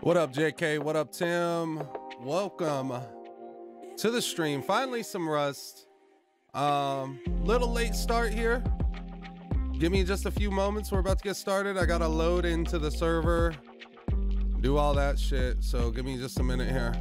What up, JK? What up, Tim? Welcome to the stream. Finally, some Rust. Little late start here. Give me just a few moments. We're about to get started. I gotta load into the server, do all that shit. So give me just a minute here.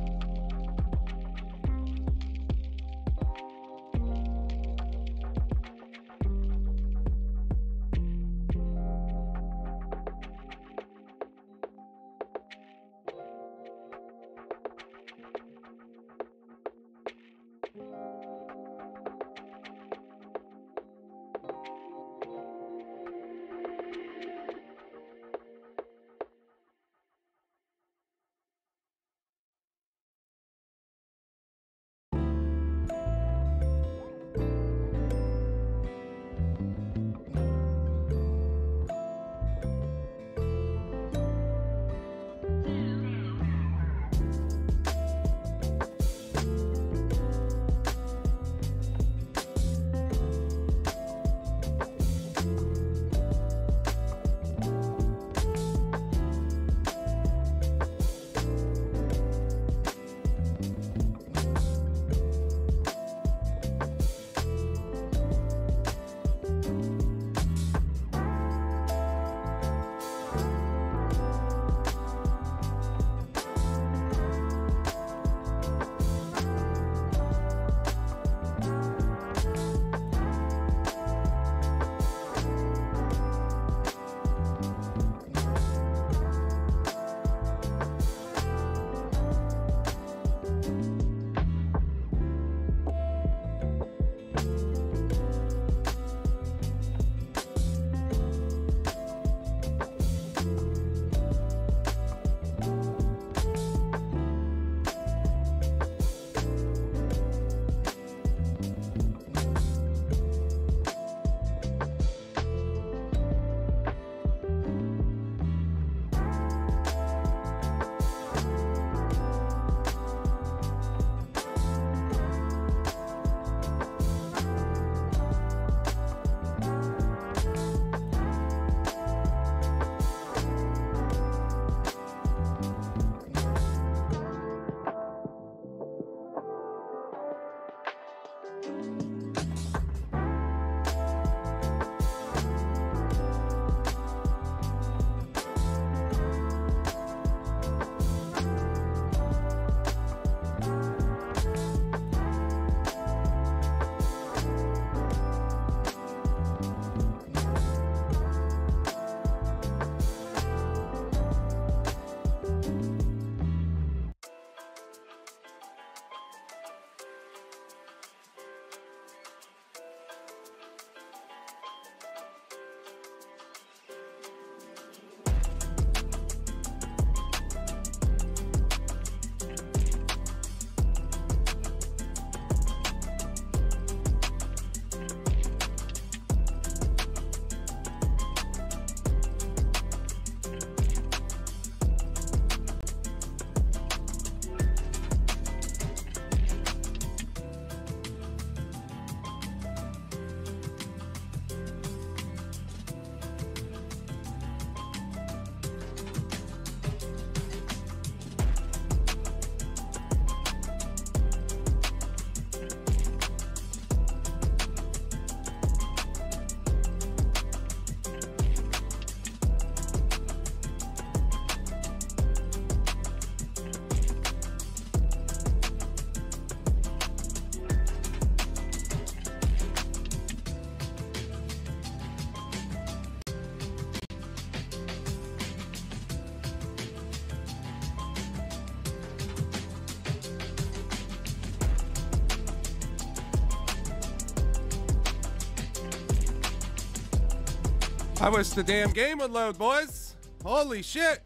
I wish the damn game would load, boys. Holy shit.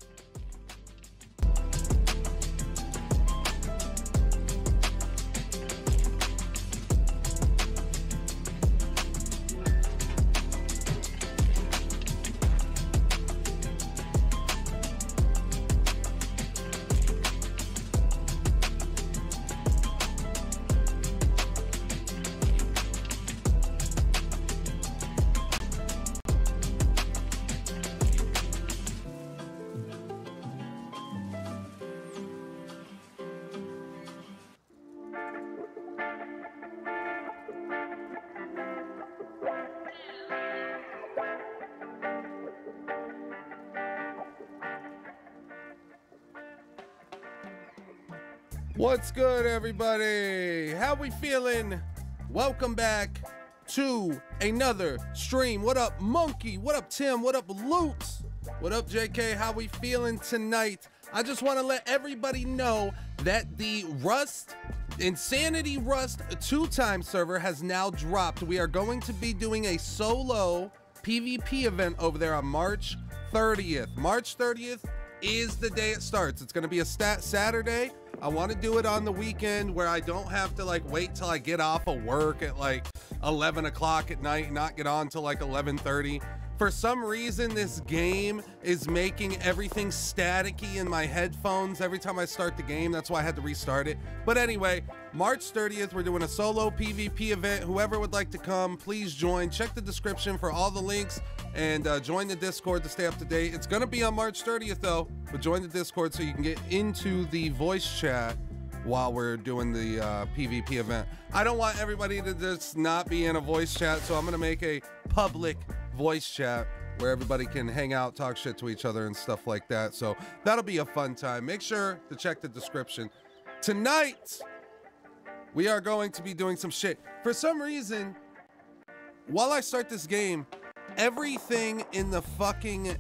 What's good, everybody? How we feeling? Welcome back to another stream. What up, Monkey? What up, Tim? What up, Loops? What up, JK? How we feeling tonight? I just want to let everybody know that the Rust Insanity Rust two-time server has now dropped. We are going to be doing a solo PvP event over there on March 30th. March 30th is the day it starts. It's going to be a Saturday. I want to do it on the weekend where I don't have to like wait till I get off of work at like 11 o'clock at night and not get on till like 11:30. For some reason, this game is making everything staticky in my headphones every time I start the game. That's why I had to restart it. But anyway, March 30th, we're doing a solo PvP event. Whoever would like to come, please join. Check the description for all the links and join the Discord to stay up to date. It's going to be on March 30th, though, but join the Discord so you can get into the voice chat while we're doing the PvP event. I don't want everybody to just not be in a voice chat, so I'm going to make a public voice chat where everybody can hang out, talk shit to each other and stuff like that. So that'll be a fun time. Make sure to check the description. Tonight, we are going to be doing some shit. For some reason, while I start this game, everything in the fucking,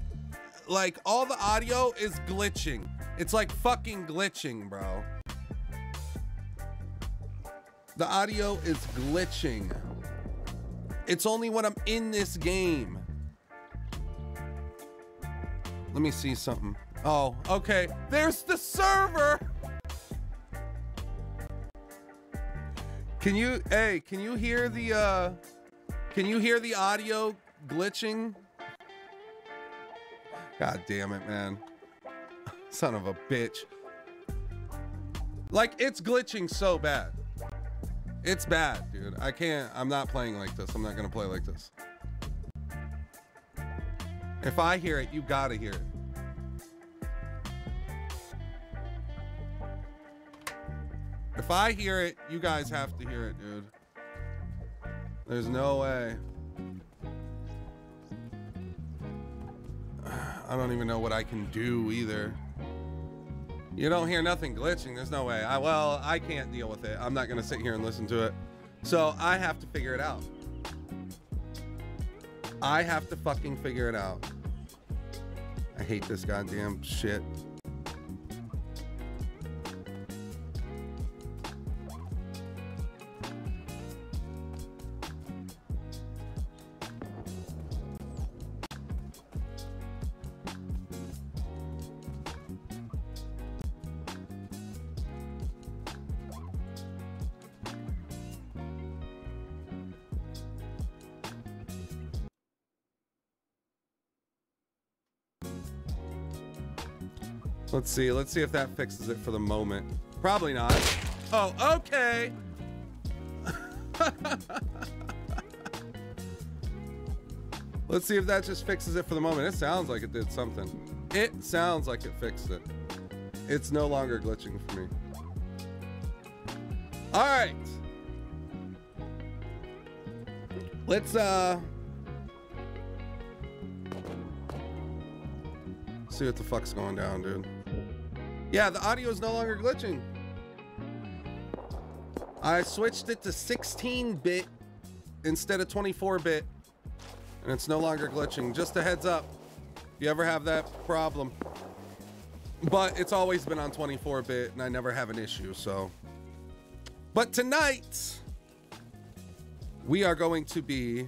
like, all the audio is glitching. It's like fucking glitching, bro. The audio is glitching. It's only when I'm in this game. Let me see something. Oh, okay. There's the server. Can you, hey, can you hear the audio glitching? God damn it, man. Son of a bitch. Like, it's glitching so bad. It's bad, dude. I can't. I'm not playing like this. I'm not gonna play like this. If I hear it, you gotta hear it. If I hear it, you guys have to hear it, dude. There's no way. I don't even know what I can do either. You don't hear nothing glitching. There's no way. I can't deal with it. I'm not going to sit here and listen to it. So I have to figure it out. I have to fucking figure it out. I hate this goddamn shit. Let's see if that fixes it for the moment. Probably not. Oh, okay. Let's see if that just fixes it for the moment. It sounds like it did something. It sounds like it fixed it. It's no longer glitching for me. All right. Let's, see what the fuck's going down, dude. Yeah, the audio is no longer glitching. I switched it to 16-bit instead of 24-bit, and it's no longer glitching. Just a heads up, if you ever have that problem. But it's always been on 24-bit, and I never have an issue, so. But tonight, we are going to be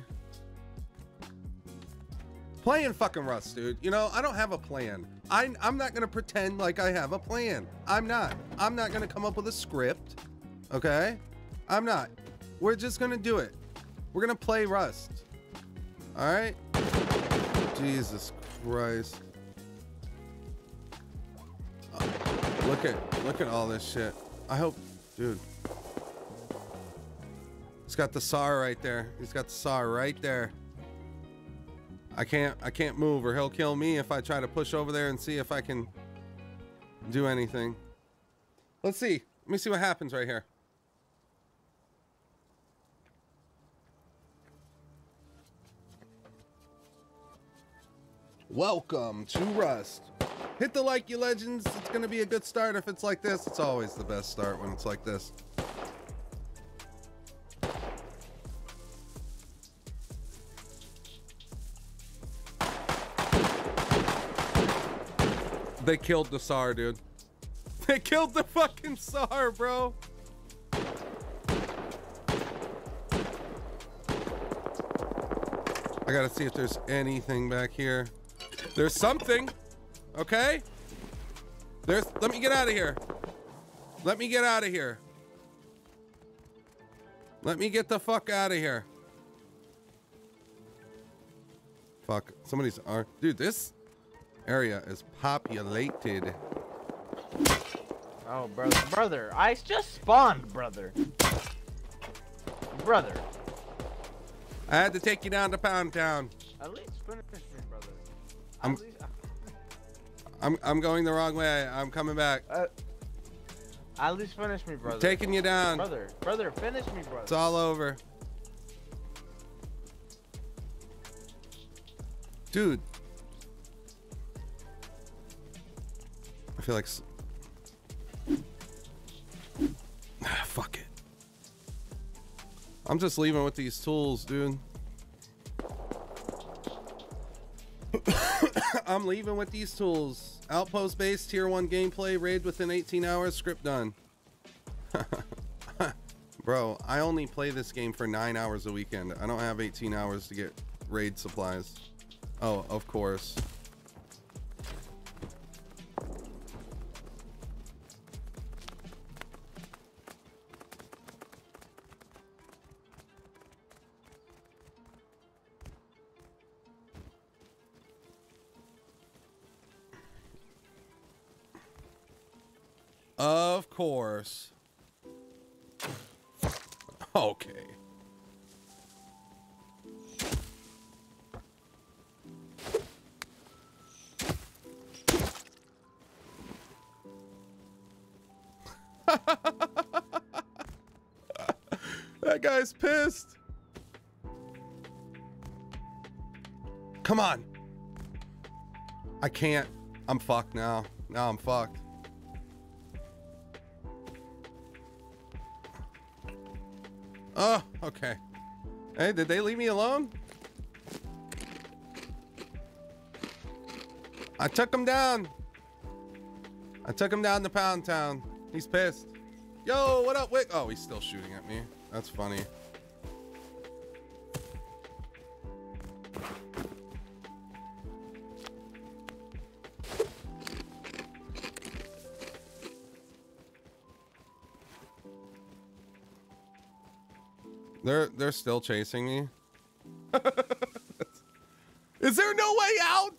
playing fucking Rust, dude. You know, I don't have a plan. I'm not gonna pretend like I have a plan. I'm not gonna come up with a script, okay? I'm not. We're just gonna do it. We're gonna play Rust, all right? Jesus Christ. Oh, look at all this shit. I hope, dude. He's got the saw right there. He's got the saw right there. I can't move or he'll kill me if I try to push over there and see if I can do anything. Let's see. Let me see what happens right here. Welcome to Rust. Hit the like, you legends. It's going to be a good start if it's like this. It's always the best start when it's like this. They killed the SAR, dude. They killed the fucking SAR, bro. I gotta see if there's anything back here. There's something, okay? There's, let me get out of here. Let me get out of here. Let me get the fuck out of here. Fuck, somebody's, dude, this area is populated. Oh, brother, brother, I just spawned, brother. Brother. I had to take you down to Pound Town. At least finish me, brother. I'm going the wrong way. I'm coming back. At least finish me, brother. I'm taking you down. Brother, brother, finish me, brother. It's all over. Dude. I feel like... Ah, fuck it. I'm just leaving with these tools, dude. I'm leaving with these tools. Outpost base, tier 1 gameplay, raid within 18 hours, script done. Bro, I only play this game for 9 hours a weekend. I don't have 18 hours to get raid supplies. Oh, of course. Of course. Okay. That guy's pissed. Come on. I can't. I'm fucked now. Now I'm fucked. Oh, okay. Hey, did they leave me alone? I took him down. I took him down to Pound Town. He's pissed. Yo, what up, Wick? Oh, he's still shooting at me. That's funny. They're still chasing me. Is there no way out?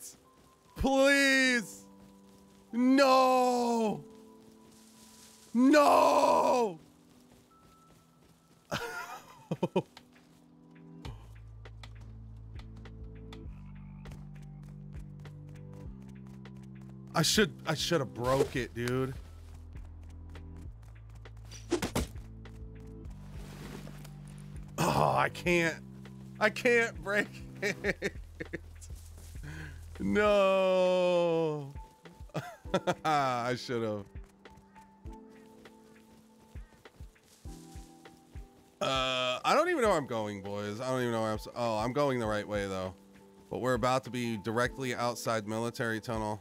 Please. No. No. I should have broke it, dude. I can't break it. No. I should have. I don't even know where I'm going, boys. I don't even know where I'm. Oh, I'm going the right way though. But we're about to be directly outside military tunnel.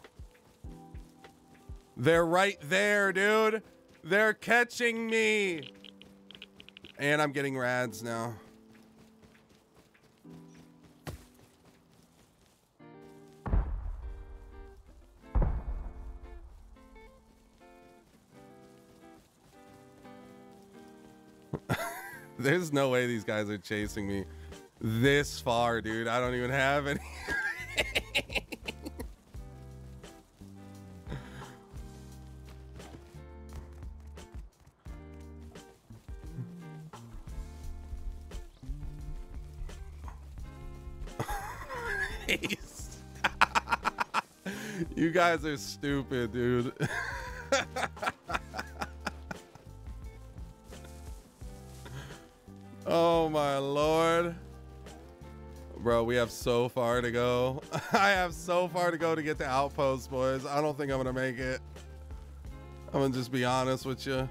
They're right there, dude. They're catching me. And I'm getting rads now. There's no way these guys are chasing me this far, dude. I don't even have any. You guys are stupid, dude. Oh my Lord. Bro, we have so far to go. I have so far to go to get to Outpost, boys. I don't think I'm gonna make it. I'm gonna just be honest with you.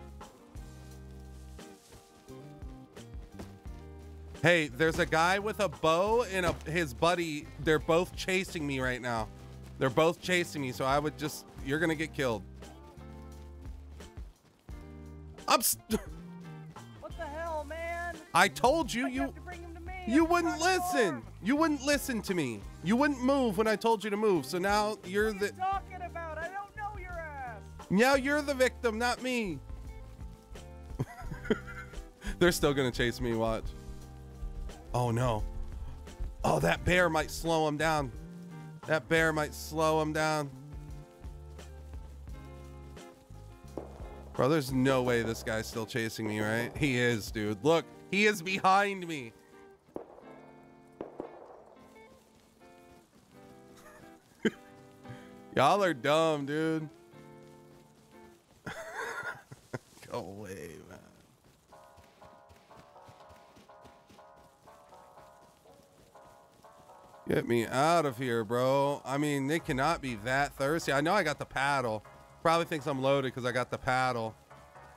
Hey, there's a guy with a bow and his buddy. They're both chasing me right now. They're both chasing me, so I would just... You're gonna get killed. What the hell, man? I told you, you... You wouldn't listen. You wouldn't listen to me. You wouldn't move when I told you to move. So now you're the... What are you talking about? I don't know your ass. Now you're the victim, not me. They're still gonna chase me, watch. Oh no. Oh, that bear might slow him down. That bear might slow him down. Bro, there's no way this guy's still chasing me, right? He is, dude. Look, he is behind me. Y'all are dumb, dude. Go away, man. Get me out of here, bro. I mean, they cannot be that thirsty. I know I got the paddle. Probably thinks I'm loaded because I got the paddle.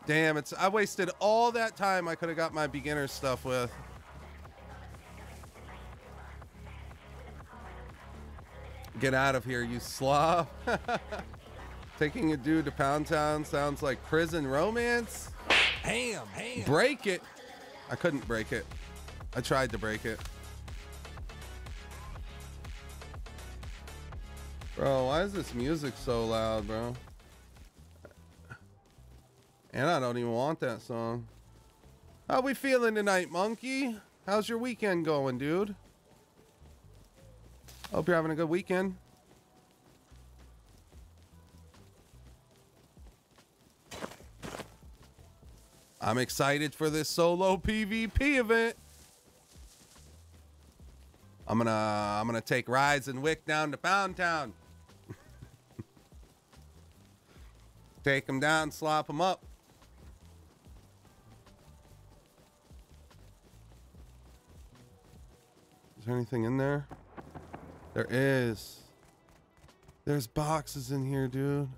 Damn, it's I wasted all that time I could have got my beginner stuff with. Get out of here, you slob. Taking a dude to Pound Town sounds like prison romance. Ham. Break it. I couldn't break it. I tried to break it. Bro, why is this music so loud, bro? And I don't even want that song. How we feeling tonight, Monkey? How's your weekend going, dude? Hope you're having a good weekend. I'm excited for this solo PvP event. I'm gonna take Rise and Wick down to Pound Town. Take them down, slop them up. Is there anything in there? There is. There's boxes in here, dude.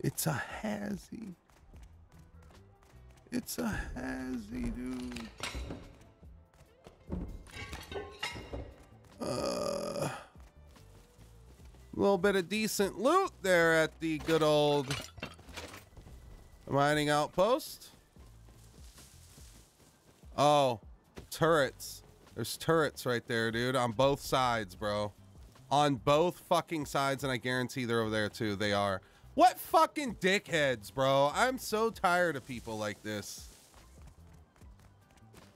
It's a hazy. It's a hazy, dude. Little bit of decent loot there at the good old mining outpost. Oh, turrets. There's turrets right there, dude. On both sides, bro. On both fucking sides, and I guarantee they're over there too. They are. What fucking dickheads, bro. I'm so tired of people like this.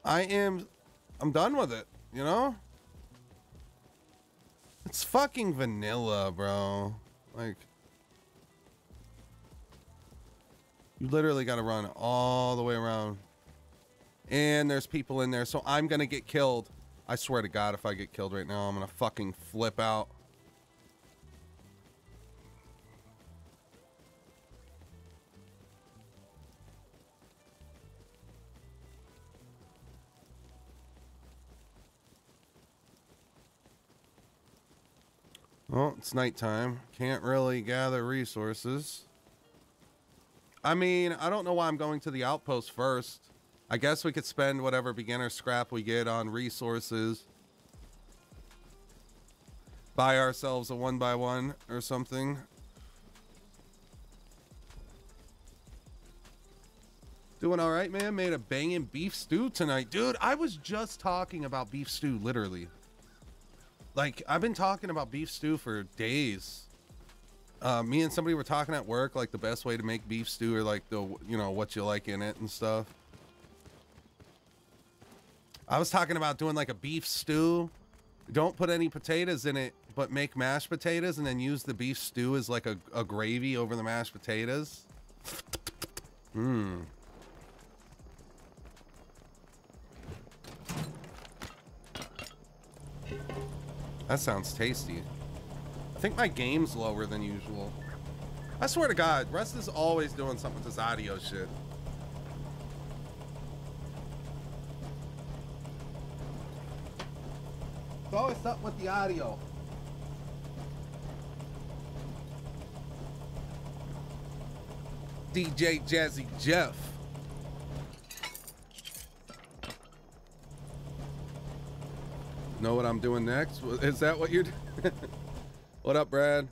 I'm done with it, you know? It's fucking vanilla, bro. Like, you literally gotta run all the way around. And there's people in there, so I'm gonna get killed. I swear to God, if I get killed right now, I'm gonna fucking flip out. Well, it's nighttime. Can't really gather resources. I mean, I don't know why I'm going to the outpost first. I guess we could spend whatever beginner scrap we get on resources. Buy ourselves a 1x1 or something. Doing all right, man. Made a banging beef stew tonight. Dude, I was just talking about beef stew, literally. Like, I've been talking about beef stew for days. Me and somebody were talking at work, like the best way to make beef stew or like the, you know, what you like in it and stuff. I was talking about doing like a beef stew. Don't put any potatoes in it, but make mashed potatoes and then use the beef stew as like a gravy over the mashed potatoes. Mmm. That sounds tasty. I think my game's lower than usual. I swear to God, Rust is always doing something with this audio shit. It's always something with the audio. DJ Jazzy Jeff. Know what I'm doing next? Is that what you're doing? What up, Brad?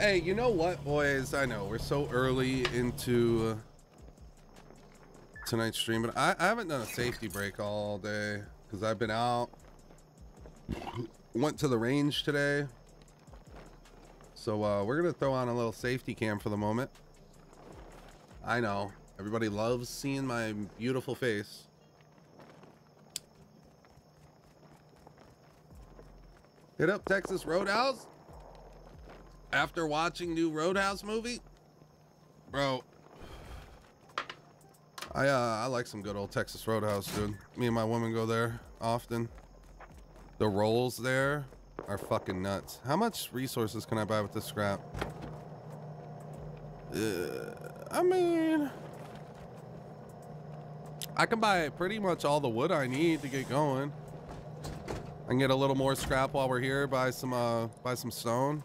Hey, you know what, boys? I know we're so early into tonight's stream, but I haven't done a safety break all day because I've been out. Went to the range today, so we're gonna throw on a little safety cam for the moment. I know everybody loves seeing my beautiful face. Hit up Texas Roadhouse after watching new Roadhouse movie, bro. I like some good old Texas Roadhouse, dude. Me and my woman go there often. The rolls there are fucking nuts. How much resources can I buy with this scrap? I mean, I can buy pretty much all the wood I need to get going. I can get a little more scrap while we're here. Buy some stone.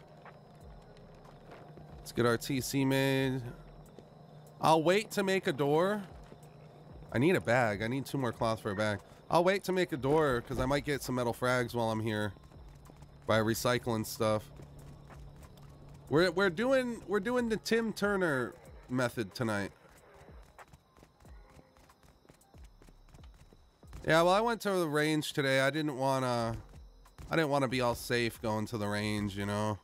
Let's get our TC made. I'll wait to make a door. I need a bag. I need 2 more cloth for a bag. I'll wait to make a door because I might get some metal frags while I'm here by recycling stuff. We're doing the Tim Turner method tonight. Yeah, well, I went to the range today. I didn't wanna be all safe going to the range, you know.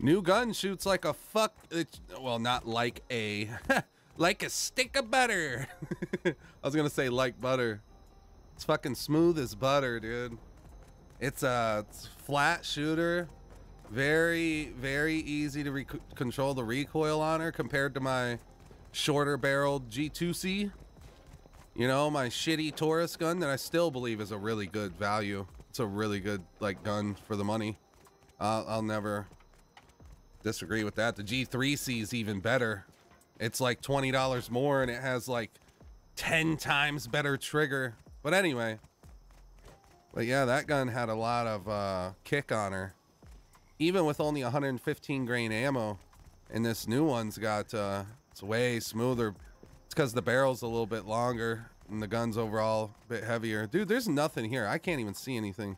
New gun shoots like a fuck. It's, well, not like a. Like a stick of butter. I was gonna say like butter. It's fucking smooth as butter, dude. It's a flat shooter. Very, very easy to control the recoil on her compared to my shorter barreled G2C. You know, my shitty Taurus gun that I still believe is a really good value. It's a really good like gun for the money. I'll never disagree with that. The G3C is even better. It's like $20 more and it has like 10 times better trigger. But anyway, but yeah, that gun had a lot of kick on her. Even with only 115 grain ammo, and this new one's got, it's way smoother. It's because the barrel's a little bit longer and the gun's overall a bit heavier. Dude, there's nothing here. I can't even see anything.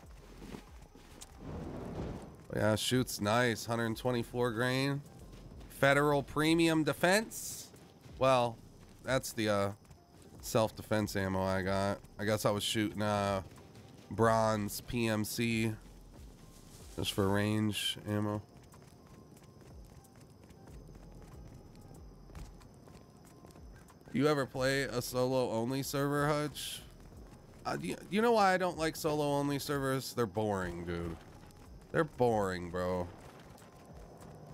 But yeah, shoots nice, 124 grain. Federal premium defense. Well, that's the self-defense ammo I got. I guess I was shooting bronze PMC just for range ammo. You ever play a solo only server, Hutch? You know why I don't like solo only servers? They're boring, dude. They're boring, bro.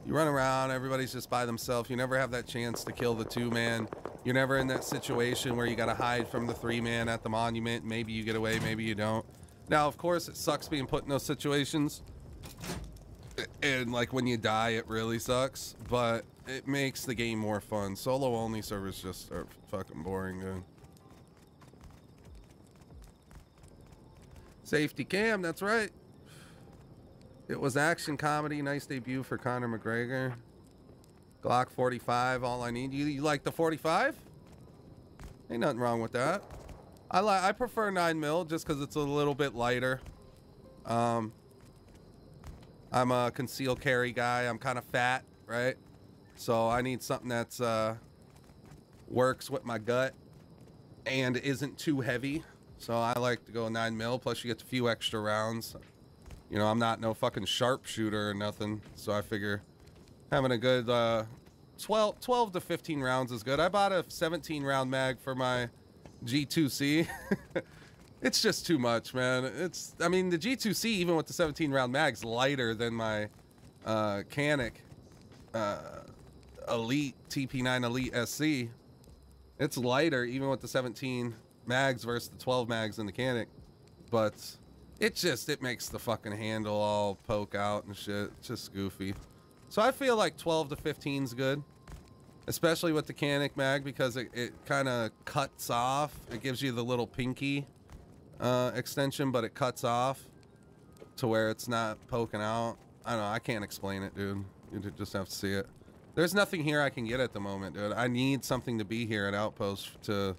You run around, everybody's just by themselves. You never have that chance to kill the 2-man. You're never in that situation where you gotta hide from the 3-man at the monument. Maybe you get away, maybe you don't. Now, of course, it sucks being put in those situations. And like when you die, it really sucks, but it makes the game more fun. Solo only servers just are fucking boring, dude. Safety cam, that's right. It was action comedy, nice debut for Conor McGregor. Glock 45, all I need. You like the 45? Ain't nothing wrong with that. I prefer 9mm just because it's a little bit lighter. I'm a concealed carry guy. I'm kind of fat, right? So I need something that's works with my gut and isn't too heavy. So I like to go 9mm. Plus you get a few extra rounds. You know, I'm not no fucking sharpshooter or nothing, so I figure having a good 12 to 15 rounds is good. I bought a 17 round mag for my G2C. It's just too much, man. It's, I mean, the G2C, even with the 17 round mag's lighter than my Kanik Elite TP 9 Elite SC. It's lighter even with the 17 mags versus the 12 mags in the Kanik, but it makes the fucking handle all poke out and shit. It's just goofy. So I feel like 12 to 15 is good, especially with the Kanik mag, because it kind of cuts off. It gives you the little pinky extension, but it cuts off to where it's not poking out. I don't know. I can't explain it, dude. You just have to see it. There's nothing here I can get at the moment, dude. I need something to be here at Outpost for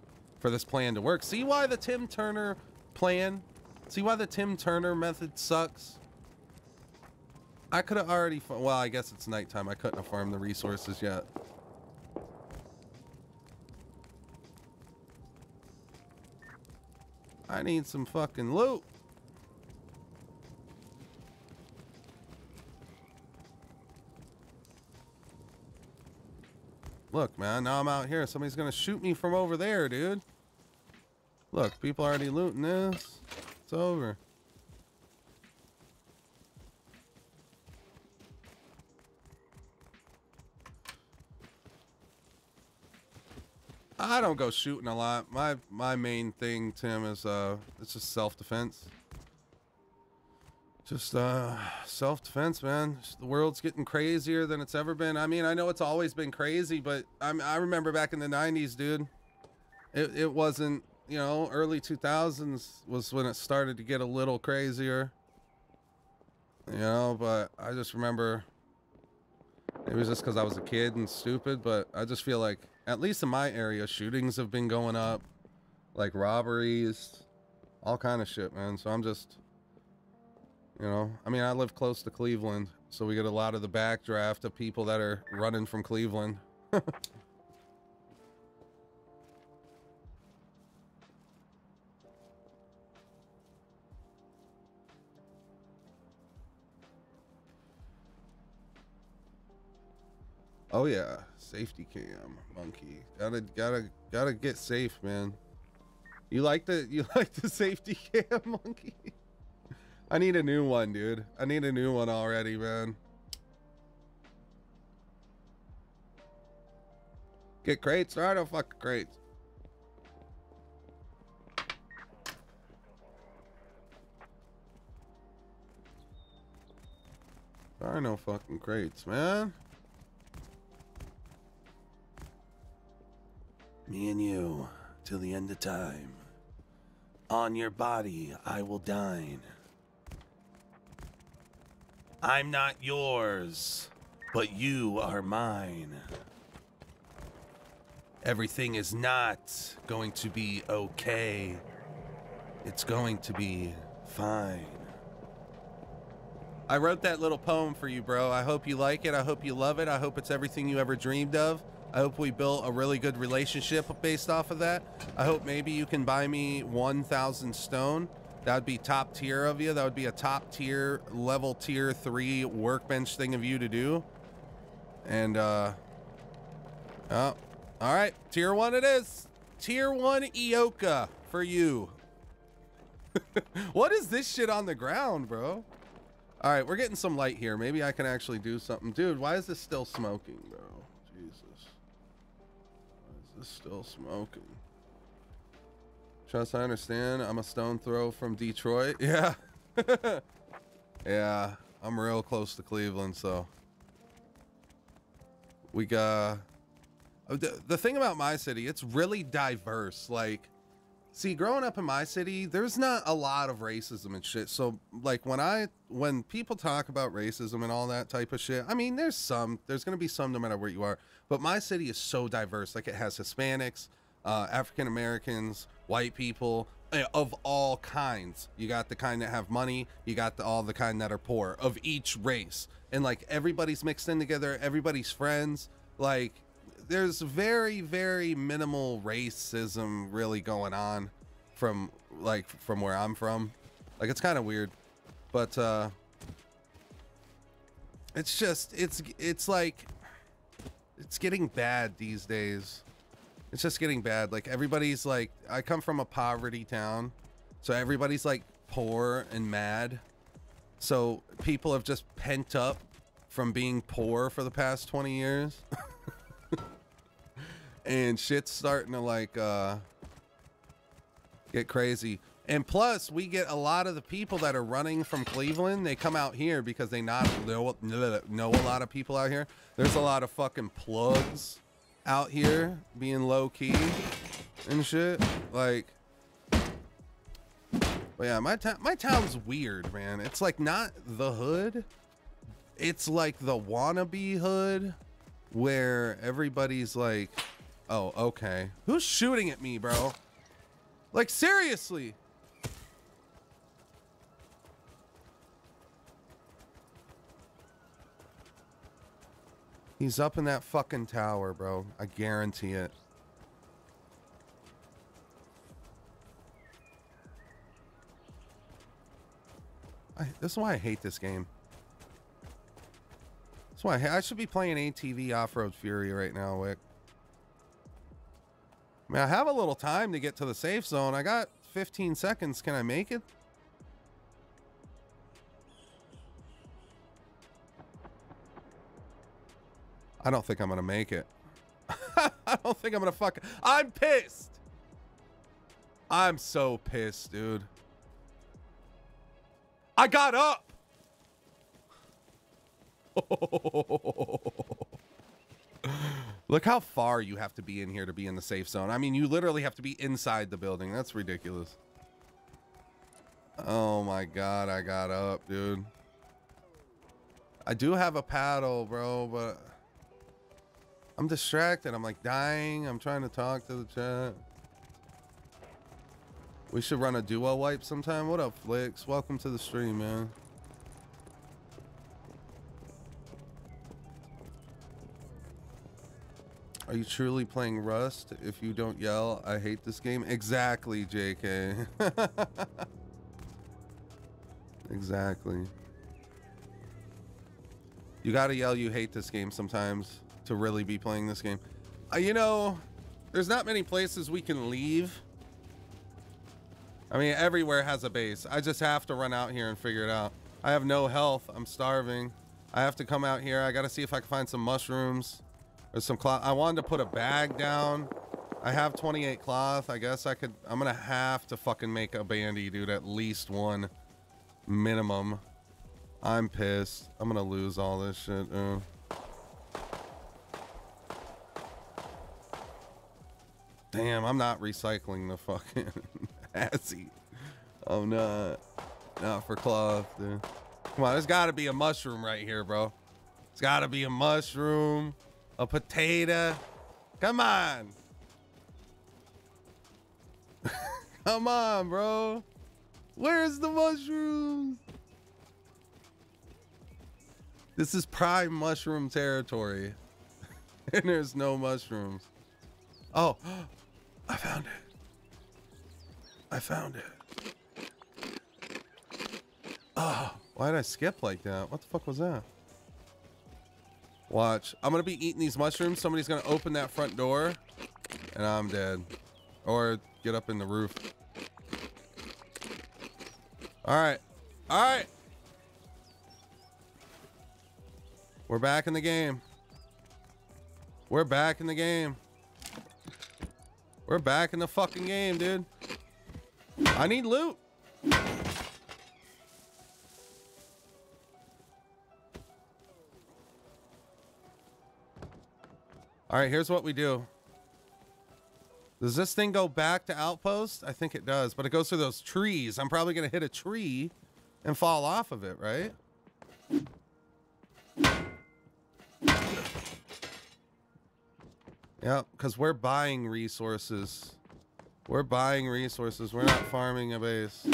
this plan to work. See why the Tim Turner plan? See why the Tim Turner method sucks? I could have already, well, I guess it's nighttime. I couldn't have farmed the resources yet. I need some fucking loot. Look, man, now I'm out here. Somebody's gonna shoot me from over there, dude. Look, people are already looting this. It's over. I don't go shooting a lot. My main thing, Tim, is it's just self-defense. Just self-defense, man. The world's getting crazier than it's ever been. I mean, I know it's always been crazy, but I remember back in the 90s, dude. It wasn't, you know, early 2000s was when it started to get a little crazier. You know, but I just remember, it was just because I was a kid and stupid, but I just feel like, at least in my area, shootings have been going up. Like robberies, all kind of shit, man. So I'm just... You know, I mean, I live close to Cleveland, so we get a lot of the backdraft of people that are running from Cleveland. Oh yeah, safety cam, monkey. Gotta get safe, man. You like the safety cam, monkey? I need a new one, dude. I need a new one already, man. Get crates? I don't fuck crates. There are no fucking crates, man. Me and you, till the end of time. On your body, I will dine. I'm not yours, but you are mine. Everything is not going to be okay. It's going to be fine. I wrote that little poem for you, bro. I hope you like it. I hope you love it. I hope it's everything you ever dreamed of. I hope we built a really good relationship based off of that. I hope maybe you can buy me 1,000 stone. That would be top tier of you. That would be a top tier, level tier 3 workbench thing of you to do. And, all right. Tier 1 it is. Tier 1 Ioka for you. What is this shit on the ground, bro? All right, we're getting some light here. Maybe I can actually do something. Dude, why is this still smoking, bro? Jesus. Why is this still smoking? Trust I understand. I'm a stone throw from Detroit. Yeah. Yeah. I'm real close to Cleveland, so. We got... The thing about my city, it's really diverse. Like, see, growing up in my city, there's not a lot of racism and shit. So, like, when people talk about racism and all that type of shit, I mean, there's some. There's going to be some no matter where you are. But my city is so diverse. Like, it has Hispanics, African Americans, white people of all kinds. You got the kind that have money, you got all the kind that are poor, of each race, and like everybody's mixed in together, everybody's friends. Like, there's very, very minimal racism really going on from where I'm from. Like, it's kind of weird, but it's just it's like it's getting bad these days. It's just getting bad. Like, everybody's like, I come from a poverty town, so everybody's like poor and mad. So people have just pent up from being poor for the past 20 years. And shit's starting to like get crazy. And plus, we get a lot of the people that are running from Cleveland. They come out here because they know a lot of people out here. There's a lot of fucking plugs out here being low-key and shit. Like, but yeah, my town's weird, man. It's like not the hood. It's like the wannabe hood where everybody's like, oh, okay. Who's shooting at me, bro? Like, seriously. He's up in that fucking tower, bro. I guarantee it. This is why I hate this game. That's why I should be playing ATV Off-Road Fury right now, Wick. I mean, I have a little time to get to the safe zone. I got 15 seconds. Can I make it? I don't think I'm going to make it. I don't think I'm going to fuck it. I'm pissed. I'm so pissed, dude. I got up. Look how far you have to be in here to be in the safe zone. I mean, you literally have to be inside the building. That's ridiculous. Oh my God, I got up, dude. I do have a paddle, bro, but I'm distracted. I'm like dying. I'm trying to talk to the chat. We should run a duo wipe sometime. What up, Flix? Welcome to the stream, man. Are you truly playing Rust? If you don't yell, I hate this game. Exactly, JK. Exactly. You gotta yell you hate this game sometimes to really be playing this game. You know, there's not many places we can leave. I mean, everywhere has a base. I just have to run out here and figure it out. I have no health. I'm starving. I have to come out here. I gotta see if I can find some mushrooms. There's some cloth. I wanted to put a bag down. I have 28 cloth. I guess I could. I'm gonna have to fucking make a bandy, dude. At least one minimum. I'm pissed. I'm gonna lose all this shit. Damn, I'm not recycling the fucking assy. I'm not for cloth, dude. Come on, there's gotta be a mushroom right here, bro. It's gotta be a mushroom. A potato. Come on. Come on, bro. Where's the mushrooms? This is prime mushroom territory. And there's no mushrooms. Oh, I found it. I found it. Oh, why did I skip like that? What the fuck was that? Watch, I'm gonna be eating these mushrooms. Somebody's gonna open that front door and I'm dead, or get up in the roof. All right, all right, we're back in the game. We're back in the game. We're back in the fucking game, dude. I need loot. All right, here's what we do. Does this thing go back to outpost? I think it does, but it goes through those trees. I'm probably gonna hit a tree and fall off of it, right? Yep, because we're buying resources. We're buying resources. We're not farming a base.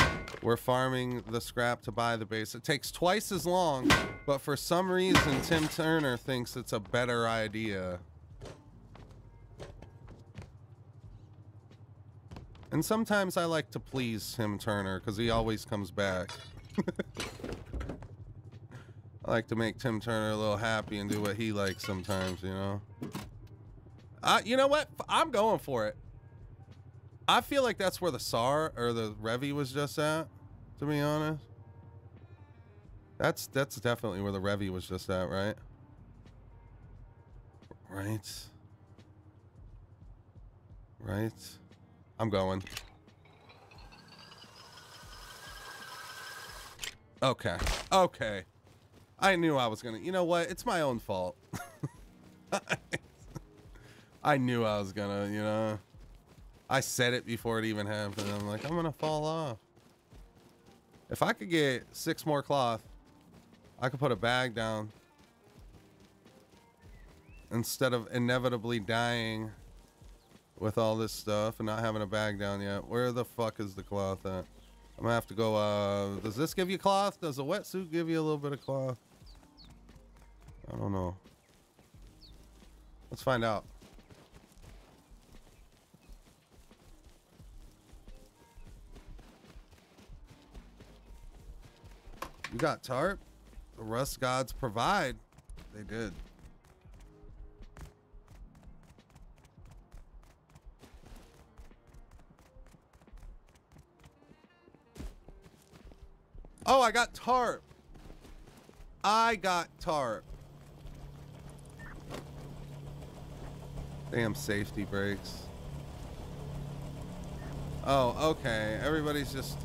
We're farming the scrap to buy the base. It takes twice as long, but for some reason, Tim Turner thinks it's a better idea. And sometimes I like to please him, Turner, because he always comes back. I like to make Tim Turner a little happy and do what he likes sometimes, you know? You know what? I'm going for it. I feel like that's where the SAR or the Revy was just at, to be honest. That's definitely where the Revy was just at, right? Right. Right. I'm going. Okay. Okay. I knew I was gonna. You know what? It's my own fault. I knew I was gonna, you know. I said it before it even happened. I'm like, I'm gonna fall off. If I could get 6 more cloth, I could put a bag down instead of inevitably dying with all this stuff and not having a bag down yet. Where the fuck is the cloth at? I'm gonna have to go, does this give you cloth? Does a wetsuit give you a little bit of cloth? I don't know. Let's find out. You got tarp? The Rust gods provide. They did. Oh, I got tarp. I got tarp. Damn safety brakes. Oh, okay. Everybody's just...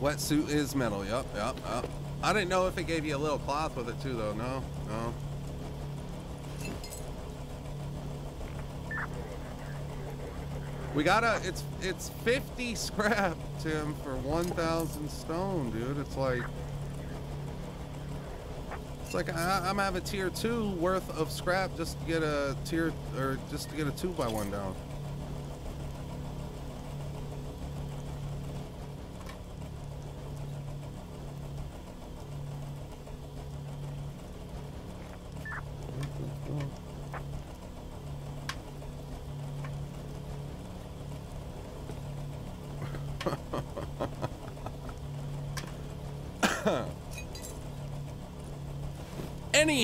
Wetsuit is metal. Yup, yup, yup. I didn't know if it gave you a little cloth with it too, though. No, no. We gotta. It's 50 scrap, Tim, for 1,000 stone, dude. It's like I'm have a tier 2 worth of scrap just to get a tier or just to get a 2x1 down.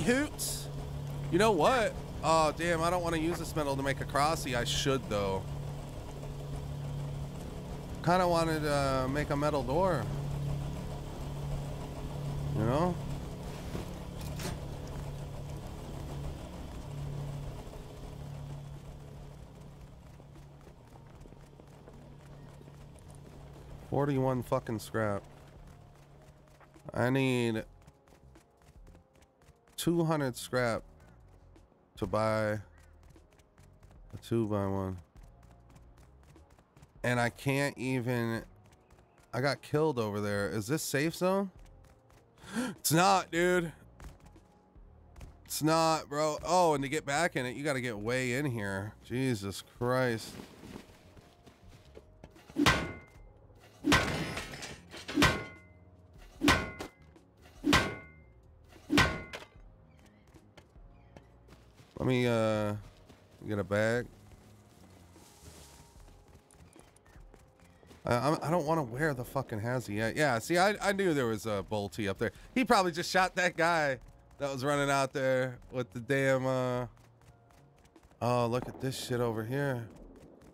Hoots, you know what? Oh damn, I don't want to use this metal to make a crossy. I should though. Kind of wanted to make a metal door, you know. $41 fucking scrap. I need 200 scrap to buy a 2x1, and I can't even. I got killed over there. Is this safe zone? It's not, dude. It's not, bro. Oh, and to get back in it, you got to get way in here. Jesus Christ. Let me get a bag. I don't want to wear the fucking hazy yet. Yeah, see, I knew there was a bolty up there. He probably just shot that guy that was running out there with the damn. Oh, look at this shit over here.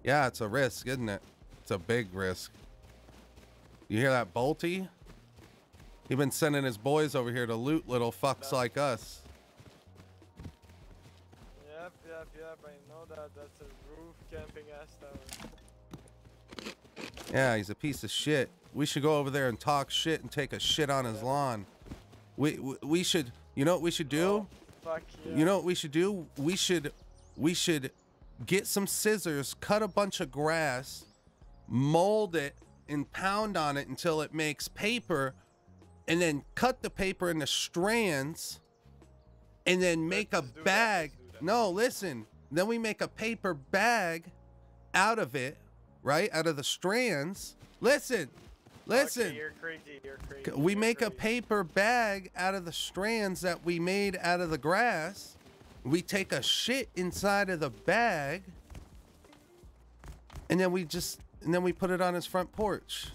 Yeah, it's a risk, isn't it? It's a big risk. You hear that, bolty? He's been sending his boys over here to loot little fucks like us. Yep, I know that. That's a roof camping ass tower. Yeah, he's a piece of shit. We should go over there and talk shit and take a shit on his lawn. We should, you know what we should do? Oh, fuck yeah. You know what we should do? We should get some scissors, cut a bunch of grass, mold it and pound on it until it makes paper, and then cut the paper into strands and then make a bag. No, listen, then we make a paper bag out of it, right? Out of the strands. Listen. Okay, you're crazy, we make a paper bag out of the strands that we made out of the grass. We take a shit inside of the bag. And then we put it on his front porch.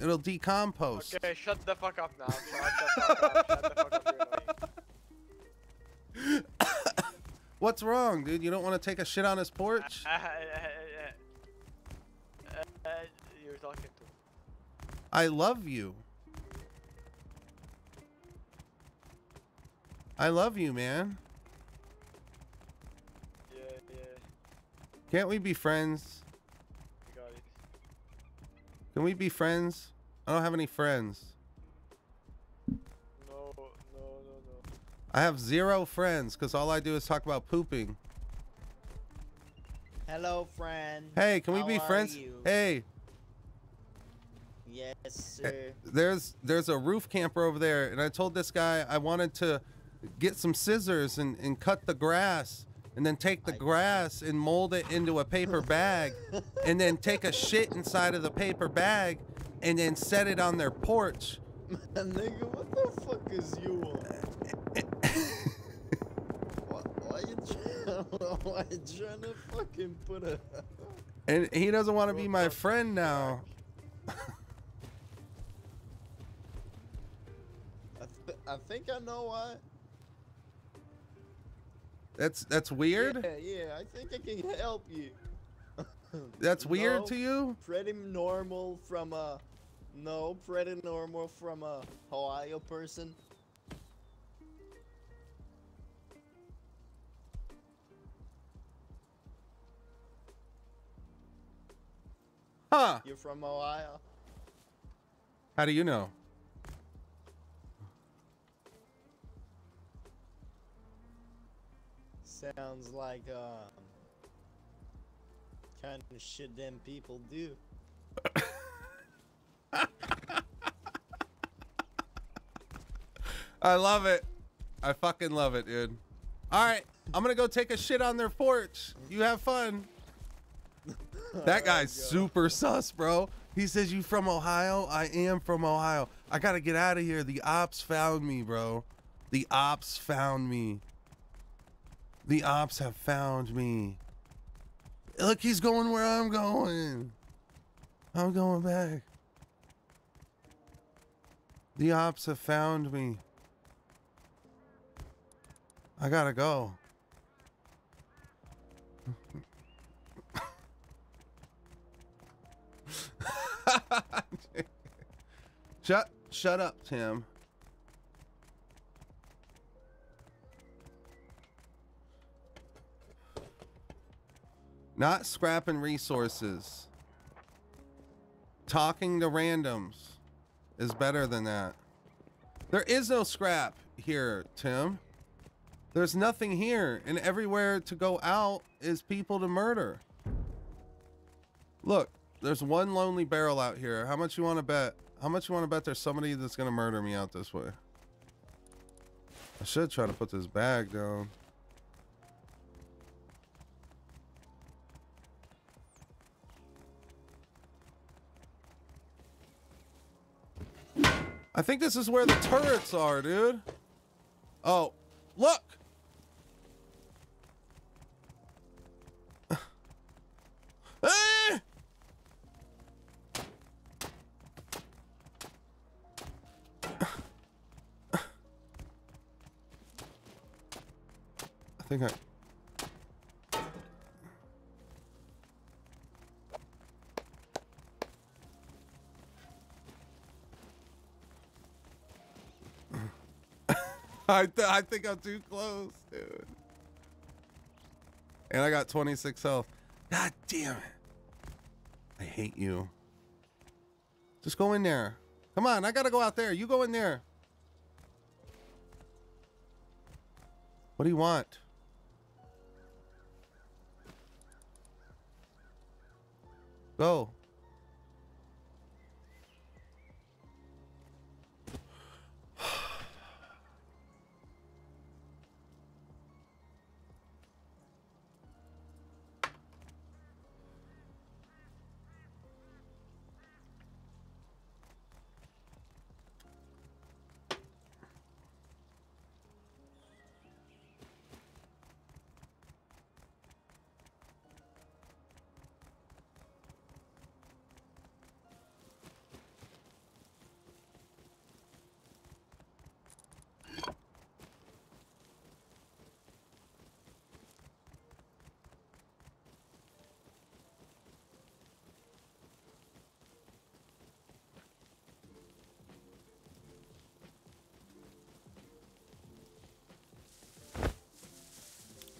It'll decompose. Okay, shut the fuck up now. Shut the fuck up. What's wrong, dude? You don't want to take a shit on his porch? You're talking to him. I love you. I love you, man. Yeah. Can't we be friends? You got it. Can we be friends? I don't have any friends. No. I have 0 friends because all I do is talk about pooping. Hello, friend. Hey, can we be friends? You? Hey. Yes, sir. There's a roof camper over there, and I told this guy I wanted to get some scissors and cut the grass, and then take the grass and mold it into a paper bag, and then take a shit inside of the paper bag, and then set it on their porch. Nigga, what the fuck is you on? Why you trying to fucking put a... And he doesn't want to be my friend now. I think I know why. That's weird? Yeah, I think I can help you. That's weird to you? Pretty normal from a... No, pretty normal from a Ohio person. Huh. You're from Ohio. How do you know? Sounds like kind of shit them people do. I love it. I fucking love it, dude. All right, I'm gonna go take a shit on their porch. You have fun. That guy's super sus, bro. He says, you from Ohio? I am from Ohio. I gotta get out of here. The ops found me, bro. The ops found me. The ops have found me. Look, he's going where I'm going. I'm going back. The ops have found me. I gotta go. Shut up, Tim. Not scrapping resources. Talking to randoms is better than that. There is no scrap here, Tim. There's nothing here, and everywhere to go out is people to murder. Look. There's one lonely barrel out here. How much you want to bet? How much you want to bet there's somebody that's going to murder me out this way? I should try to put this bag down. I think this is where the turrets are, dude. Oh, look. I think I'm too close, dude. And I got 26 health. God damn it. I hate you. Just go in there. Come on, I gotta go out there. You go in there. What do you want? Go.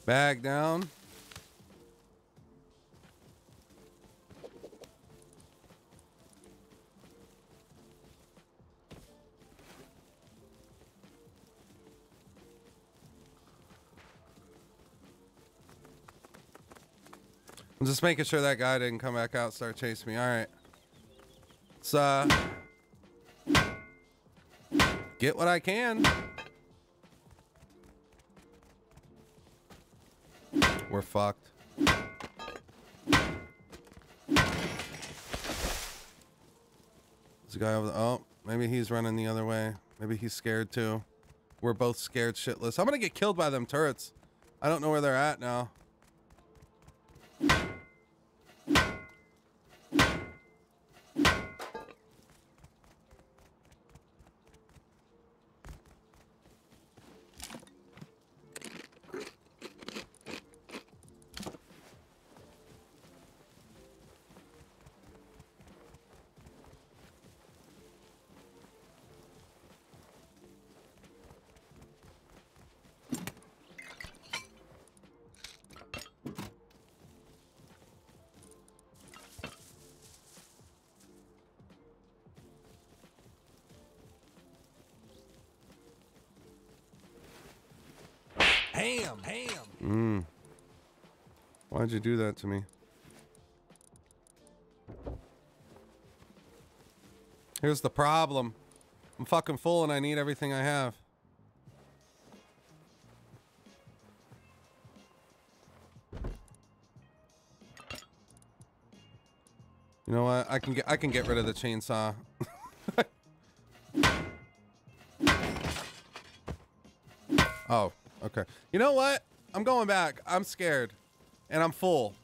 Back down. I'm just making sure that guy didn't come back out and start chasing me. All right. Let's get what I can. We're fucked. There's a guy over there. Oh, maybe he's running the other way. Maybe he's scared too. We're both scared shitless. I'm gonna get killed by them turrets. I don't know where they're at now. Ham. Why'd you do that to me? Here's the problem. I'm fucking full and I need everything I have. You know what? I can get rid of the chainsaw. Oh. Okay. You know what? I'm going back. I'm scared. And I'm full.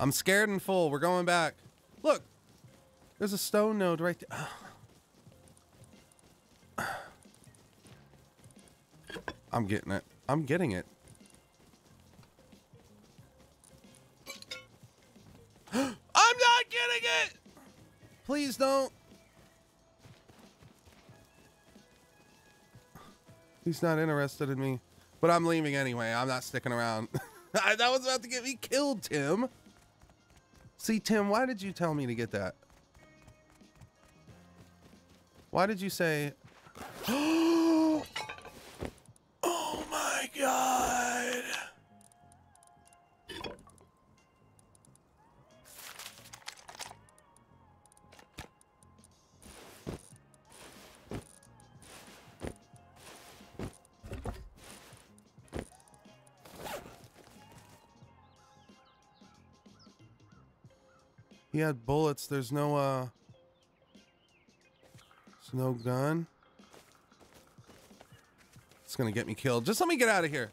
I'm scared and full. We're going back. Look. There's a stone node right there. I'm getting it. I'm getting it. I'm not getting it! Please don't. He's not interested in me, but I'm leaving anyway. I'm not sticking around. That was about to get me killed, Tim. See, Tim, why did you tell me to get that? Why did you say, oh my God. He had bullets. There's no gun. It's gonna get me killed. Just let me get out of here.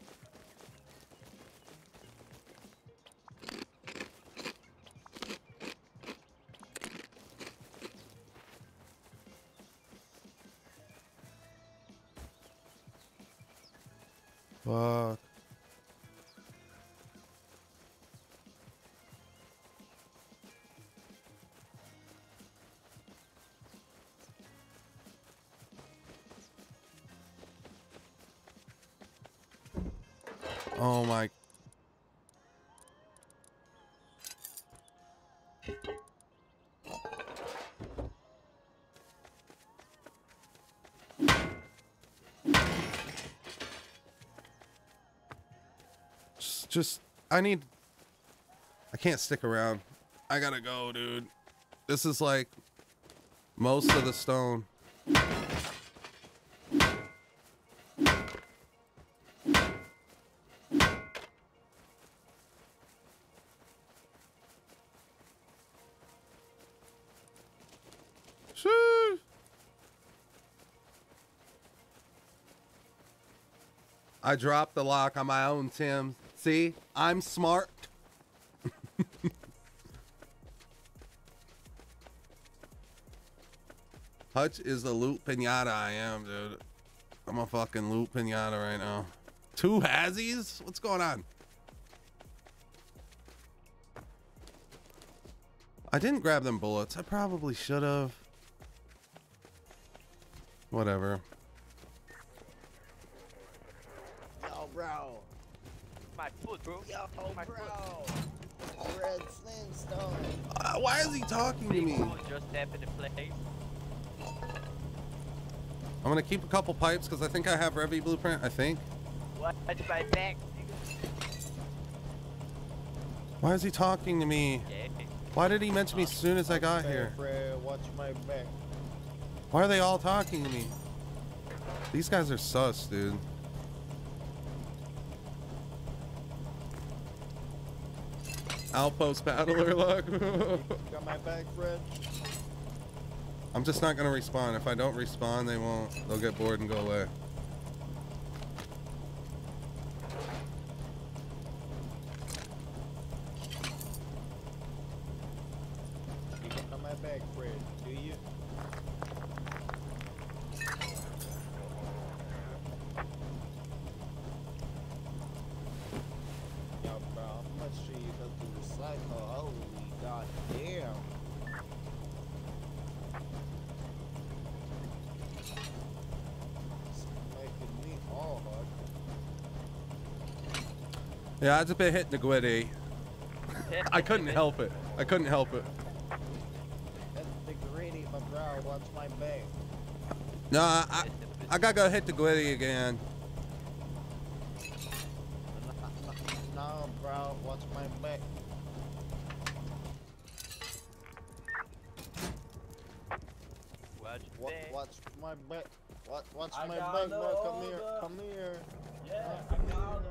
Fuck. Oh my. I can't stick around. I gotta go, dude. This is like most of the stone. I dropped the lock on my own, Tim. See, I'm smart. Hutch is the loot pinata. I am, dude. I'm a fucking loot pinata right now. Two hazies? What's going on? I didn't grab them bullets. I probably should have. Whatever. bro. My foot, bro. Yo, my bro. Foot. Red Flintstone. Why is he talking to me? Just happened to play. I'm gonna keep a couple pipes because I think I have Revy blueprint. I think. What? My back. Why is he talking to me? Why did he mention me as soon as I got here? Watch my back. Why are they all talking to me? These guys are sus, dude. Outpost paddler luck. Got my back, Fred. I'm just not gonna respawn. If I don't respawn, they won't. They'll get bored and go away. Yeah, it's a bit hit Nagwede. I couldn't help it. I couldn't help it. That's the greedy, my bro. Watch my back. Nah, I gotta go hit Nagwede again. No, bro. Watch my back. Watch my back. Watch my back, bro. Come here. Come here. Yeah, I got it.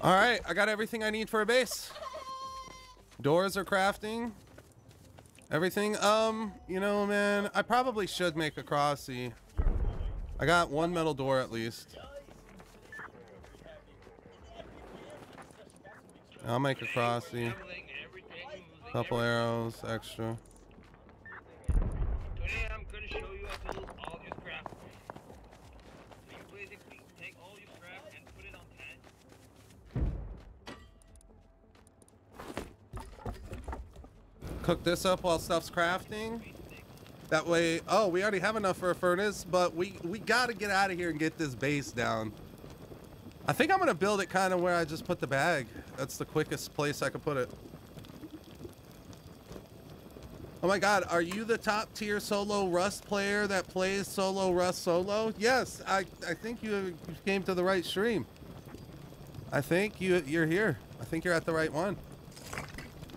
All right, I got everything I need for a base. Doors are crafting. Everything. You know, man, I probably should make a crossy. I got one metal door at least. I'll make a crossy. Couple arrows extra. Cook this up while stuff's crafting. That way, oh, we already have enough for a furnace, but we gotta get out of here and get this base down. I think I'm gonna build it kind of where I just put the bag. That's the quickest place I could put it. Oh my God, are you the top tier solo Rust player that plays solo Rust solo? Yes, I think you came to the right stream. I think you're here. I think you're at the right one.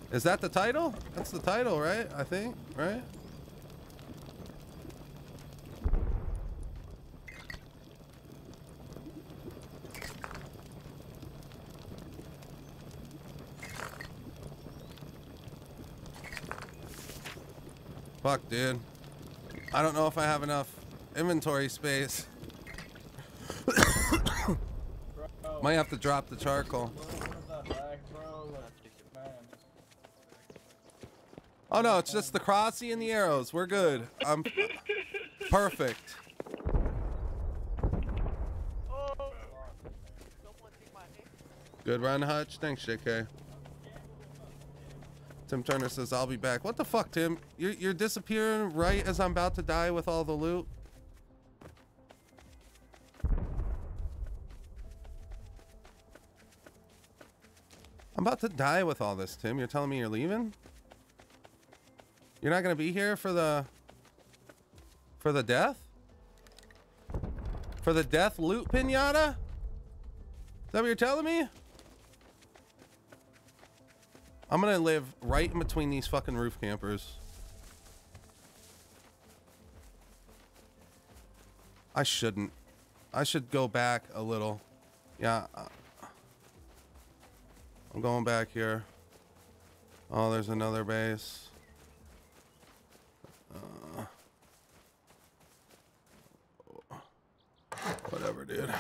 Is that the title? That's the title, right? I think, right? Fuck, dude. I don't know if I have enough inventory space. Might have to drop the charcoal. Oh no, it's just the crossy and the arrows. We're good. I'm perfect. Good run, Hutch. Thanks, JK. Tim Turner says, I'll be back. What the fuck, Tim? You're disappearing right as I'm about to die with all the loot? I'm about to die with all this, Tim. You're telling me you're leaving? You're not gonna be here for the death? For the death loot pinata? Is that what you're telling me? I'm gonna live right in between these fucking roof campers. I shouldn't. I should go back a little. Yeah. I'm going back here. Oh, there's another base. Whatever, dude.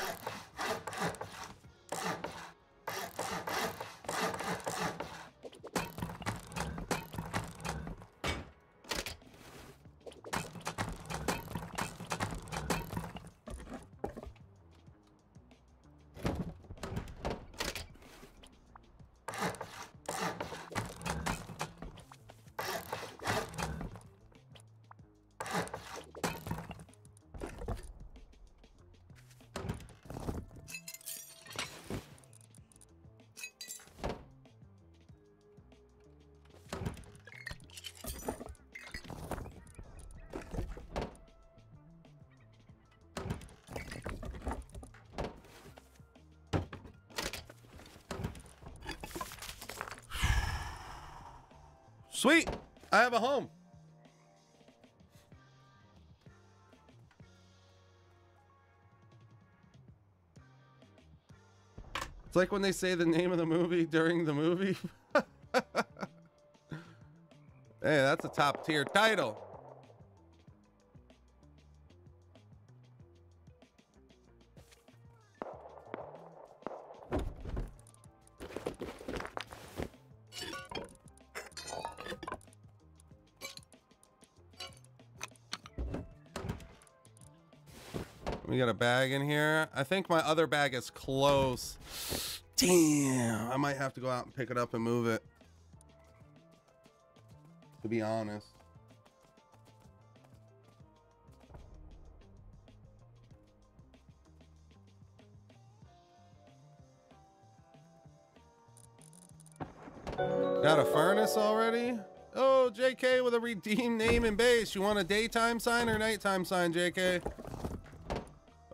Sweet, I have a home. It's like when they say the name of the movie during the movie. Hey, that's a top tier title. We got a bag in here. I think my other bag is close. Damn, I might have to go out and pick it up and move it, to be honest. Got a furnace already? Oh, JK with a redeemed name and base. You want a daytime sign or nighttime sign, JK?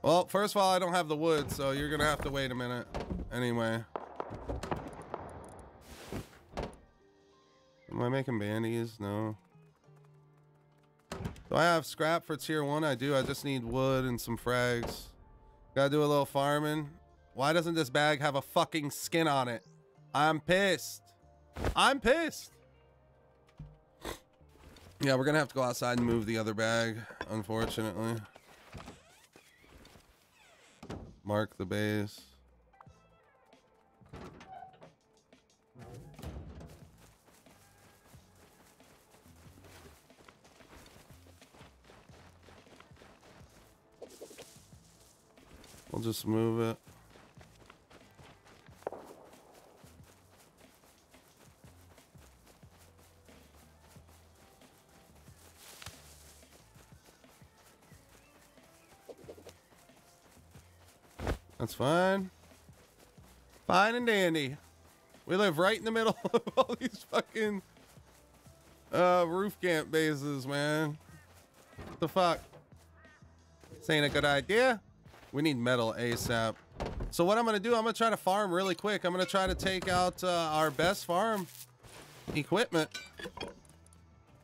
Well, first of all, I don't have the wood, so you're gonna have to wait a minute. Anyway. Am I making bandies? No. Do I have scrap for tier 1? I do. I just need wood and some frags. Gotta do a little farming. Why doesn't this bag have a fucking skin on it? I'm pissed. I'm pissed. Yeah, we're gonna have to go outside and move the other bag, unfortunately. Mark the base. We'll just move it. That's fine. Fine and dandy. We live right in the middle of all these fucking roof camp bases, man. What the fuck? This ain't a good idea. We need metal ASAP. So what I'm gonna do, I'm gonna try to farm really quick. I'm gonna try to take out our best farm equipment.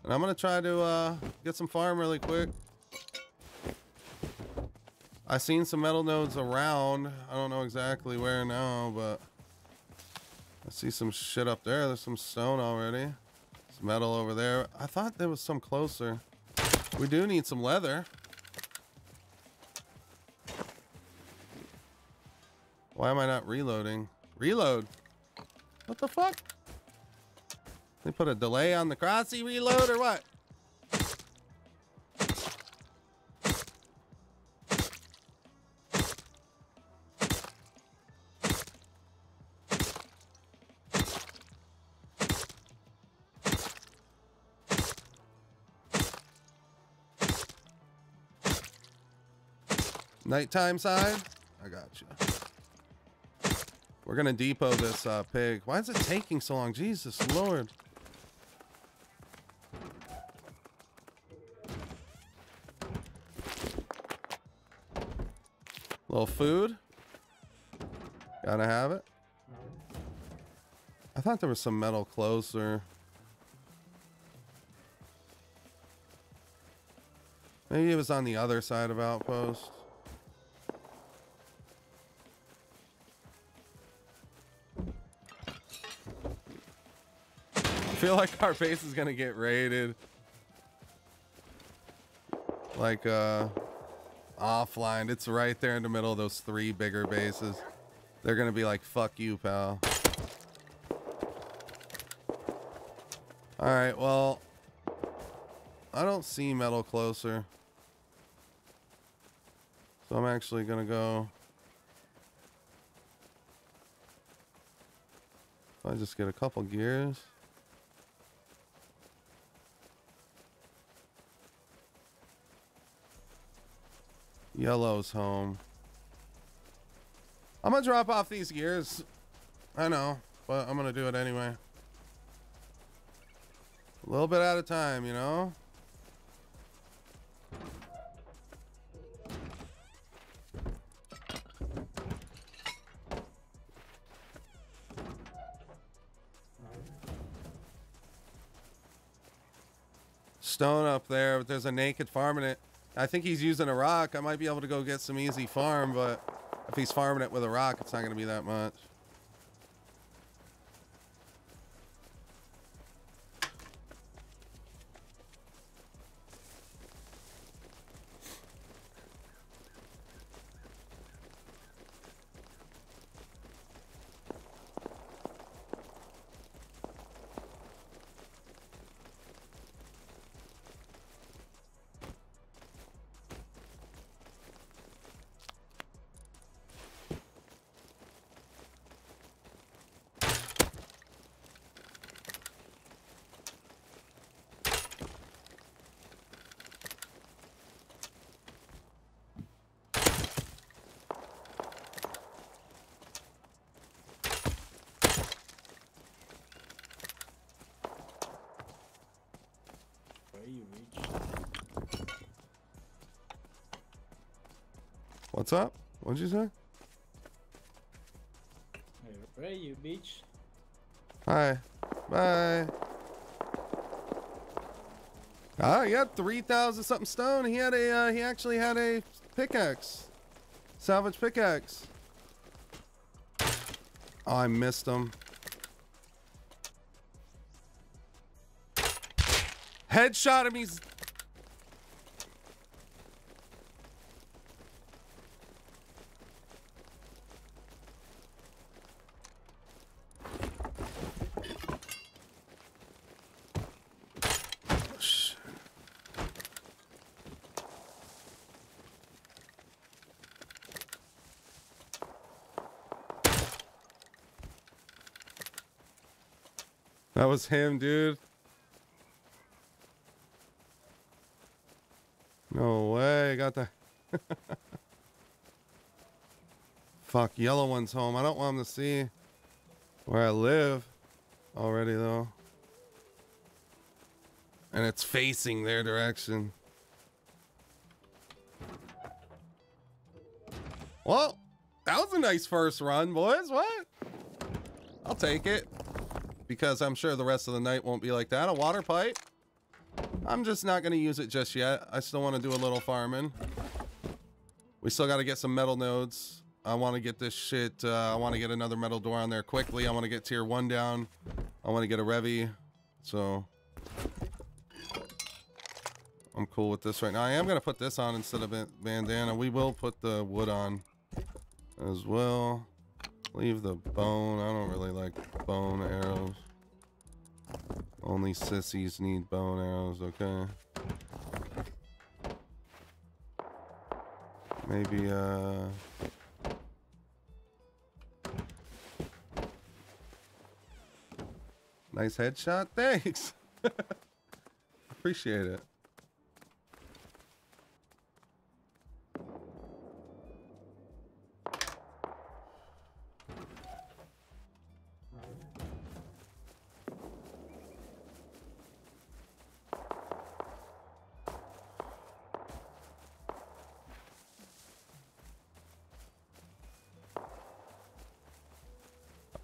And I'm gonna try to get some farm really quick. I seen some metal nodes around. I don't know exactly where now, but I see some shit up there. There's some stone already. There's metal over there. I thought there was some closer. We do need some leather. Why am I not reloading? Reload. What the fuck? They put a delay on the crossy reload or what? Nighttime side? I got you. We're gonna depot this pig. Why is it taking so long? Jesus Lord. Little food. Gotta have it. I thought there was some metal closer. Maybe it was on the other side of Outpost. I feel like our base is gonna get raided, like offline. It's right there in the middle of those three bigger bases. They're gonna be like, fuck you, pal. All right, well, I don't see metal closer, so I'm actually gonna go. I just get a couple gears. Yellow's home. I'm gonna drop off these gears. I know, but I'm gonna do it anyway. A little bit at a time, you know? stone up there, but there's a naked farming it. I think he's using a rock. I might be able to go get some easy farm, but if he's farming it with a rock, it's not going to be that much. What's up? What'd you say? Hey, where are you, bitch? Hi. Bye. Ah, he had 3,000 something stone. He had a, he actually had a pickaxe. Salvage pickaxe. Oh, I missed him. Headshot him, he's... That was him, dude. No way, I got that. Fuck, yellow one's home. I don't want him to see where I live already, though. And it's facing their direction. Well, that was a nice first run, boys. What? I'll take it. Because I'm sure the rest of the night won't be like that. A water pipe. I'm just not going to use it just yet. I still want to do a little farming. We still got to get some metal nodes. I want to get this shit. I want to get another metal door on there quickly. I want to get tier 1 down. I want to get a Revy. So I'm cool with this right now. I am going to put this on instead of a bandana. We will put the wood on as well. Leave the bone. I don't really like bone arrows. Only sissies need bone arrows, okay? Maybe, nice headshot? Thanks! Appreciate it.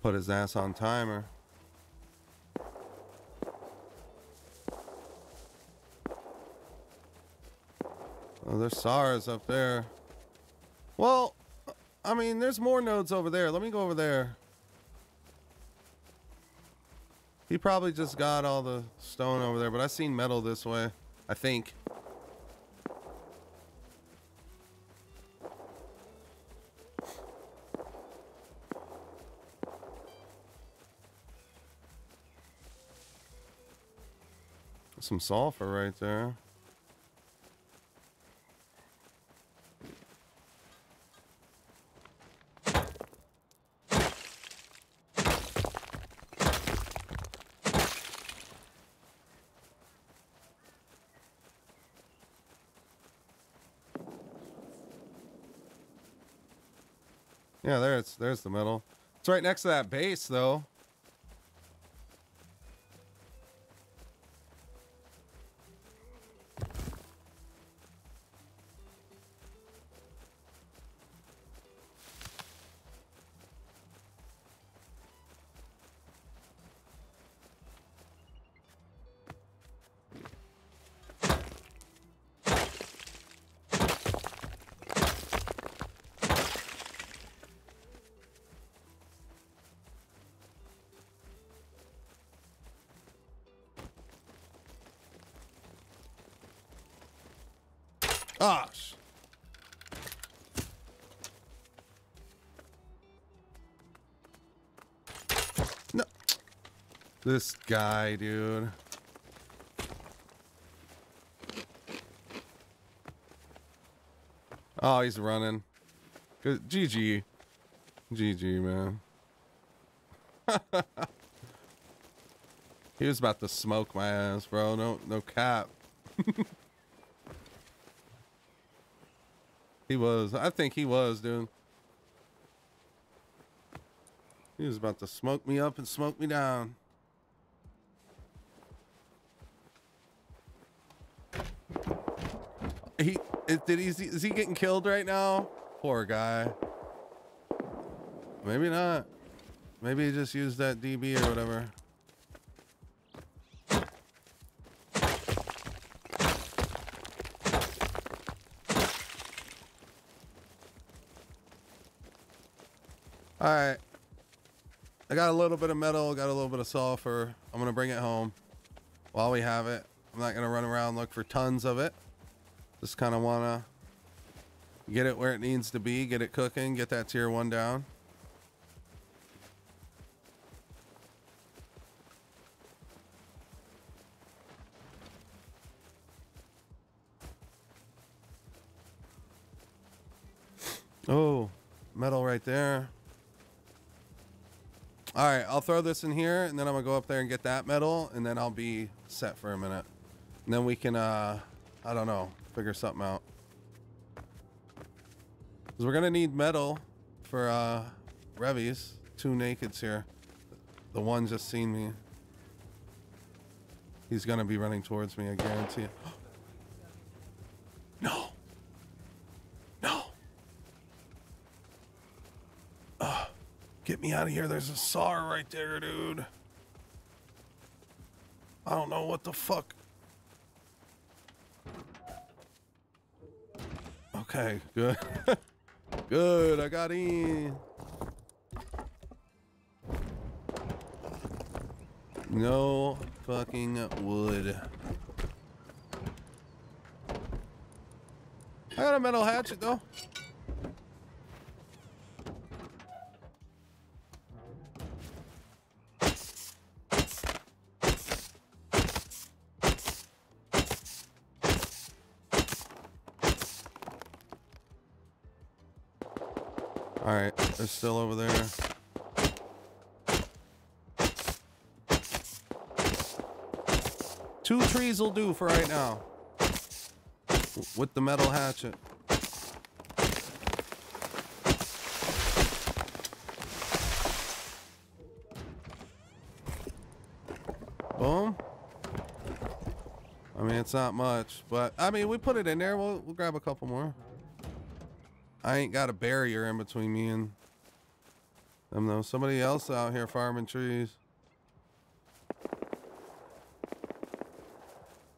Put his ass on timer. Oh, there's SARs up there. Well, I mean, there's more nodes over there. Let me go over there. He probably just got all the stone over there, but I've seen metal this way, I think. Some sulfur right there. Yeah, there's the metal. It's right next to that base though. us. No. This guy, dude. Oh, he's running. GG. GG, man. He was about to smoke my ass, bro. No cap. He was. I think he was, dude. He was about to smoke me up and smoke me down. Is he getting killed right now? Poor guy. Maybe not. Maybe he just used that DB or whatever. All right, I got a little bit of metal, got a little bit of sulfur. I'm gonna bring it home while we have it. I'm not gonna run around and look for tons of it. Just kind of wanna get it where it needs to be, get it cooking, get that tier 1 down. Oh, metal right there. All right, I'll throw this in here, and then I'm gonna go up there and get that metal, and then I'll be set for a minute. And then we can, I don't know, figure something out. Cause we're gonna need metal for Revies. 2 nakeds here. The one just seen me. He's gonna be running towards me, I guarantee it. No. Get me out of here. There's a SAR right there, dude. I don't know what the fuck. Okay, good. Good, I got in. No fucking wood. I got a metal hatchet, though. Alright, they're still over there. Two trees will do for right now. With the metal hatchet. Boom. I mean, it's not much, but I mean, we put it in there. We'll grab a couple more. I ain't got a barrier in between me and them though. Somebody else out here farming trees.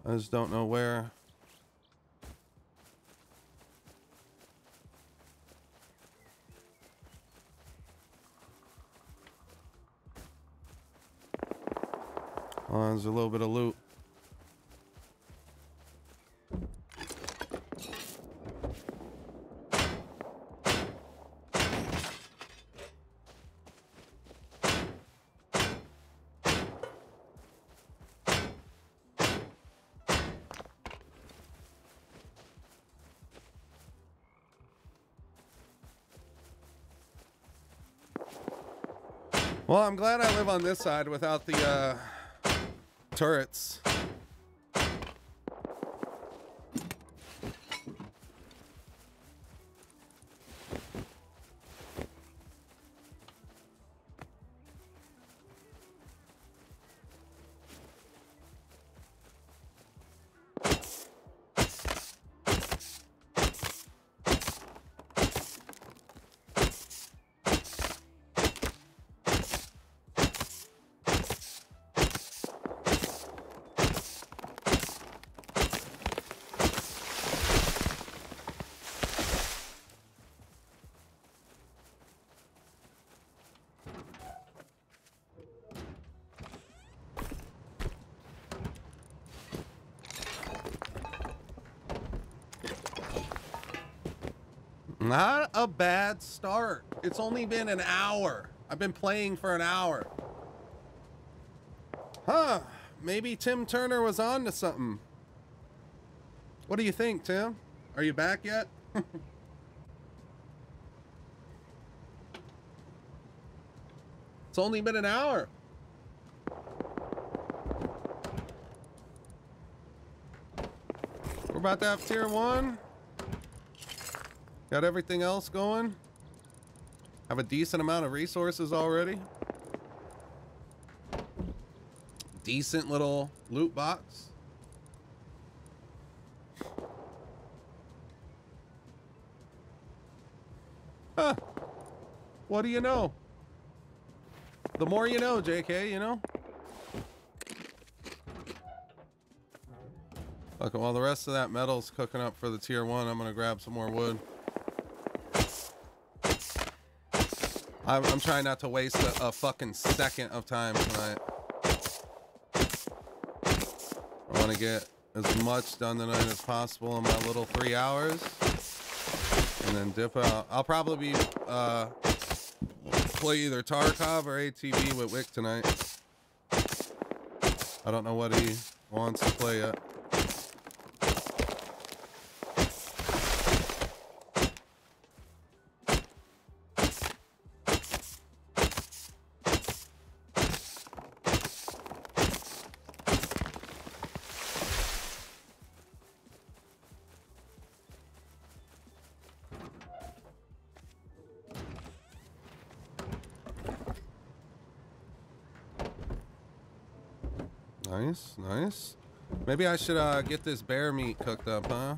I just don't know where. Oh, there's a little bit of loot. Well, I'm glad I live on this side without the turrets. Not a bad start. It's only been an hour. I've been playing for an hour. Huh. Maybe Tim Turner was on to something. What do you think, Tim? Are you back yet? It's only been an hour. We're about to have tier one. Got everything else going. Have a decent amount of resources already. Decent little loot box. Huh. What do you know? The more you know, JK, you know? Look, while the rest of that metal's cooking up for the tier one, I'm gonna grab some more wood. I'm trying not to waste a fucking second of time tonight. I want to get as much done tonight as possible in my little 3 hours, and then dip out. I'll probably be play either Tarkov or ATV with Wick tonight. I don't know what he wants to play yet. Nice, nice. Maybe I should get this bear meat cooked up, huh?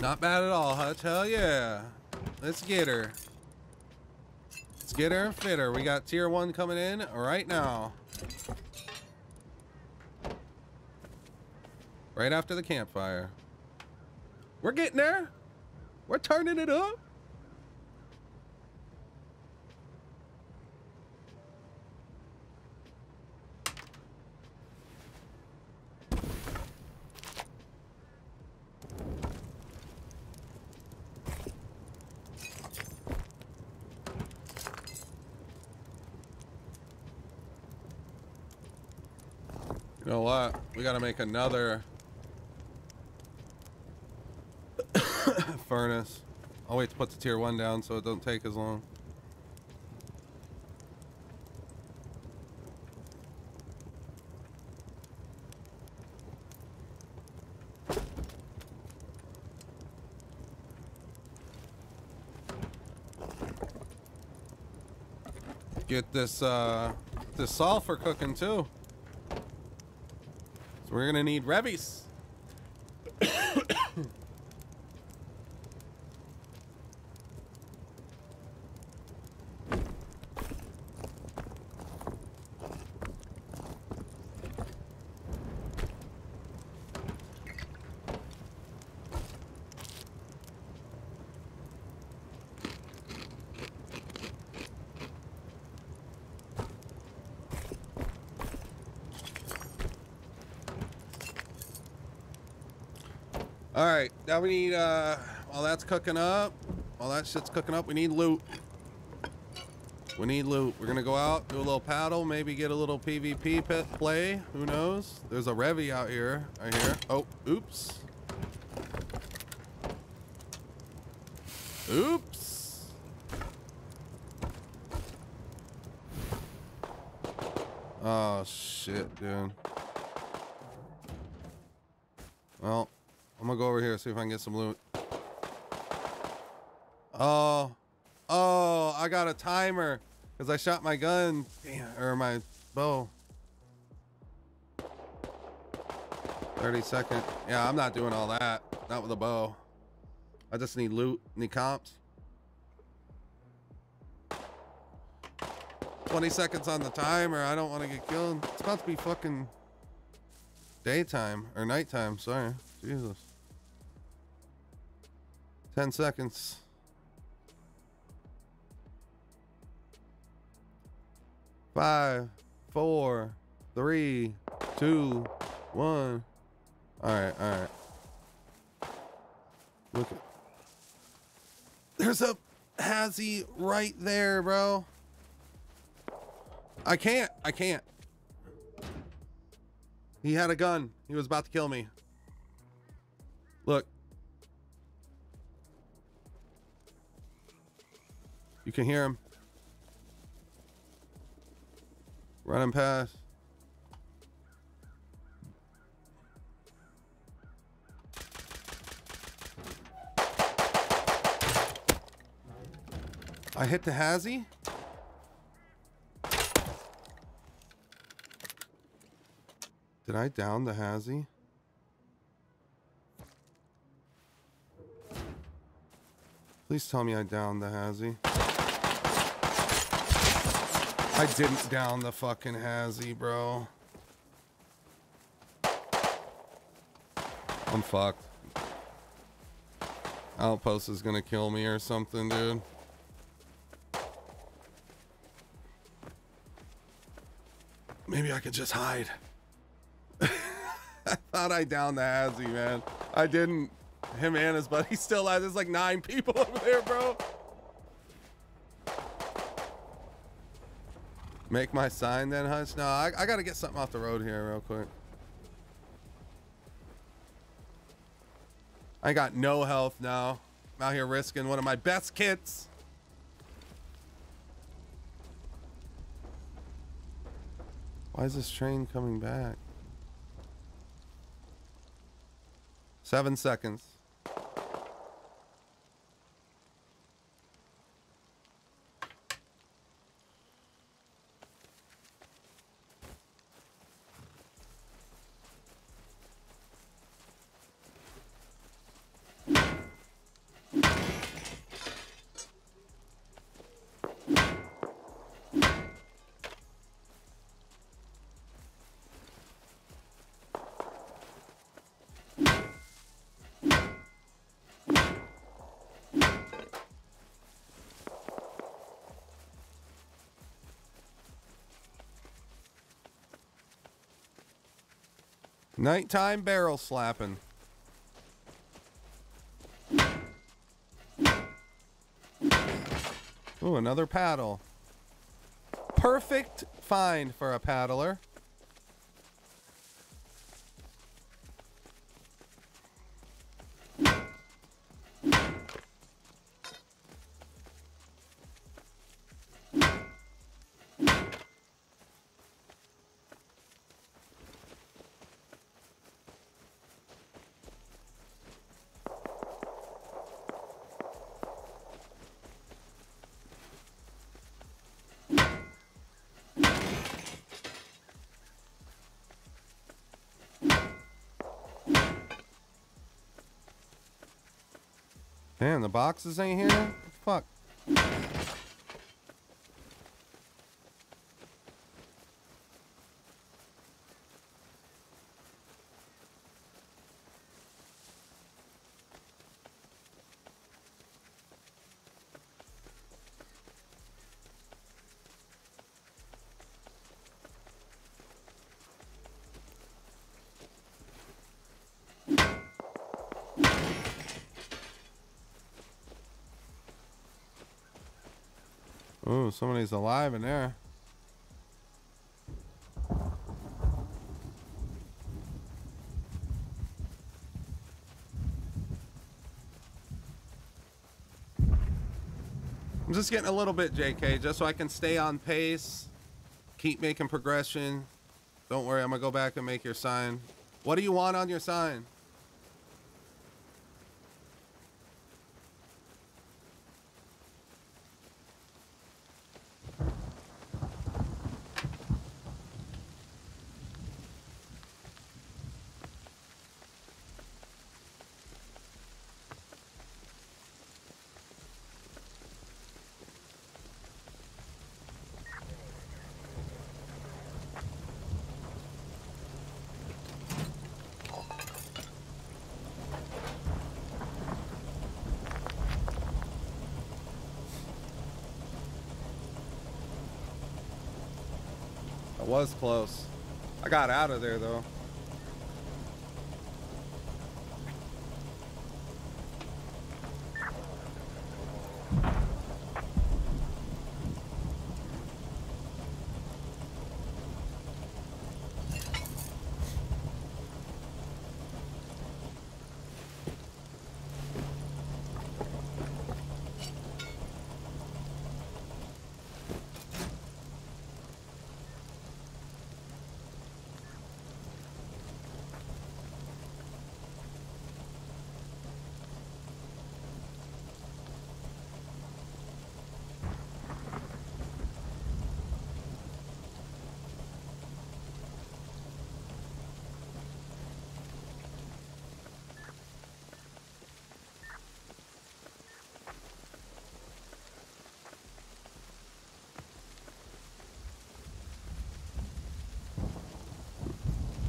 Not bad at all, Hutch. Hell yeah. Let's get her. Let's get her and fit her. We got tier one coming in right now. Right after the campfire. We're getting there. We're turning it up. You know what? We gotta make another furnace. I'll wait to put the tier one down so it doesn't take as long. Get this this sulfur cooking too. We're gonna need revies. Alright, now we need, while that's cooking up, while that shit's cooking up, we need loot. We need loot. We're gonna go out, do a little paddle, maybe get a little PvP play. Who knows? There's a Revy out here, right here. Oh, oops. Oops. Oh, shit, dude. Well. I'm gonna go over here, see if I can get some loot. Oh, oh, I got a timer because I shot my gun, damn, or my bow. 30 second. Yeah, I'm not doing all that. Not with a bow. I just need loot, need comps. 20 seconds on the timer. I don't want to get killed. It's about to be fucking daytime or nighttime. Sorry. Jesus. 10 seconds. Five, four, three, 2, 1. All right. Look at, there's a Hazzy right there, bro. I can't. He had a gun. He was about to kill me. Look. You can hear him. Running past. I hit the Hazzy. Did I down the Hazzy? Please tell me I downed the Hazzy. I didn't down the fucking Hazzy, bro. I'm fucked. Outpost is gonna kill me or something, dude. Maybe I could just hide. I thought I downed the Hazzy, man. I didn't. Him and his buddy still alive. There's like 9 people over there, bro. Make my sign then, Hunch. No, I gotta get something off the road here real quick. I got no health now. I'm out here risking one of my best kits. Why is this train coming back? 7 seconds. Nighttime barrel slapping. Ooh, another paddle. Perfect find for a paddler. Man, the boxes ain't here? Fuck. Oh, somebody's alive in there. I'm just getting a little bit JK, just so I can stay on pace, keep making progression. Don't worry, I'm gonna go back and make your sign. What do you want on your sign? Was close. I got out of there though.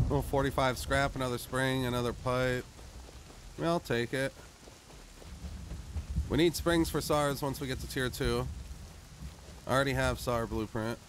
Little 45 scrap, another spring, another pipe. I mean, I'll take it. We need springs for SARs once we get to tier 2. I already have SAR blueprint.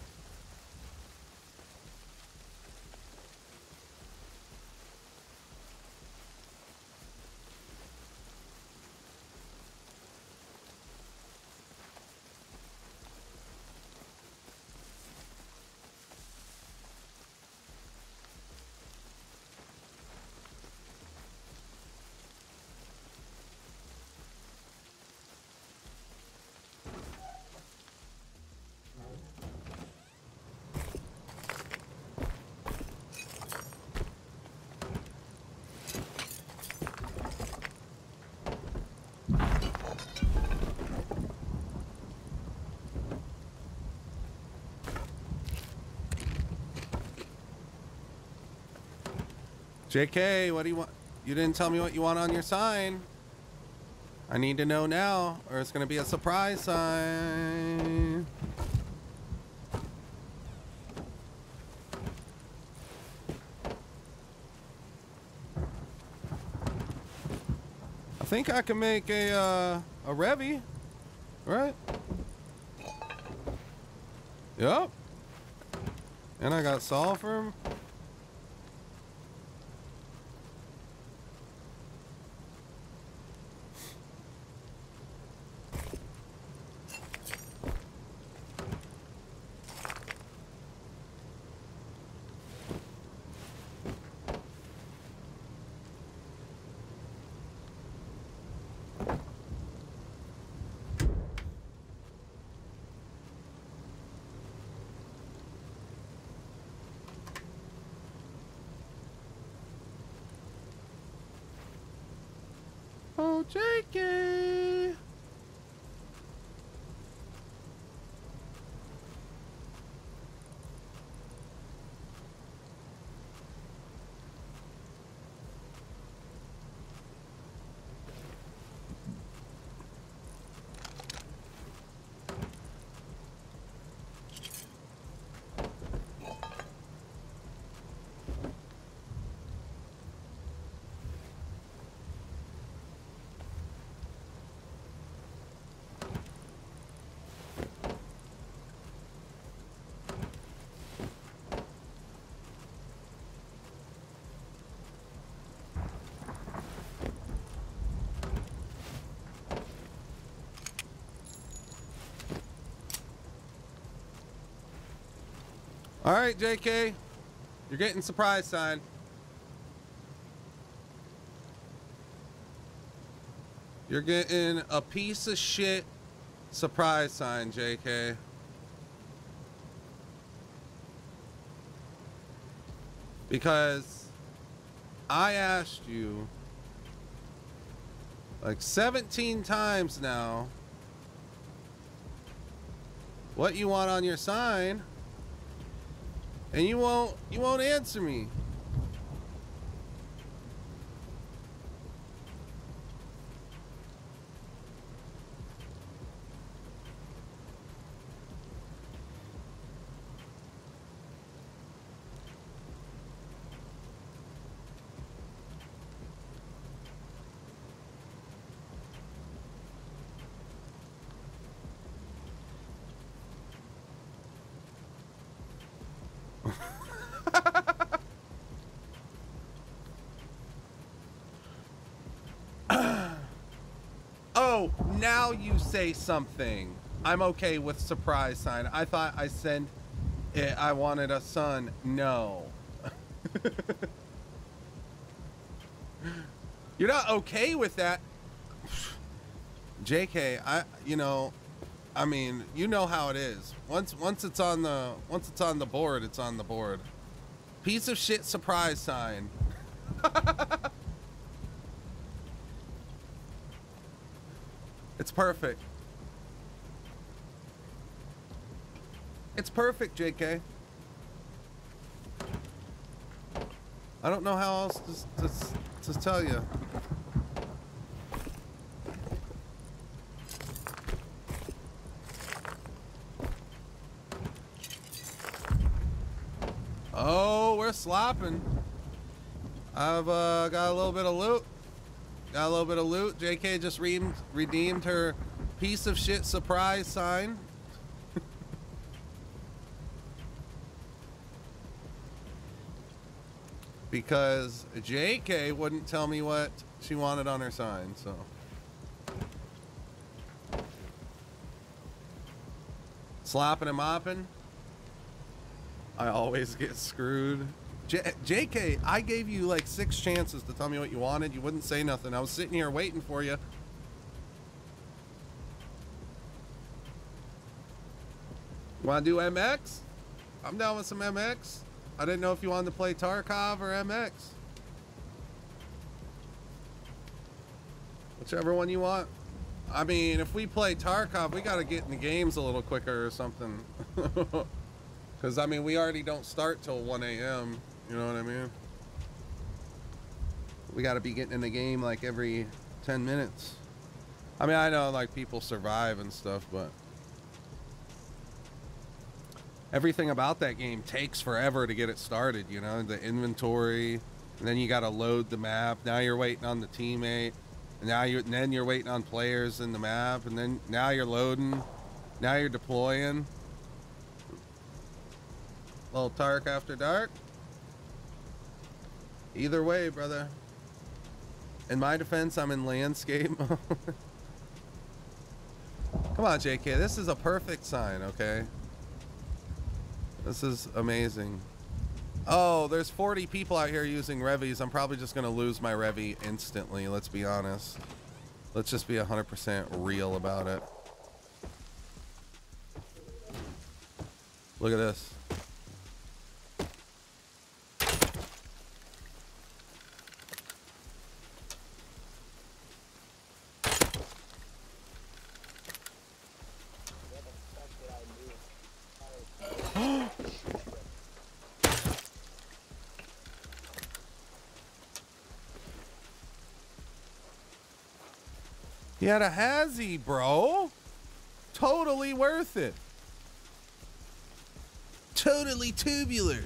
JK, what do you want? You didn't tell me what you want on your sign. I need to know now, or it's gonna be a surprise sign. I think I can make a Revy, right? Yep. And I got sulfur. JK. All right, JK, you're getting surprise sign. You're getting a piece of shit surprise sign, JK. Because I asked you like 17 times now what you want on your sign. And you won't answer me. Oh, now you say something. I'm okay with surprise sign. I thought I sent it. I wanted a son. No. You're not okay with that. JK, I mean, you know how it is. Once it's on the board, it's on the board. Piece of shit surprise sign. It's perfect. It's perfect, JK. I don't know how else to tell you. Oh, we're slopping. I've got a little bit of loot. Got a little bit of loot. JK just redeemed her piece of shit surprise sign. Because JK wouldn't tell me what she wanted on her sign, so. Slopping and mopping. I always get screwed. JK, I gave you like 6 chances to tell me what you wanted. You wouldn't say nothing. I was sitting here waiting for you. You want to do MX? I'm down with some MX. I didn't know if you wanted to play Tarkov or MX. Whichever one you want. I mean, if we play Tarkov, we got to get in the games a little quicker or something. Because, I mean, we already don't start till 1 a.m. You know what I mean? We got to be getting in the game like every 10 minutes. I mean, I know like people survive and stuff, but everything about that game takes forever to get it started, you know, the inventory, and then you got to load the map. Now you're waiting on the teammate, and then you're waiting on players in the map, and then now you're loading, now you're deploying. Little Tark after dark. Either way, brother. In my defense, I'm in landscape. Come on, JK, this is a perfect sign, okay? This is amazing. Oh, there's 40 people out here using Revies. I'm probably just gonna lose my Revy instantly, let's be honest. Let's just be 100% real about it. Look at this. He had a hazy, bro. Totally worth it. Totally tubular.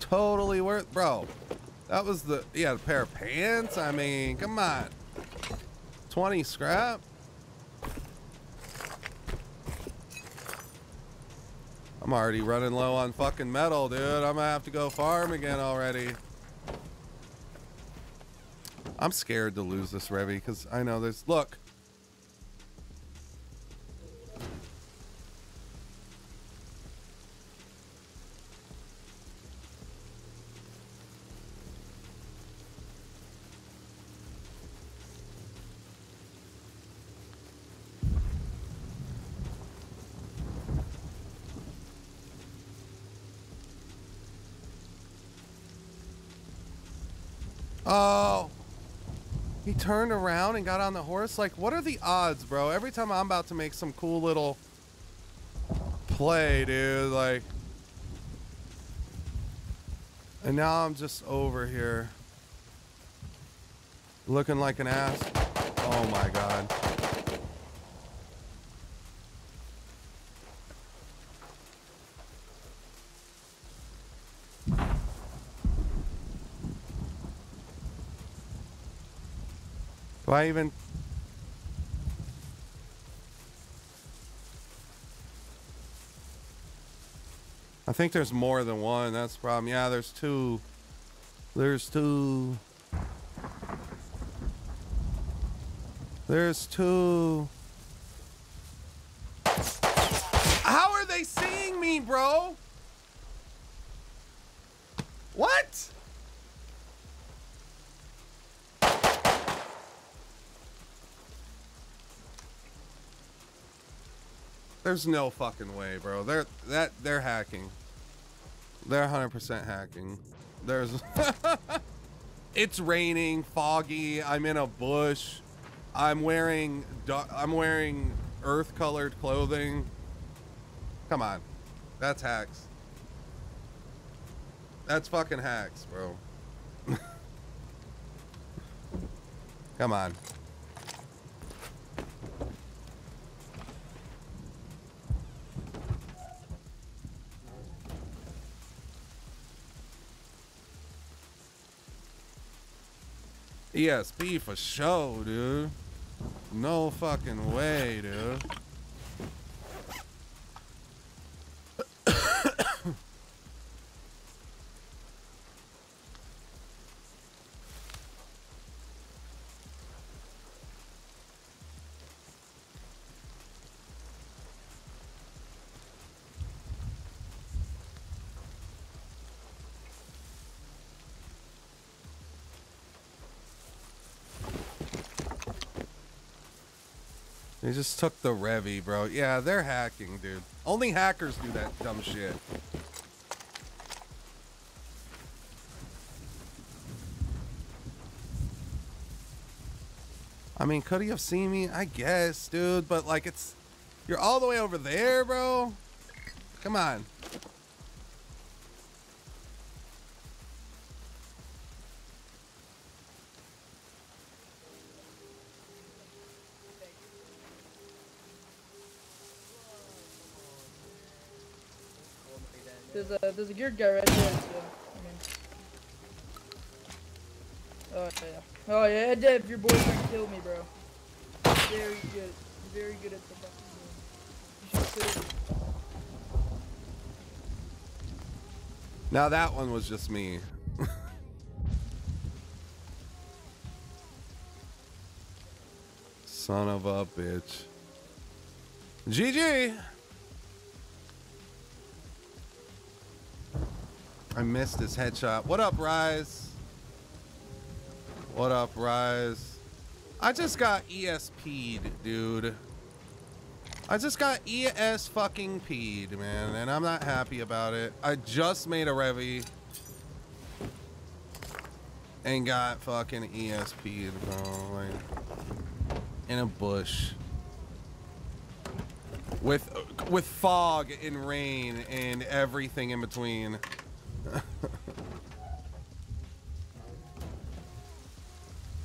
Totally worth, bro. That was the, he had a pair of pants. I mean, come on. 20 scrap. I'm already running low on fucking metal, dude. I'm gonna have to go farm again already. I'm scared to lose this Revy because I know there's, look. Oh. He turned around and got on the horse. Like, what are the odds, bro? Every time I'm about to make some cool little play, dude, like, and now I'm just over here looking like an ass. Oh my God. I even I think there's more than one, that's the problem. Yeah, there's two. There's two. How are they seeing me, bro? What? There's no fucking way, bro. They're hacking. They're 100% hacking. There's it's raining, foggy. I'm in a bush. I'm wearing earth-colored clothing. Come on. That's hacks. That's fucking hacks, bro. Come on. ESP for show, dude. No fucking way, dude. They just took the Revy, bro. Yeah, they're hacking, dude. Only hackers do that dumb shit. I mean, could he have seen me? I guess, dude, but like it's... You're all the way over there, bro. Come on. There's a geared guy right there, so, I mean. Oh, yeah. Oh, yeah, Dev, your boyfriend killed me, bro. Very good. Very good at the fucking game. You should kill me. Now that one was just me. Son of a bitch. GG! I missed his headshot. What up, Rise? What up, Rise? I just got ESP'd, dude. I just got ES fucking P'd, man, and I'm not happy about it. I just made a Revy and got fucking ESP'd, bro, like in a bush with fog and rain and everything in between.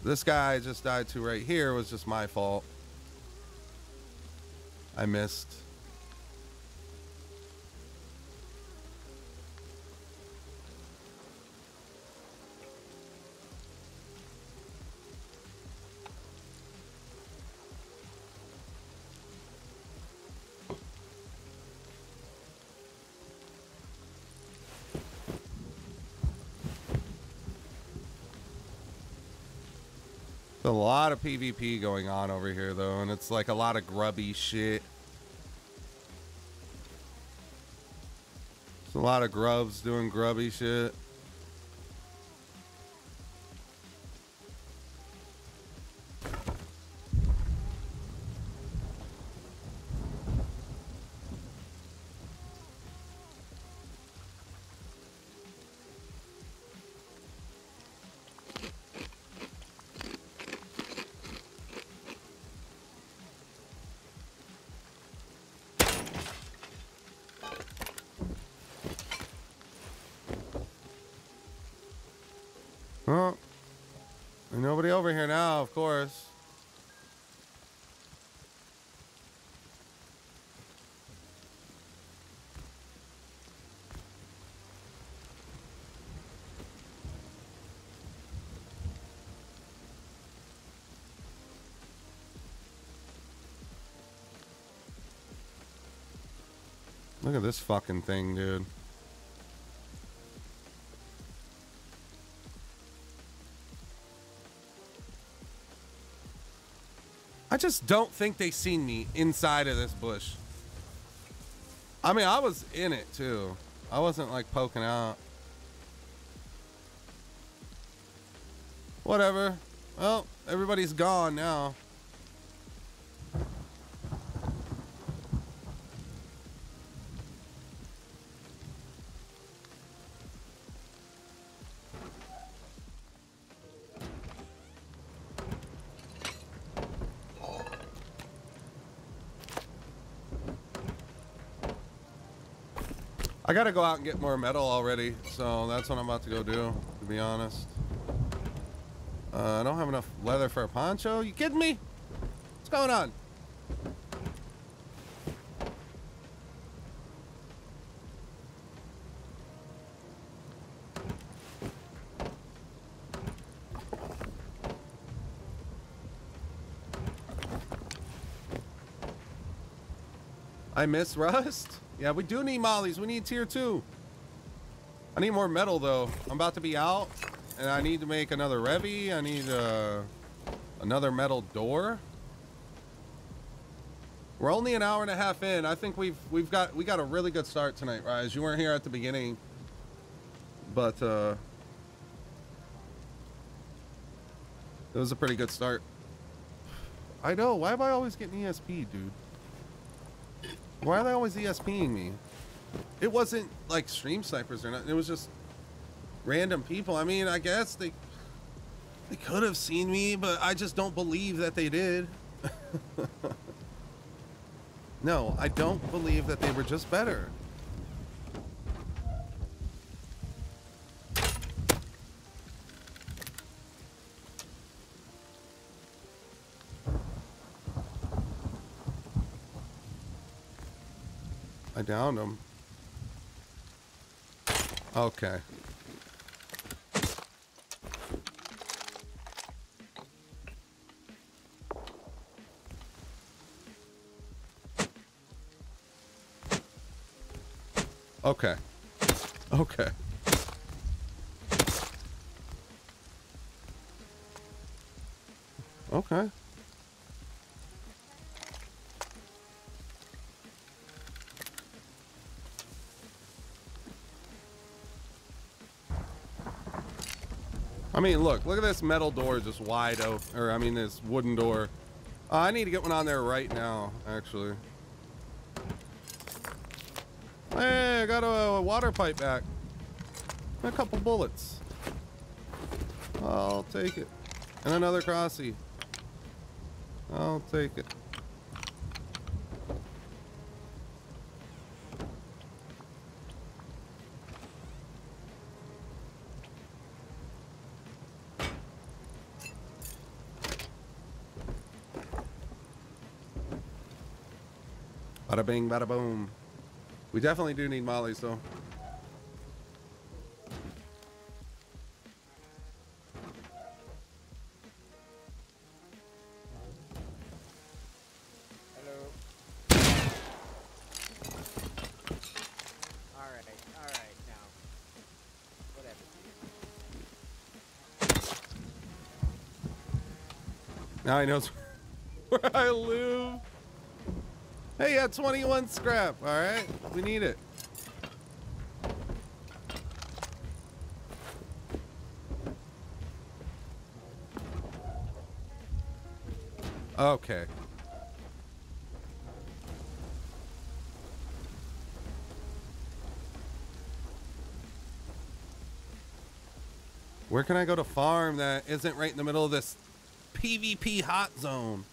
This guy I just died to right here was just my fault. I missed. A lot of PvP going on over here, though, and it's like a lot of grubby shit. There's a lot of grubs doing grubby shit. Over here now, of course. Look at this fucking thing, dude. I just don't think they seen me inside of this bush. I mean, I was in it too. I wasn't like poking out. Whatever. Well, everybody's gone now. I gotta go out and get more metal already, so that's what I'm about to go do, to be honest. I don't have enough leather for a poncho. You kidding me? What's going on? I miss Rust. Yeah, we do need mollies. We need tier 2. I need more metal, though. I'm about to be out, and I need to make another Revy. I need another metal door. We're only an hour and a half in. I think we got a really good start tonight, Rise. You weren't here at the beginning, but it was a pretty good start. I know. Why am I always getting ESP, dude? Why are they always ESPing me? It wasn't like stream snipers or nothing. It was just random people. I mean, I guess they could have seen me, but I just don't believe that they did. No, I don't believe that they were just better. I downed him. Okay. Okay. Okay. Okay. I mean, look at this metal door just wide open, or I mean this wooden door. I need to get one on there right now, actually. Hey, I got a water pipe back. And a couple bullets. I'll take it. And another crossy. I'll take it. Bada bing, bada boom. We definitely do need mollies, though. Hello. All right, now. Whatever. Now he knows where I live. Hey, yeah, 21 scrap, all right? We need it. Okay. Where can I go to farm that isn't right in the middle of this PvP hot zone?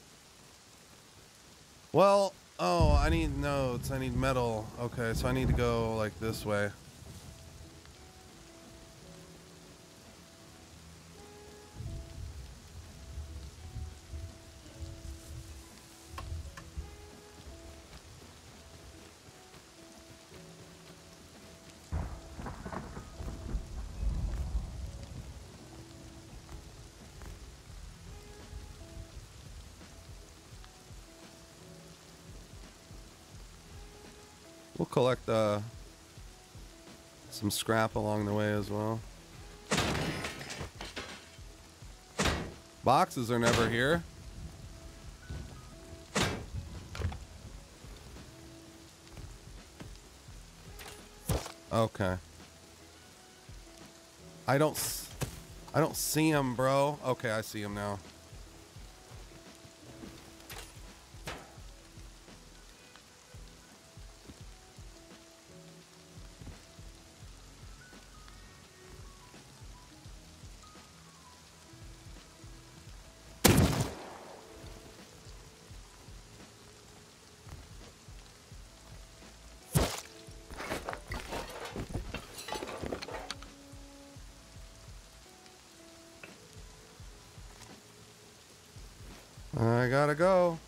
Well, oh, I need nodes. I need metal. Okay, so I need to go like this way. Collect some scrap along the way as well. Boxes are never here. Okay. I don't see him, bro. Okay, I see him now. I gotta go.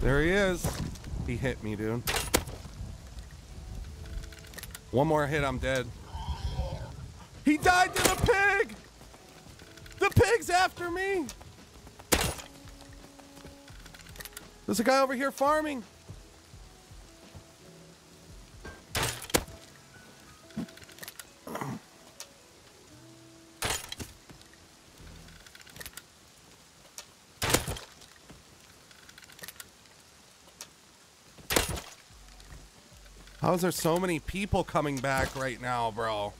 There he is. He hit me, dude. One more hit, I'm dead. He died to the pig! The pig's after me! There's a guy over here farming. How is there so many people coming back right now, bro?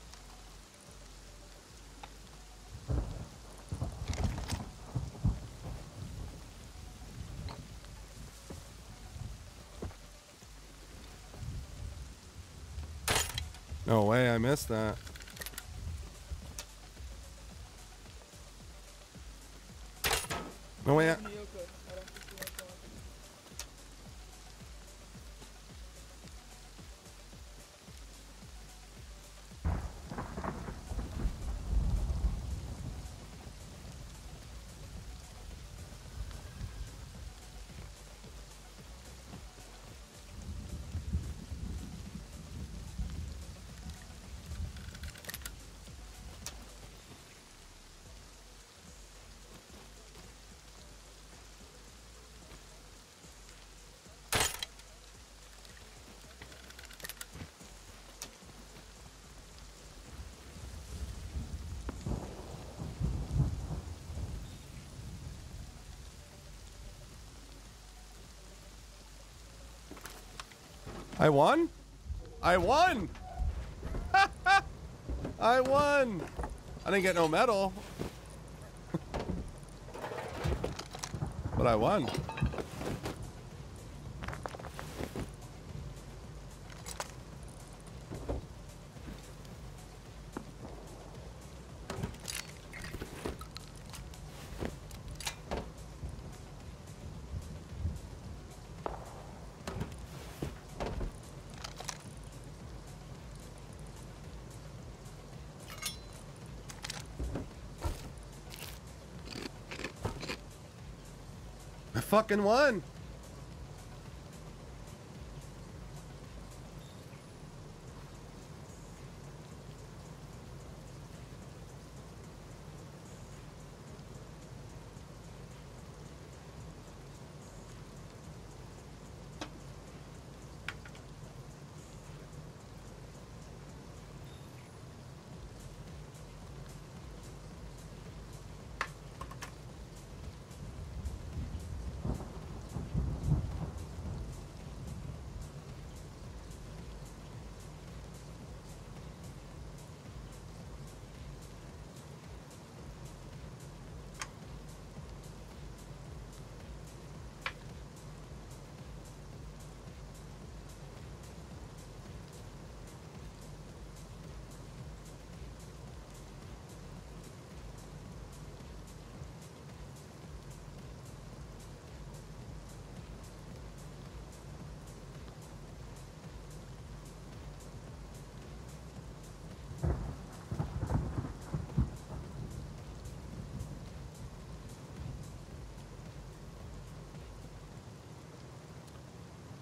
No way, I missed that. No way. I won? I won! I won! I didn't get no medal. But I won. Fucking won.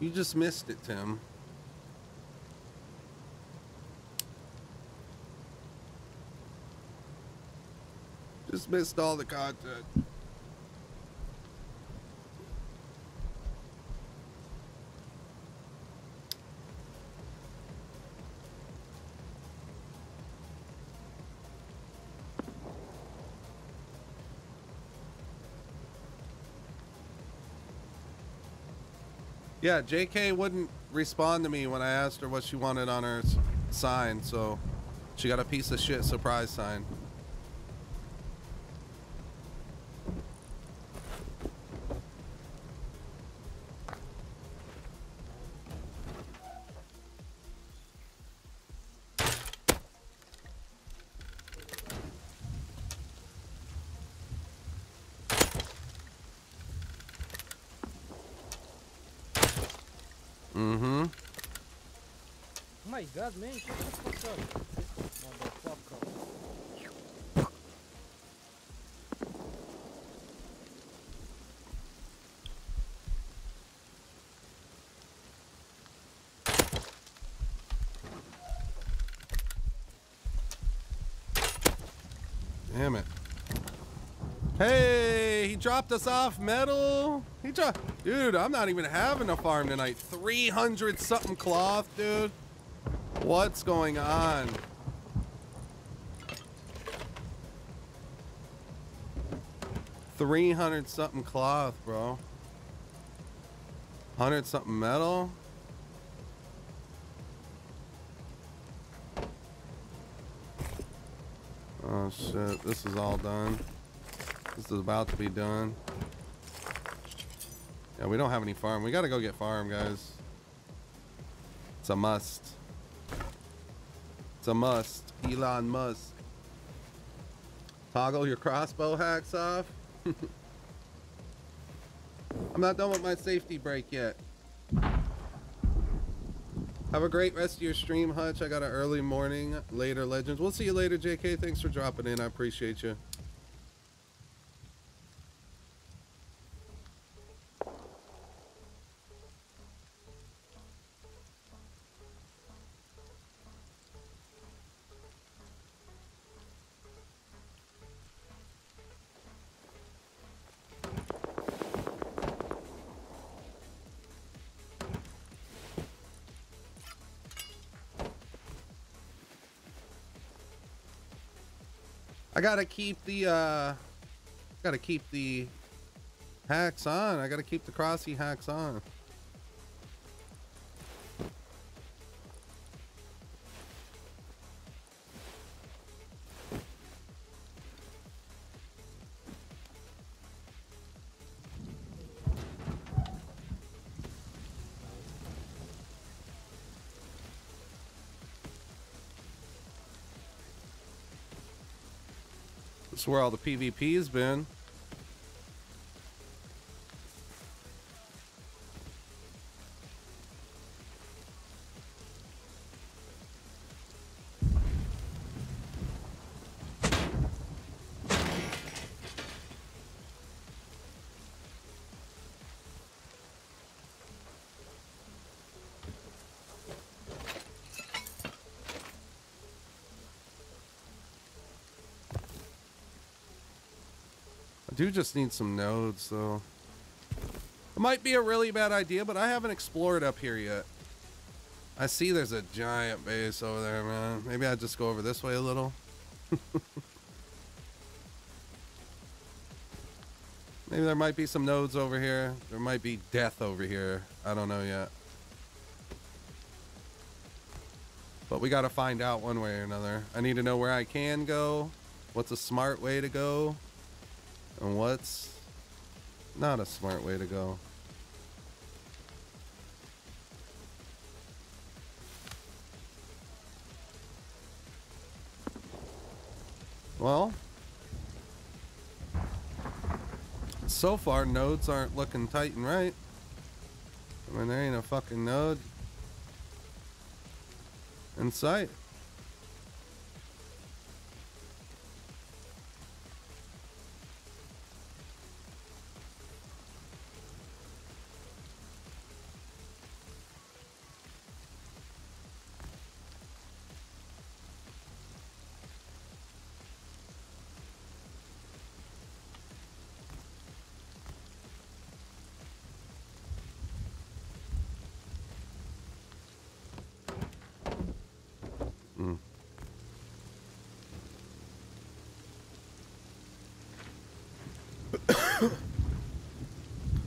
You just missed it, Tim. Just missed all the content. Yeah, JK wouldn't respond to me when I asked her what she wanted on her sign, so she got a piece of shit surprise sign. God, man, shut the fuck up. Motherfucker. Damn it. Hey, he dropped us off metal. He dropped. Dude, I'm not even having a farm tonight. 300 something cloth, dude. What's going on? $300 something cloth, bro. 100 something metal. Oh shit, this is all done. This is about to be done. Yeah, we don't have any farm. We gotta go get farm, guys. It's a must. It's a must. Elon Musk. Toggle your crossbow hacks off. I'm not done with my safety break yet. Have a great rest of your stream, Hutch. I got an early morning. Later, legends. We'll see you later, JK. Thanks for dropping in. I appreciate you. I gotta keep the hacks on. I gotta keep the crossy hacks on. Where all the PvP's been. I do just need some nodes though. It might be a really bad idea, but I haven't explored up here yet. I see there's a giant base over there, man. Maybe I just go over this way a little. Maybe there might be some nodes over here. There might be death over here. I don't know yet, but we got to find out one way or another. I need to know where I can go, what's a smart way to go, and what's not a smart way to go. Well, so far nodes aren't looking tight and right. I mean, there ain't a fucking node in sight.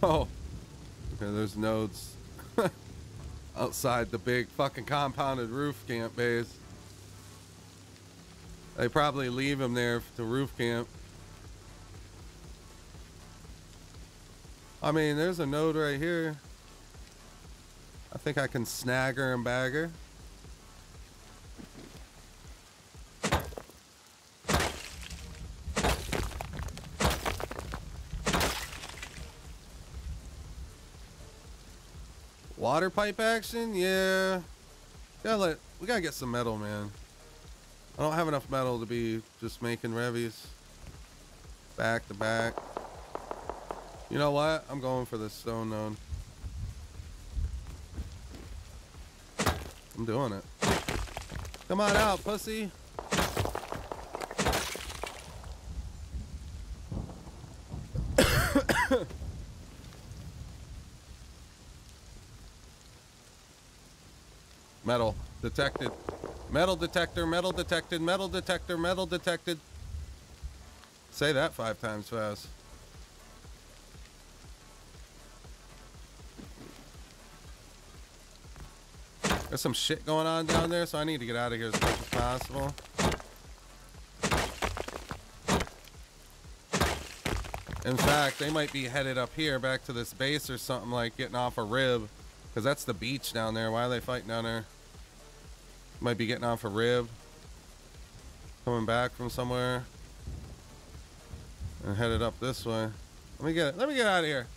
Oh, okay, there's nodes outside the big fucking compounded roof camp base. They probably leave them there to roof camp. I mean, there's a node right here. I think I can snag her and bag her. Water pipe action? Yeah. We gotta get some metal, man. I don't have enough metal to be just making revies back to back. You know what? I'm going for this stone node. I'm doing it. Come on out, pussy. Metal detected. Metal detector, metal detected, metal detector, metal detected. Say that 5 times fast. There's some shit going on down there, so I need to get out of here as much as possible. In fact, they might be headed up here back to this base or something, like getting off a rib, because that's the beach down there. Why are they fighting down there? Might be getting off a rib, coming back from somewhere, and headed up this way. Let me get out of here.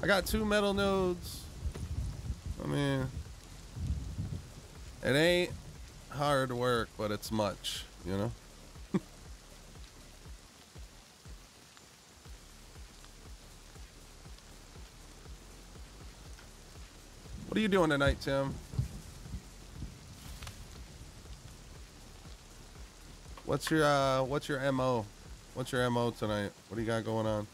I got 2 metal nodes. I mean, it ain't hard work, but it's much, you know? What are you doing tonight, Tim? What's your MO? What's your MO tonight? What do you got going on?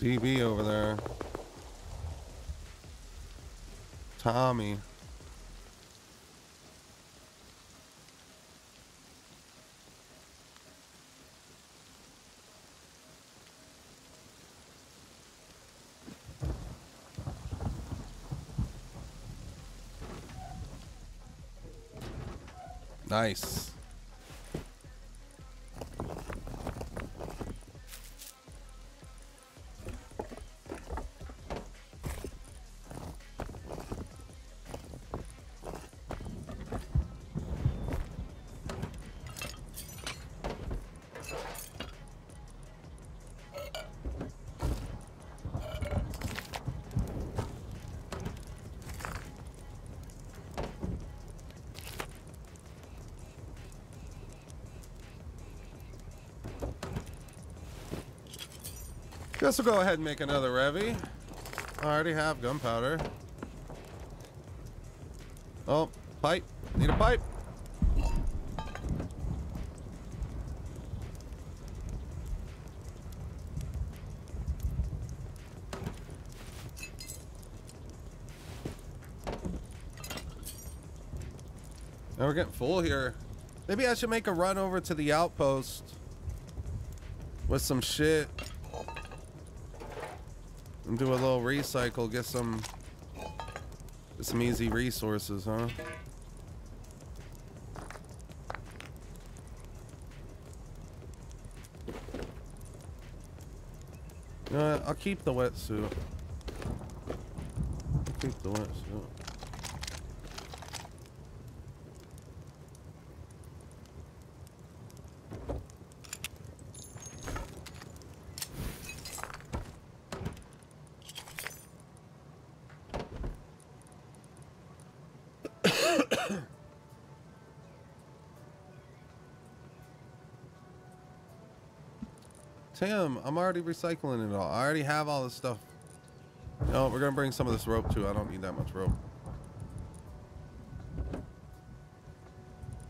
DB over there. Tommy. Nice. Guess we'll go ahead and make another revy. I already have gunpowder. Oh, pipe. Need a pipe. Now we're getting full here. Maybe I should make a run over to the outpost with some shit. And do a little recycle, get some easy resources, huh? You know what? I'll keep the wetsuit. Tam, I'm already recycling it all. I already have all this stuff. No, we're gonna bring some of this rope too. I don't need that much rope.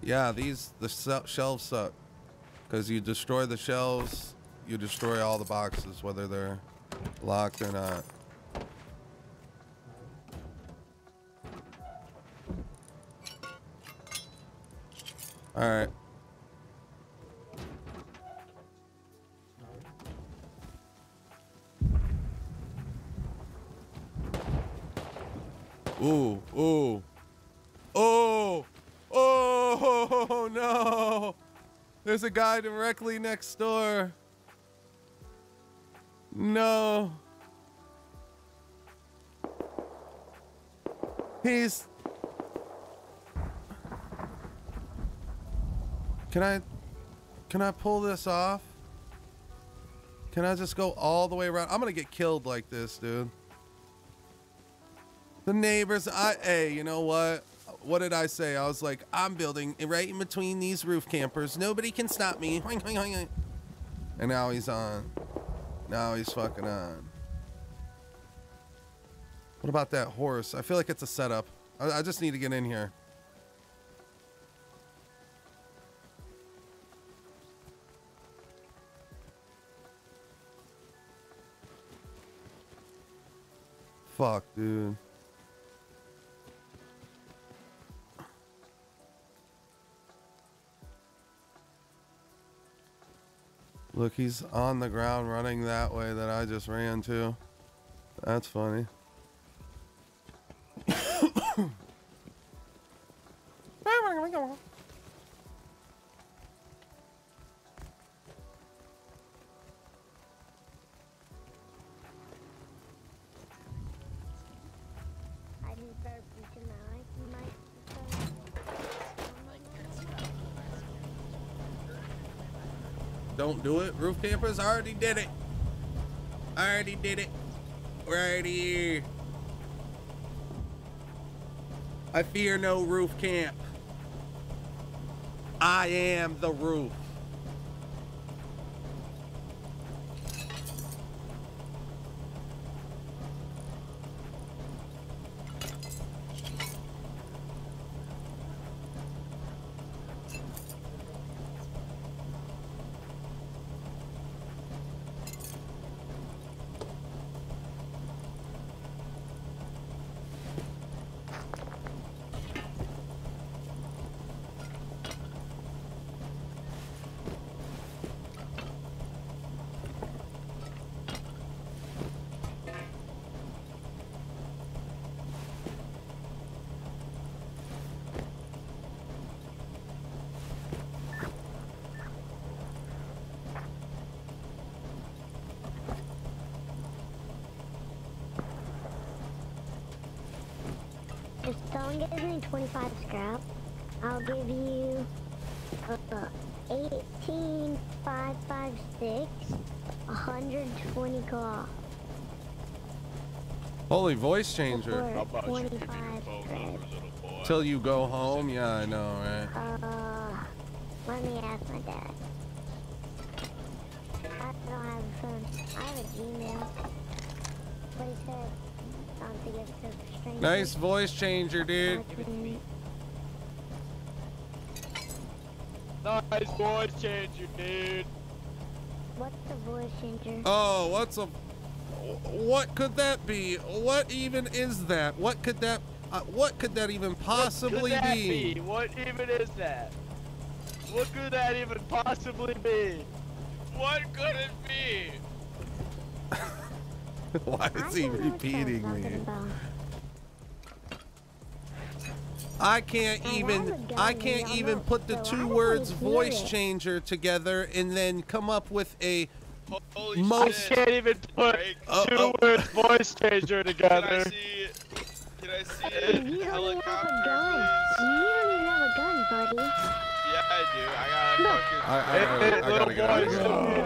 Yeah, the shelves suck because you destroy the shelves, you destroy all the boxes, whether they're locked or not. All right. Ooh, ooh, oh, oh no. There's a guy directly next door. No. He's. Can I pull this off? Can I just go all the way around? I'm gonna get killed like this, dude. The neighbors, hey, you know what? What did I say? I was like, I'm building right in between these roof campers. Nobody can stop me. And now he's on. Now he's fucking on. What about that horse? I feel like it's a setup. I just need to get in here. Fuck, dude. Look, he's on the ground running that way that I just ran to. That's funny. Don't do it. Roof campers, I already did it. I already did it. Right here. I fear no roof camp. I am the roof. If someone gives me 25 scrap, I'll give you 18, 556, 120 Glock. Holy voice changer. How about you give me your phone number, little boy? Till you go home? Yeah, I know, right? Let me ask my dad. I don't have a phone. I have a Gmail. What he said. Nice voice changer, dude. Nice voice changer, dude. What's a voice changer? Oh, what's a... What could that be? What even is that? What could that even possibly be? What even is that? What could that even possibly be? What could it be? Why is he repeating me? I can't even put the two words voice changer together and then come up with a I can't even put two words voice changer together. Can I see it? You don't even have a gun. You don't even have a gun, buddy. Yeah, I do.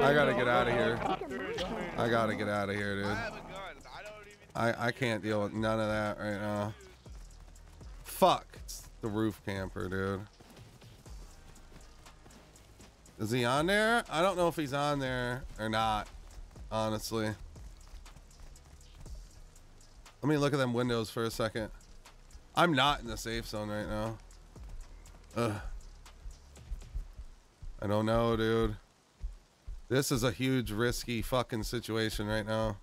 I gotta get out of here. I gotta get out of here, dude. I have a gun. I can't deal with none of that right now. Fuck, it's the roof camper, dude. Is he on there? I don't know if he's on there or not, honestly. Let me look at them windows for a second. I'm not in the safe zone right now. Ugh. I don't know, dude. This is a huge, risky fucking situation right now.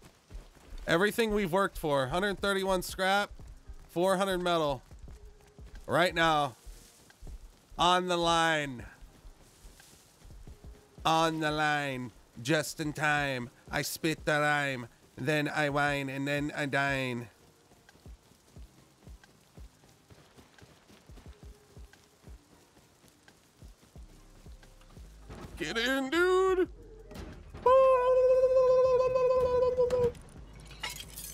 Everything we've worked for, 131 scrap, 400 metal, right now, on the line. On the line, just in time. I spit the rhyme, then I whine, and then I dine. Get in, dude.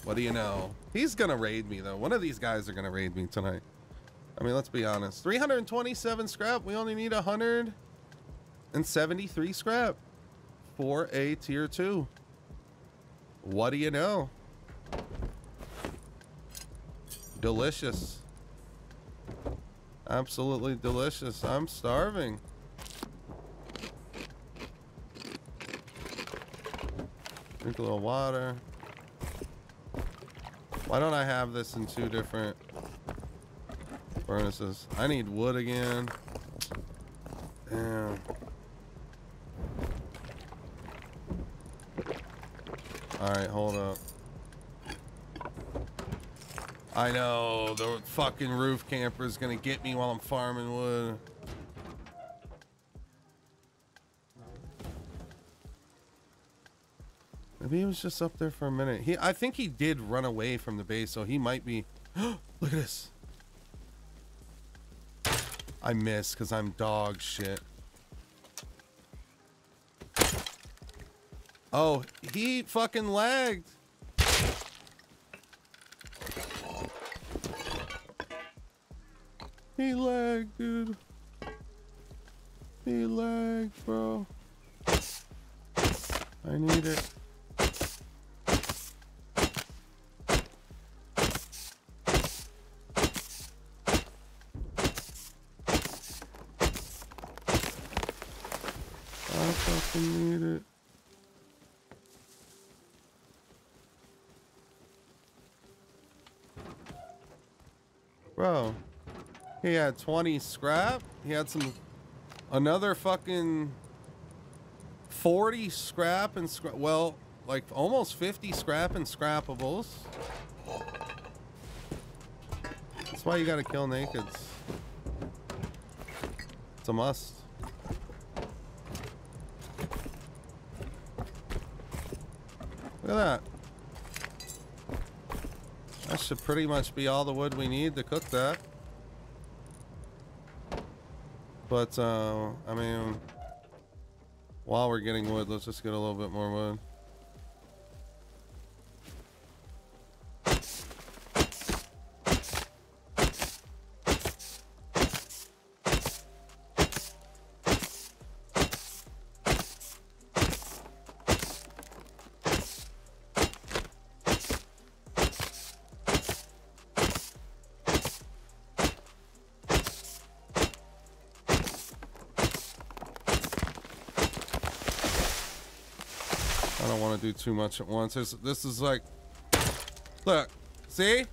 What do you know? He's gonna raid me though. One of these guys are gonna raid me tonight. I mean, let's be honest. 327 scrap. We only need 173 scrap for a tier 2. What do you know? Delicious. Absolutely delicious. I'm starving. Drink a little water. Why don't I have this in 2 different furnaces? I need wood again. Damn. All right, hold up. I know the fucking roof camper is gonna get me while I'm farming wood. Maybe he was just up there for a minute. I think he did run away from the base, so he might be. Look at this. I miss because I'm dog shit. Oh, he fucking lagged. He lagged, dude. He lagged, bro. I need it. Bro, he had 20 scrap. He had another fucking 40 scrap and scrap. Well, like almost 50 scrap and scrappables. That's why you gotta kill nakeds. It's a must. Look at that. That should pretty much be all the wood we need to cook that. But, I mean, while we're getting wood, let's just get a little bit more wood. Do too much at once. This is like, look, see?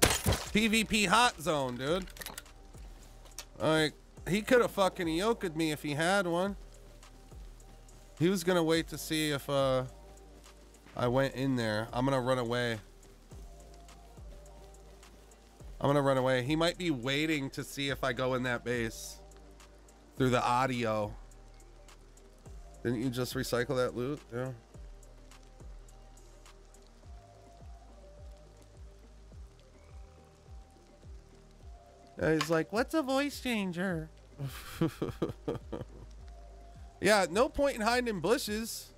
PvP hot zone, dude. Like, he could have fucking yoked me if he had one. He was gonna wait to see if I went in there. I'm gonna run away. I'm gonna run away. He might be waiting to see if I go in that base through the audio. Didn't you just recycle that loot? Yeah. Yeah, he's like, what's a voice changer? Yeah, no point in hiding in bushes.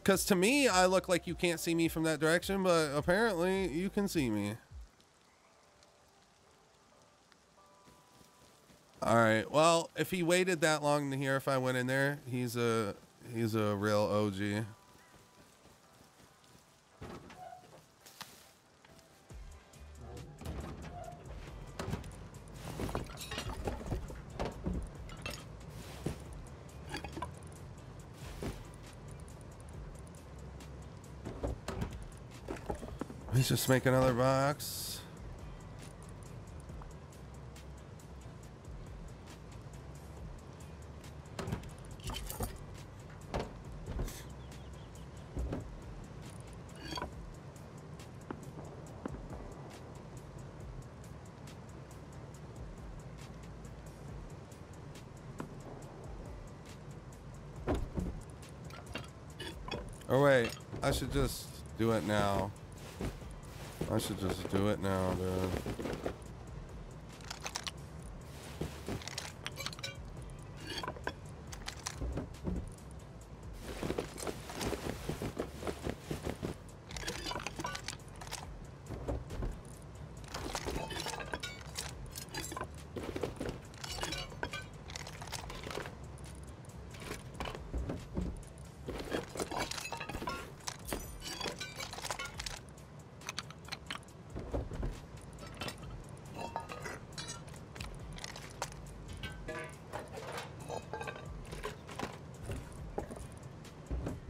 Because to me, I look like you can't see me from that direction, but apparently you can see me. All right. Well, if he waited that long to hear if I went in there, he's a real OG. Let's just make another box. Oh wait, I should just do it now. I should just do it now, dude.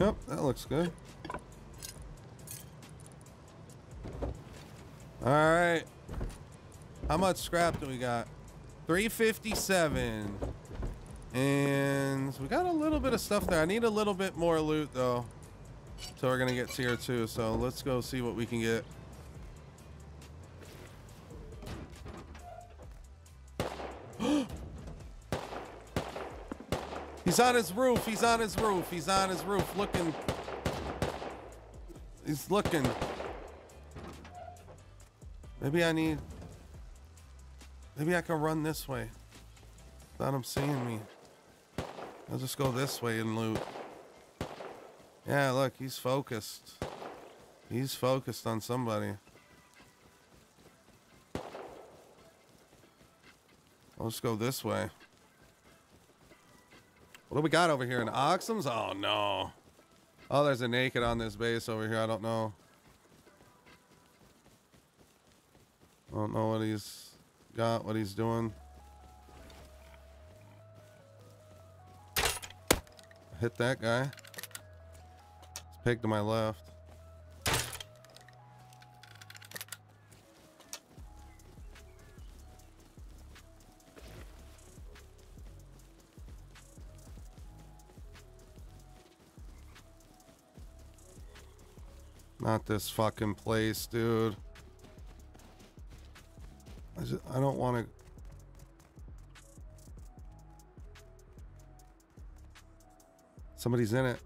Yep, that looks good. All right. How much scrap do we got? 357. And we got a little bit of stuff there. I need a little bit more loot though. So we're gonna get tier 2. So let's go see what we can get. He's on his roof. He's on his roof. He's on his roof. Looking. He's looking. Maybe I need. Maybe I can run this way. Without him seeing me. I'll just go this way and loot. Yeah, look. He's focused. He's focused on somebody. I'll just go this way. What do we got over here? An Oxums? Oh, no. Oh, there's a naked on this base over here. I don't know. I don't know what he's got, what he's doing. Hit that guy. It's pig to my left. Not this fucking place, dude. I don't want to. Somebody's in it.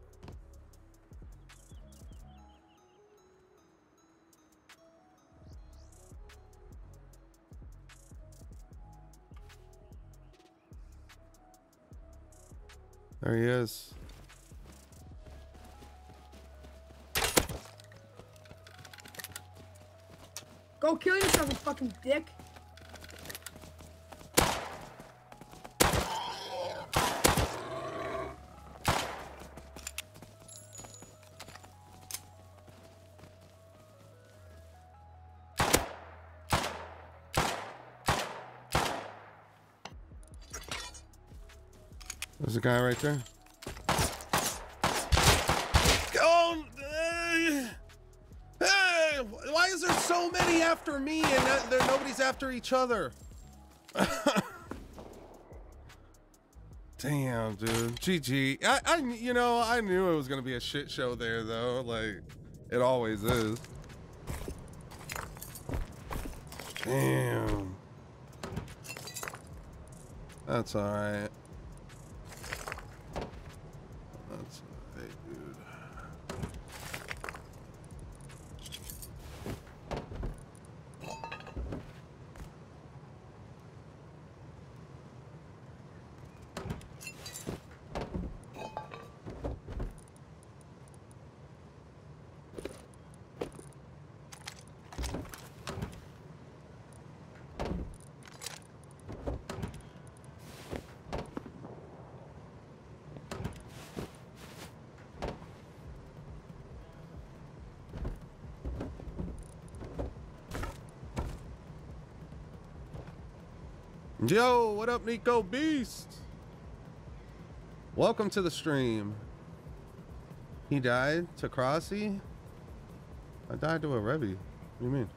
There he is. Go kill yourself, you fucking dick. There's a guy right there. So many after me, and nobody's after each other. Damn, dude. GG. You know, I knew it was gonna be a shit show there, though. Like, it always is. Damn. That's all right. Yo, what up, Nico Beast? Welcome to the stream. He died to Crossy. I died to a Revy. What do you mean?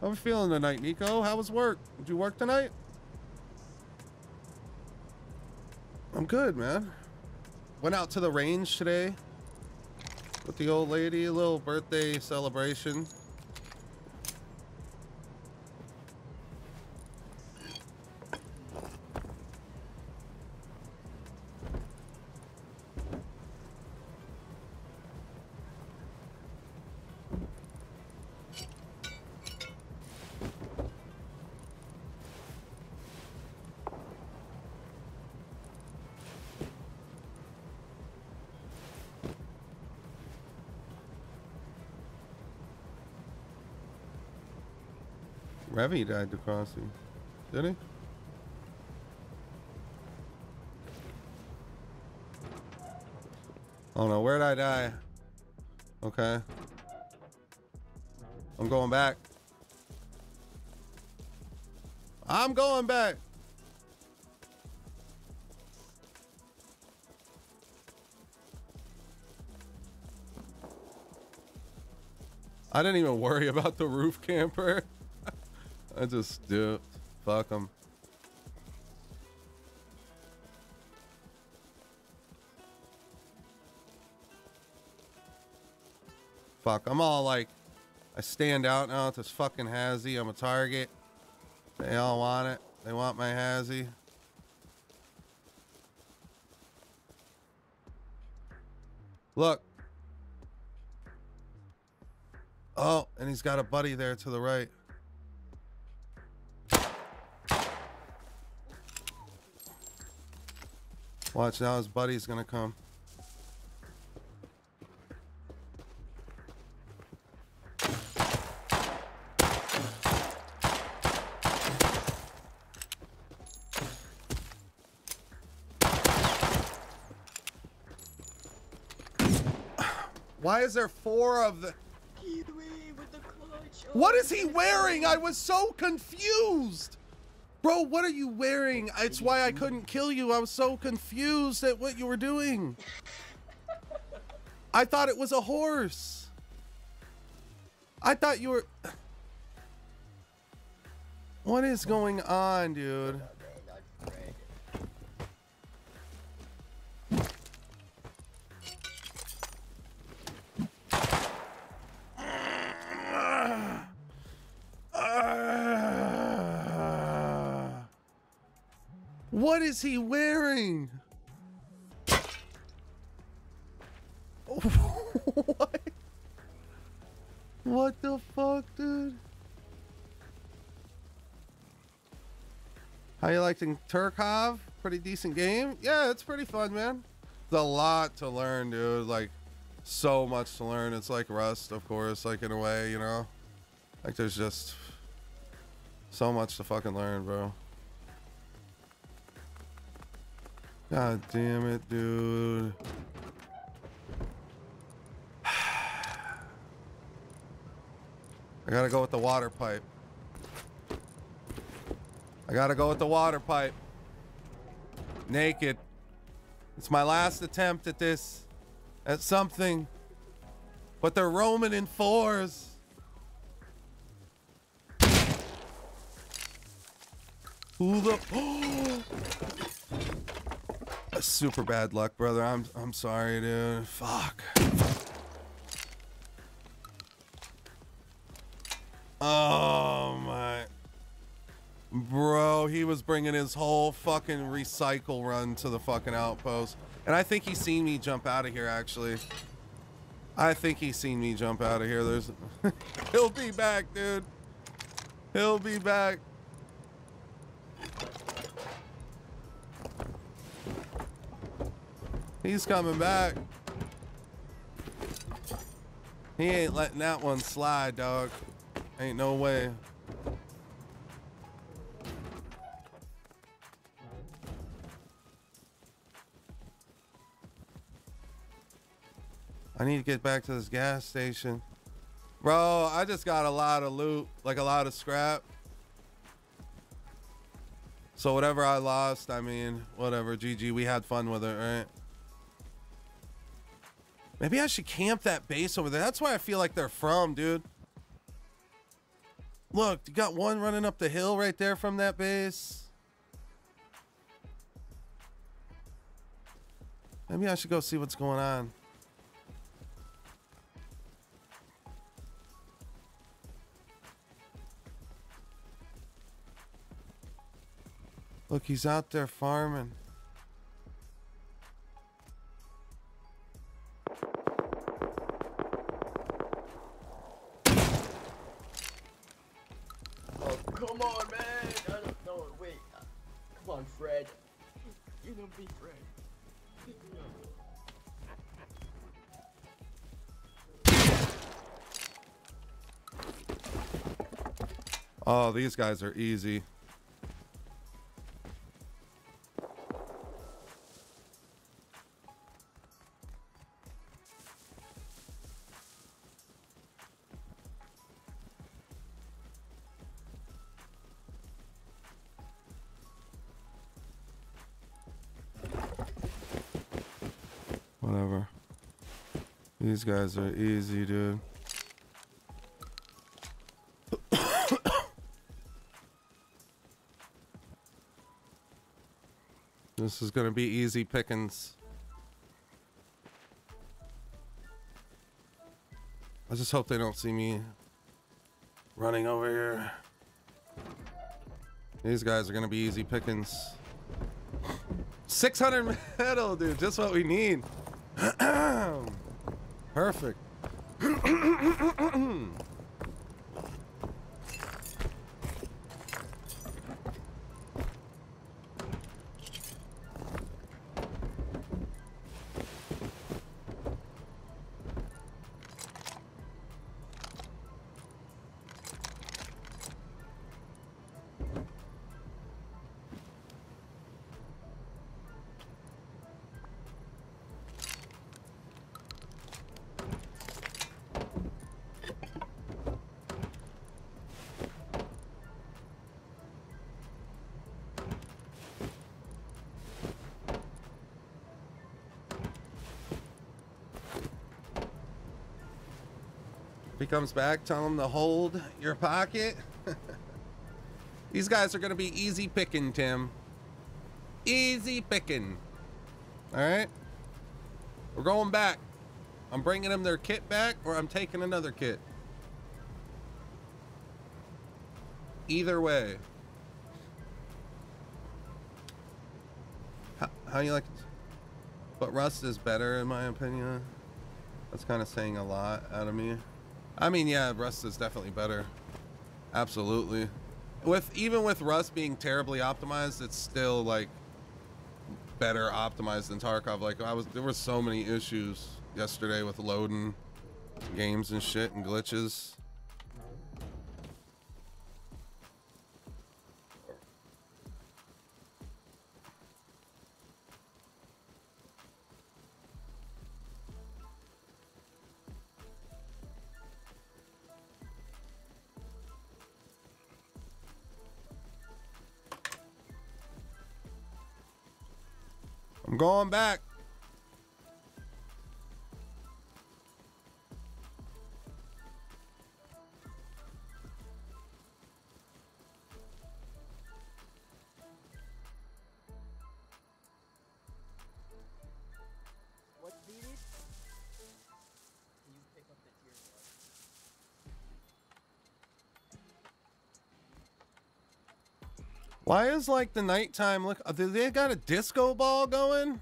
How are we feeling tonight, Nico? How was work? Did you work tonight? I'm good, man. Went out to the range today with the old lady, a little birthday celebration. Revy died to crossing, did he? Oh no, where'd I die? Okay. I'm going back. I'm going back. I didn't even worry about the roof camper. I just do. Fuck them. Fuck. I'm all like, I stand out now with this fucking Hazzy. I'm a target. They all want it. They want my Hazzy. Look. Oh, and he's got a buddy there to the right. Watch, now his buddy's gonna come. Why is there four of the... What is he wearing? I was so confused! Bro, what are you wearing? It's why I couldn't kill you. I was so confused at what you were doing. I thought it was a horse. I thought you were... What is going on, dude? What is he wearing? What? What the fuck, dude? How you liking Tarkov? Pretty decent game. Yeah, it's pretty fun, man. There's a lot to learn, dude. Like, so much to learn. It's like Rust, of course, like in a way, you know? Like, there's just so much to fucking learn, bro. God damn it, dude. I gotta go with the water pipe. I gotta go with the water pipe. Naked. It's my last attempt at this. At something. But they're roaming in fours. Who the... Super bad luck, brother. I'm sorry, dude. Fuck. Oh my. Bro, he was bringing his whole fucking recycle run to the fucking outpost. And I think he's seen me jump out of here, actually. I think he's seen me jump out of here. There's... He'll be back, dude. He'll be back. He's coming back. He ain't letting that one slide, dog. Ain't no way. I need to get back to this gas station. Bro, I just got a lot of loot, like a lot of scrap. So whatever I lost, I mean, whatever, GG, we had fun with it, right? Maybe I should camp that base over there. That's where I feel like they're from, dude. Look, you got one running up the hill right there from that base. Maybe I should go see what's going on. Look, he's out there farming. Oh, come on, man. I don't know. Wait. Come on, Fred. You don't be Fred. Oh, these guys are easy. Whatever. These guys are easy, dude. This is going to be easy pickings. I just hope they don't see me running over here. These guys are going to be easy pickings. 600 metal, dude. Just what we need. Perfect. If he comes back, tell him to hold your pocket. These guys are gonna be easy picking, Tim. Easy picking. All right, we're going back. I'm bringing them their kit back, or I'm taking another kit. Either way. How you like it? But Rust is better in my opinion. That's kind of saying a lot out of me. I mean, yeah, Rust is definitely better. Absolutely. Even with Rust being terribly optimized, it's still like better optimized than Tarkov. Like there were so many issues yesterday with loading games and shit and glitches. I'm going back. What beat it? Can you pick up the tier one? Why is like the nighttime look? Do they got a disco ball going?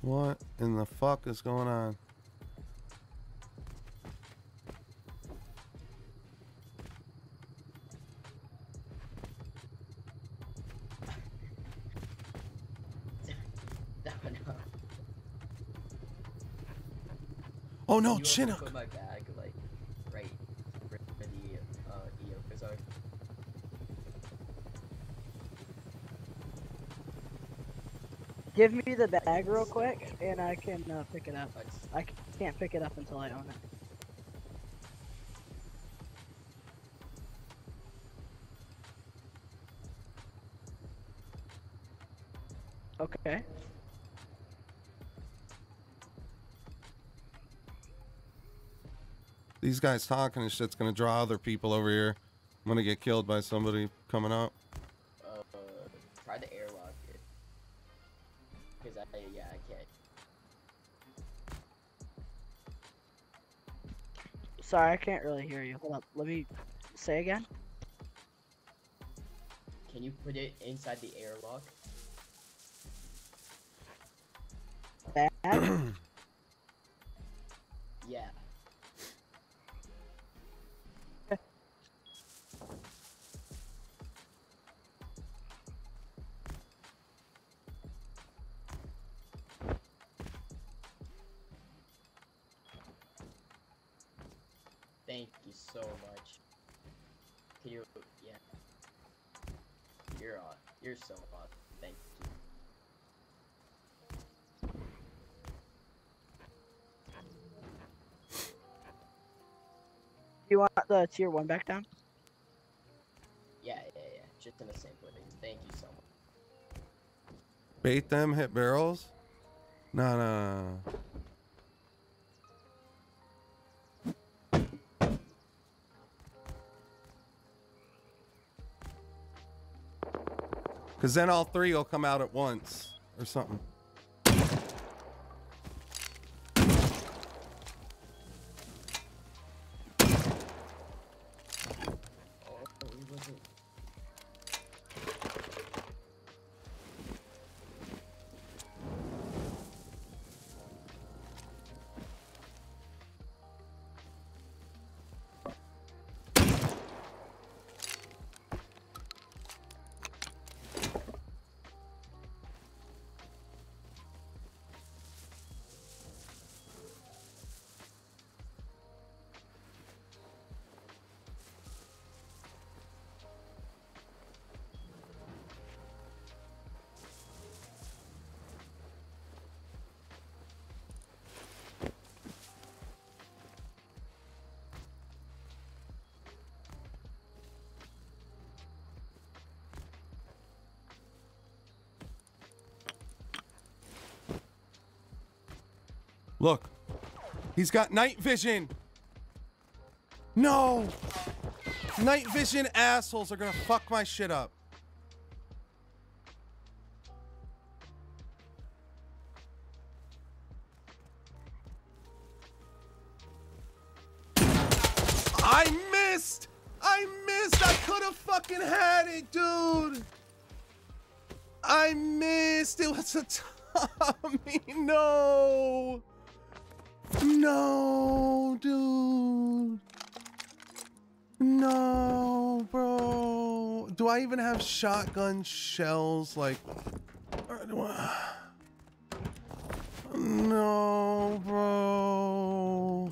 What in the fuck is going on? Oh no, Chinook! Give me the bag real quick, and I can pick it up. I can't pick it up until I own it. Okay. These guys talking and shit's gonna draw other people over here. I'm gonna get killed by somebody coming up. Try to airlock it. Cause I can't. Sorry, I can't really hear you. Hold up, let me say again. Can you put it inside the airlock? Bad? Yeah. Thank you so much. Can you, yeah. You're on. You're so on. Thank you. You want the tier 1 back down? Yeah. Just in the same place. Thank you so much. Bait them, hit barrels? No. Cause then all three will come out at once or something. Look, he's got night vision. No, night vision assholes are gonna fuck my shit up. I missed. I could have fucking had it, dude. I missed. It was a Tommy. No. No, dude. No, bro. Do I even have shotgun shells? Like, or do I? No, bro.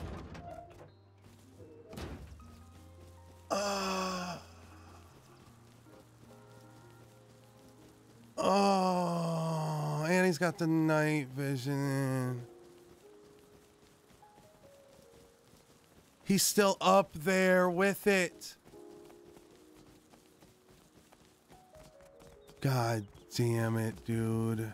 Oh, and he's got the night vision. He's still up there with it. God damn it, dude.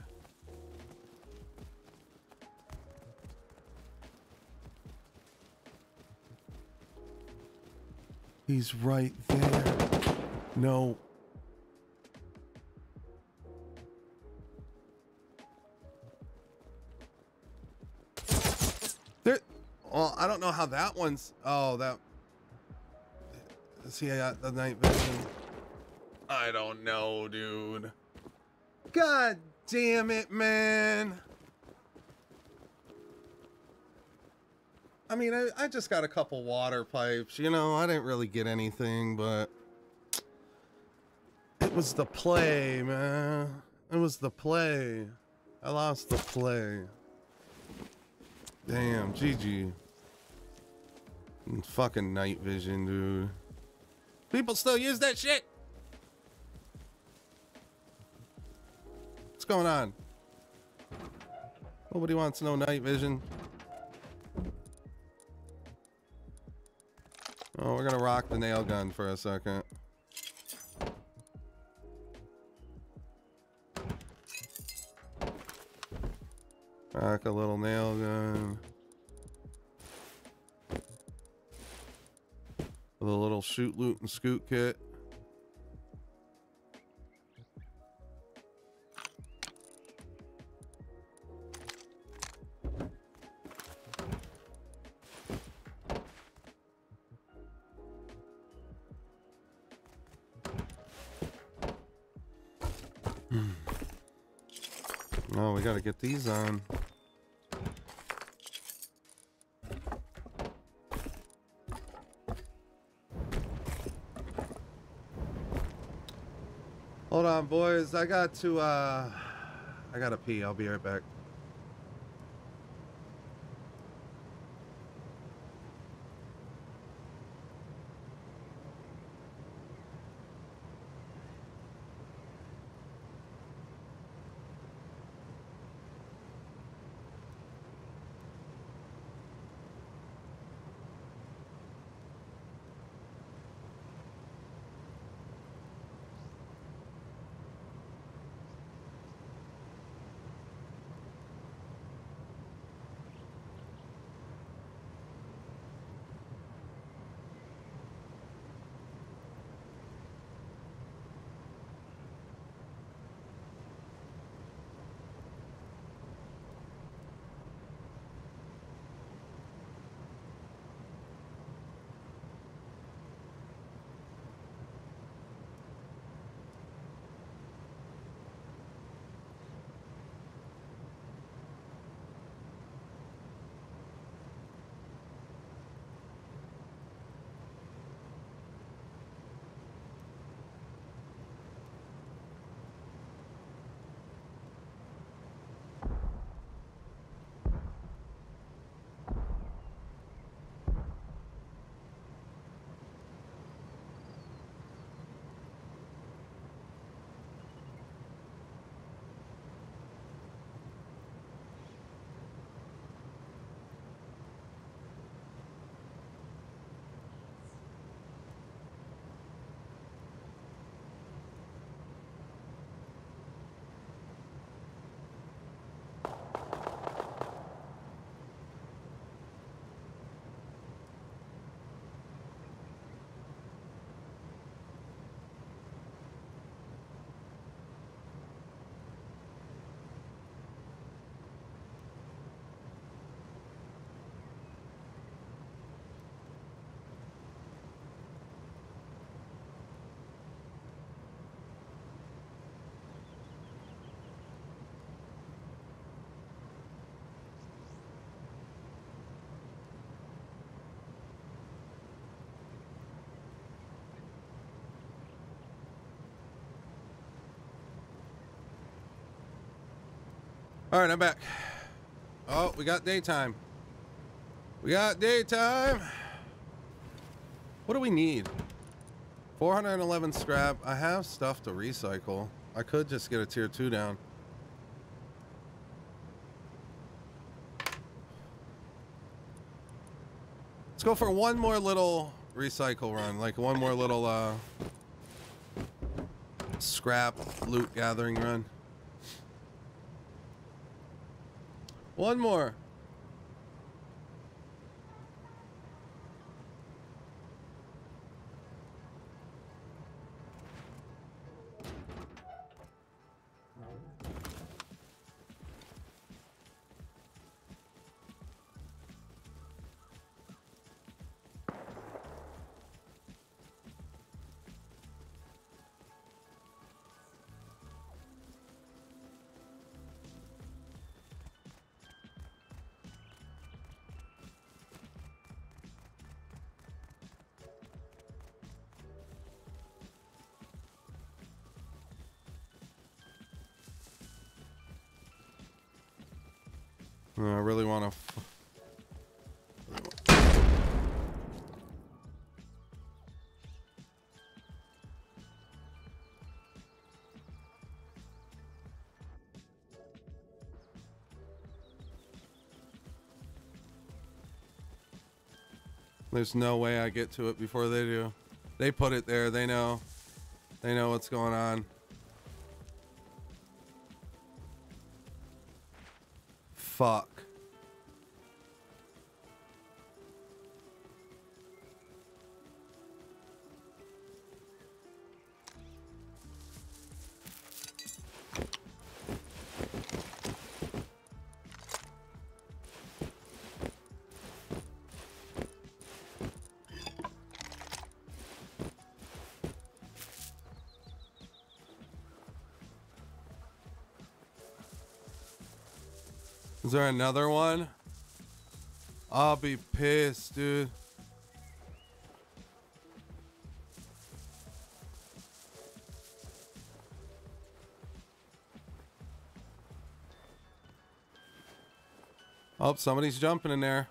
He's right there. No. Well, I don't know how that one's. Oh, that. See, I got the night vision. I don't know, dude. God damn it, man. I mean, I just got a couple water pipes, you know. I didn't really get anything, but it was the play, man. It was the play. I lost the play. Damn, GG. Fucking night vision, dude. People still use that shit. What's going on? Nobody wants no night vision. Oh, we're gonna rock the nail gun for a second. Knock a little nail gun. With a little shoot, loot, and scoot kit. Oh, we gotta get these on. Hold on, boys. I got to, I gotta pee. I'll be right back. All right, I'm back. Oh, we got daytime. We got daytime. What do we need? 411 scrap. I have stuff to recycle. I could just get a tier 2 down. Let's go for one more little recycle run, like one more little scrap loot gathering run. One more. I really want to. There's no way I get to it before they do. They put it there. They know. They know what's going on. fuck? Is there another one? I'll be pissed, dude. Oh, somebody's jumping in there.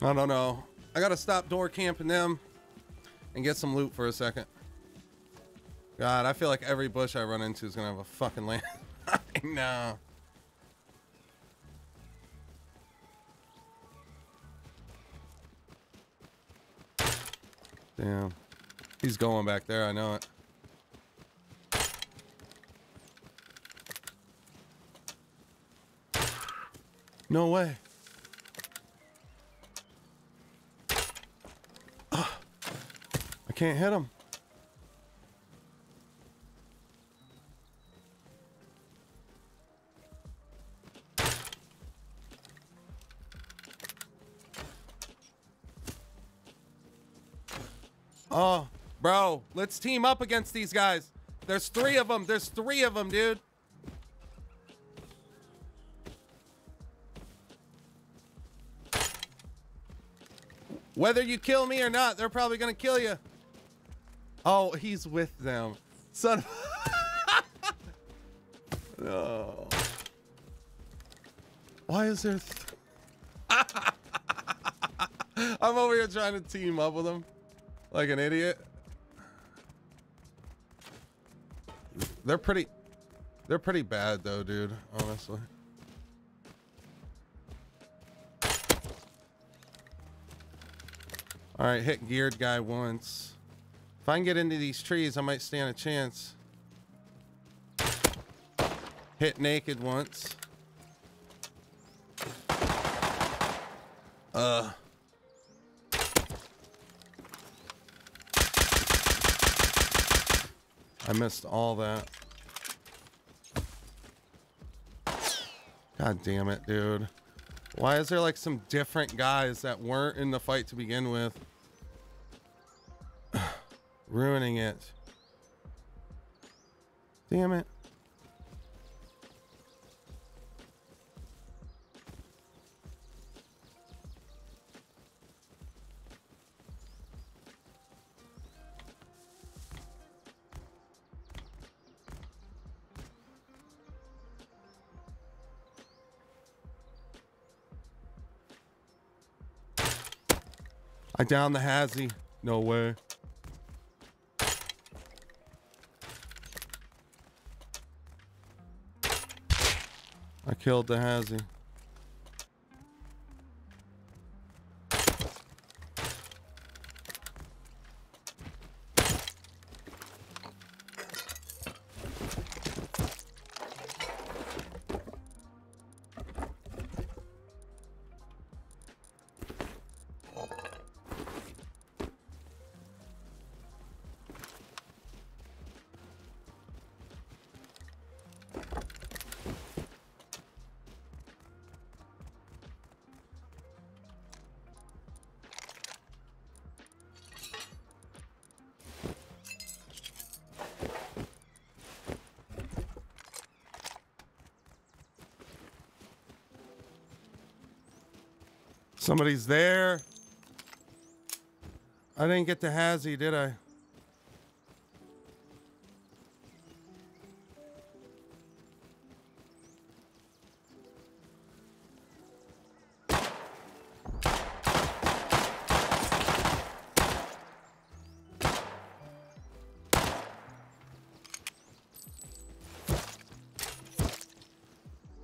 I don't know. I gotta stop door camping them and get some loot for a second. God, I feel like every bush I run into is gonna have a fucking land. I know. Damn. He's going back there, I know it. No way. Can't hit him. Oh, bro, let's team up against these guys. There's three of them. There's three of them, dude. Whether you kill me or not, they're probably gonna kill you. Oh, he's with them. Son of no. Why is there... I'm over here trying to team up with him like an idiot. They're pretty bad though, dude, honestly. All right, hit geared guy once. If I can get into these trees, I might stand a chance. Hit naked once. I missed all that. God damn it, dude. Why is there like some different guys that weren't in the fight to begin with? Ruining it. Damn it. I downed the Hazzy. No way. I killed the Hazzy. Somebody's there. I didn't get to Hazzy, did I?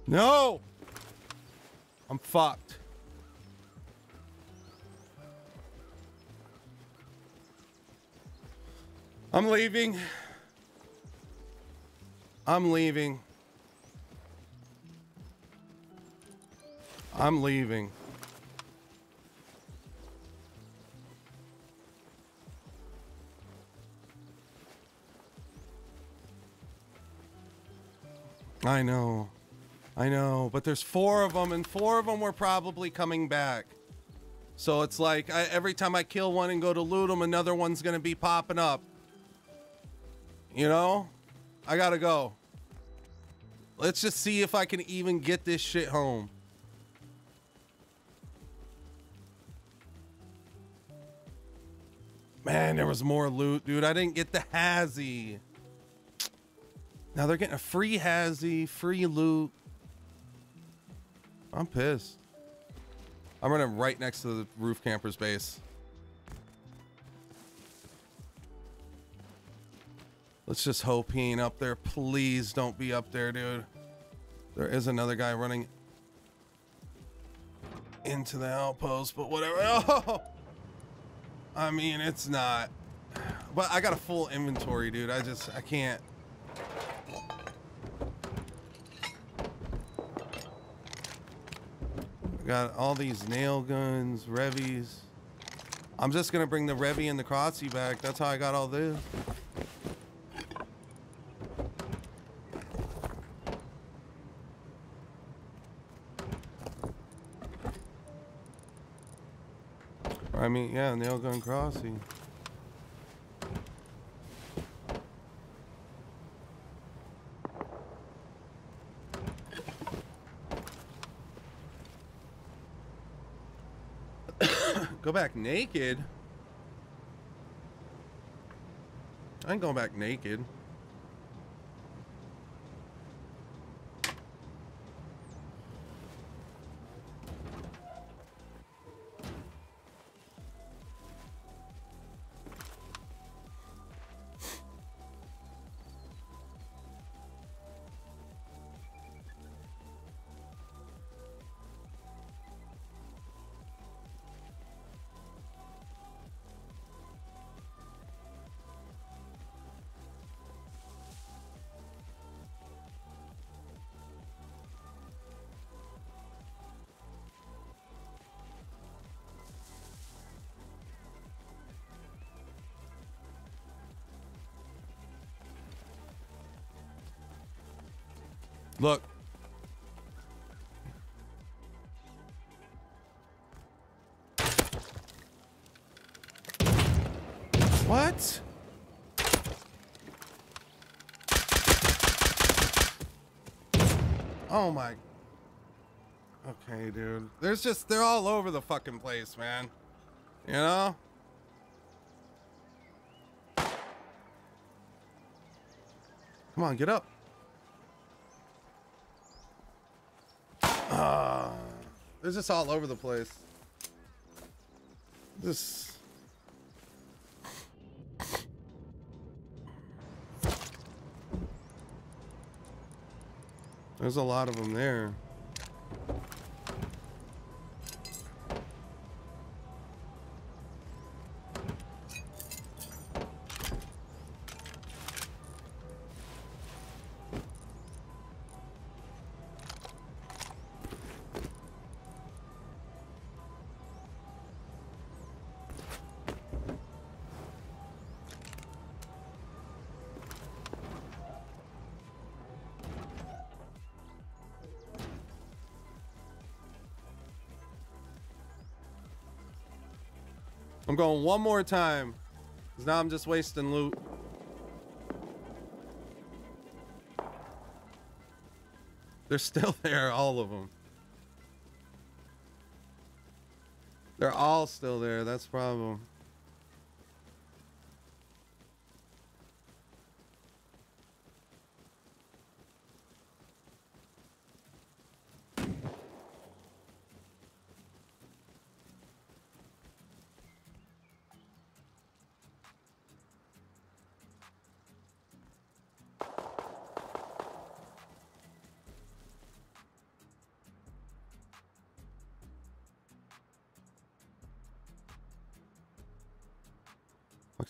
No! I'm fucked. I'm leaving. I'm leaving. I'm leaving. I know, but there's four of them, and four of them were probably coming back. So it's like, every time I kill one and go to loot them, another one's gonna be popping up. You know? I gotta go. Let's just see if I can even get this shit home. Man, there was more loot, dude. I didn't get the Hazzy. Now they're getting a free Hazzy, free loot. I'm pissed. I'm running right next to the roof camper's base. Let's just hope he ain't up there. Please don't be up there, dude. There is another guy running into the outpost, but whatever. Oh! I mean, it's not. But I got a full inventory, dude. I can't. Got all these nail guns, Revies. I'm just gonna bring the Revy and the Crossy back. That's how I got all this. I mean, yeah, nail gun, Crossy. Go back naked? I ain't going back naked. Look. What? Oh my. Okay, dude. They're all over the fucking place, man. You know? Come on, get up. They're just all over the place. This. There's a lot of them there. I'm going one more time, because now I'm just wasting loot. They're still there, all of them. They're all still there. That's the problem.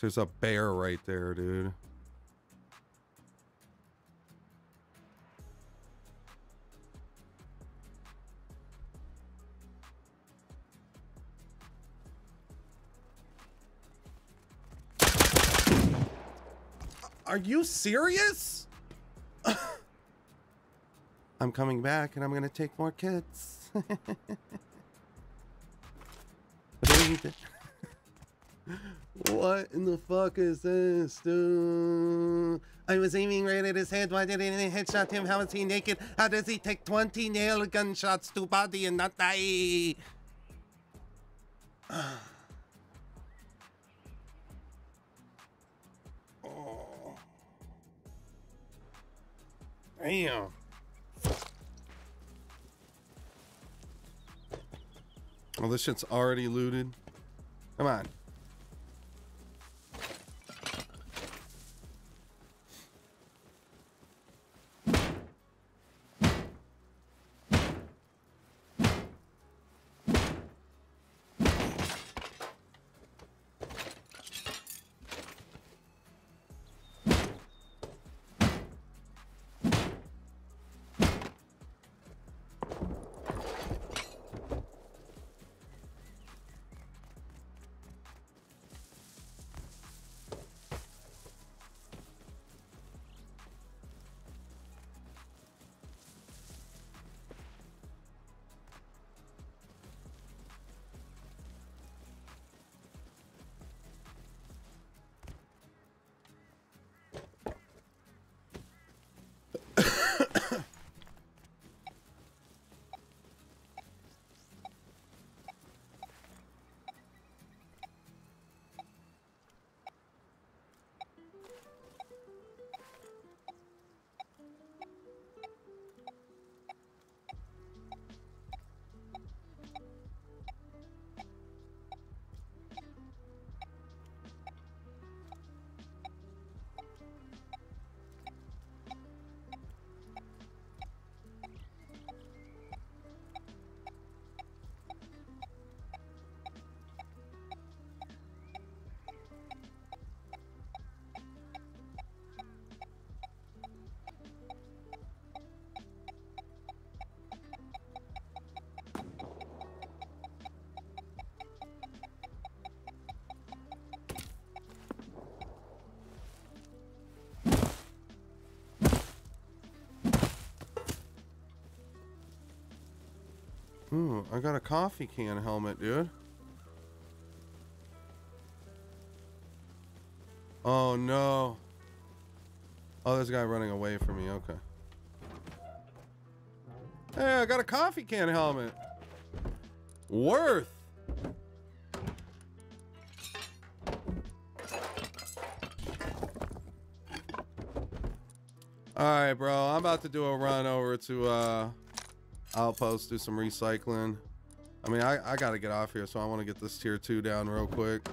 There's a bear right there, dude. Are you serious? I'm coming back and I'm gonna take more kids. What in the fuck is this, dude? I was aiming right at his head. Why didn't I headshot him? How is he naked? How does he take 20 nail gunshots to body and not die? Oh. Damn. Well, this shit's already looted. Come on. Ooh, I got a coffee can helmet, dude. Oh no. Oh, there's a guy running away from me. Okay. Hey, I got a coffee can helmet. Worth. All right, bro. I'm about to do a run over to Outpost, do some recycling. I mean, I gotta get off here, so I want to get this tier 2 down real quick.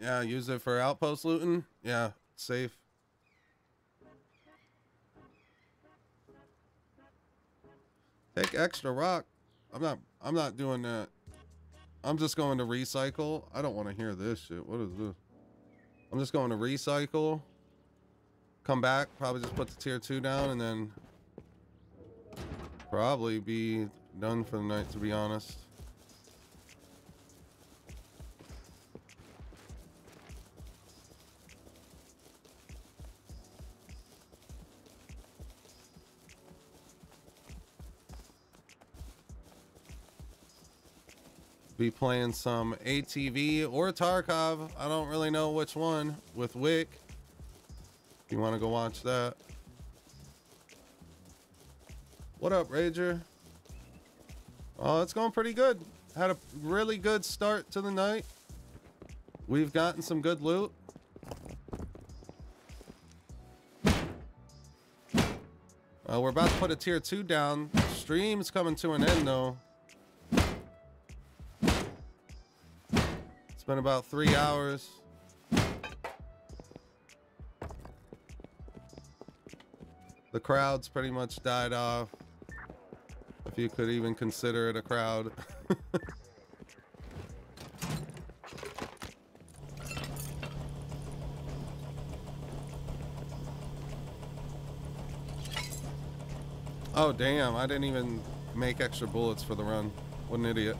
Yeah, use it for outpost looting. Yeah, it's safe. Take extra rock. I'm not doing that. I'm just going to recycle. I don't want to hear this shit. What is this? I'm just going to recycle, come back, probably just put the tier 2 down, and then probably be done for the night, to be honest. Be playing some ATV or Tarkov, I don't really know which one, with Wick, if you want to go watch that. What up, Rager? Oh, it's going pretty good. Had a really good start to the night. We've gotten some good loot. We're about to put a tier 2 down. Stream's coming to an end though. It's been about 3 hours. The crowd's pretty much died off, if you could even consider it a crowd. Oh damn, I didn't even make extra bullets for the run. What an idiot.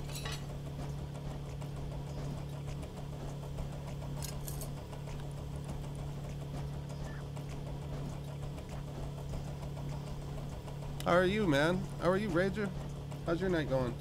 How are you, man? How are you, Rager? How's your night going?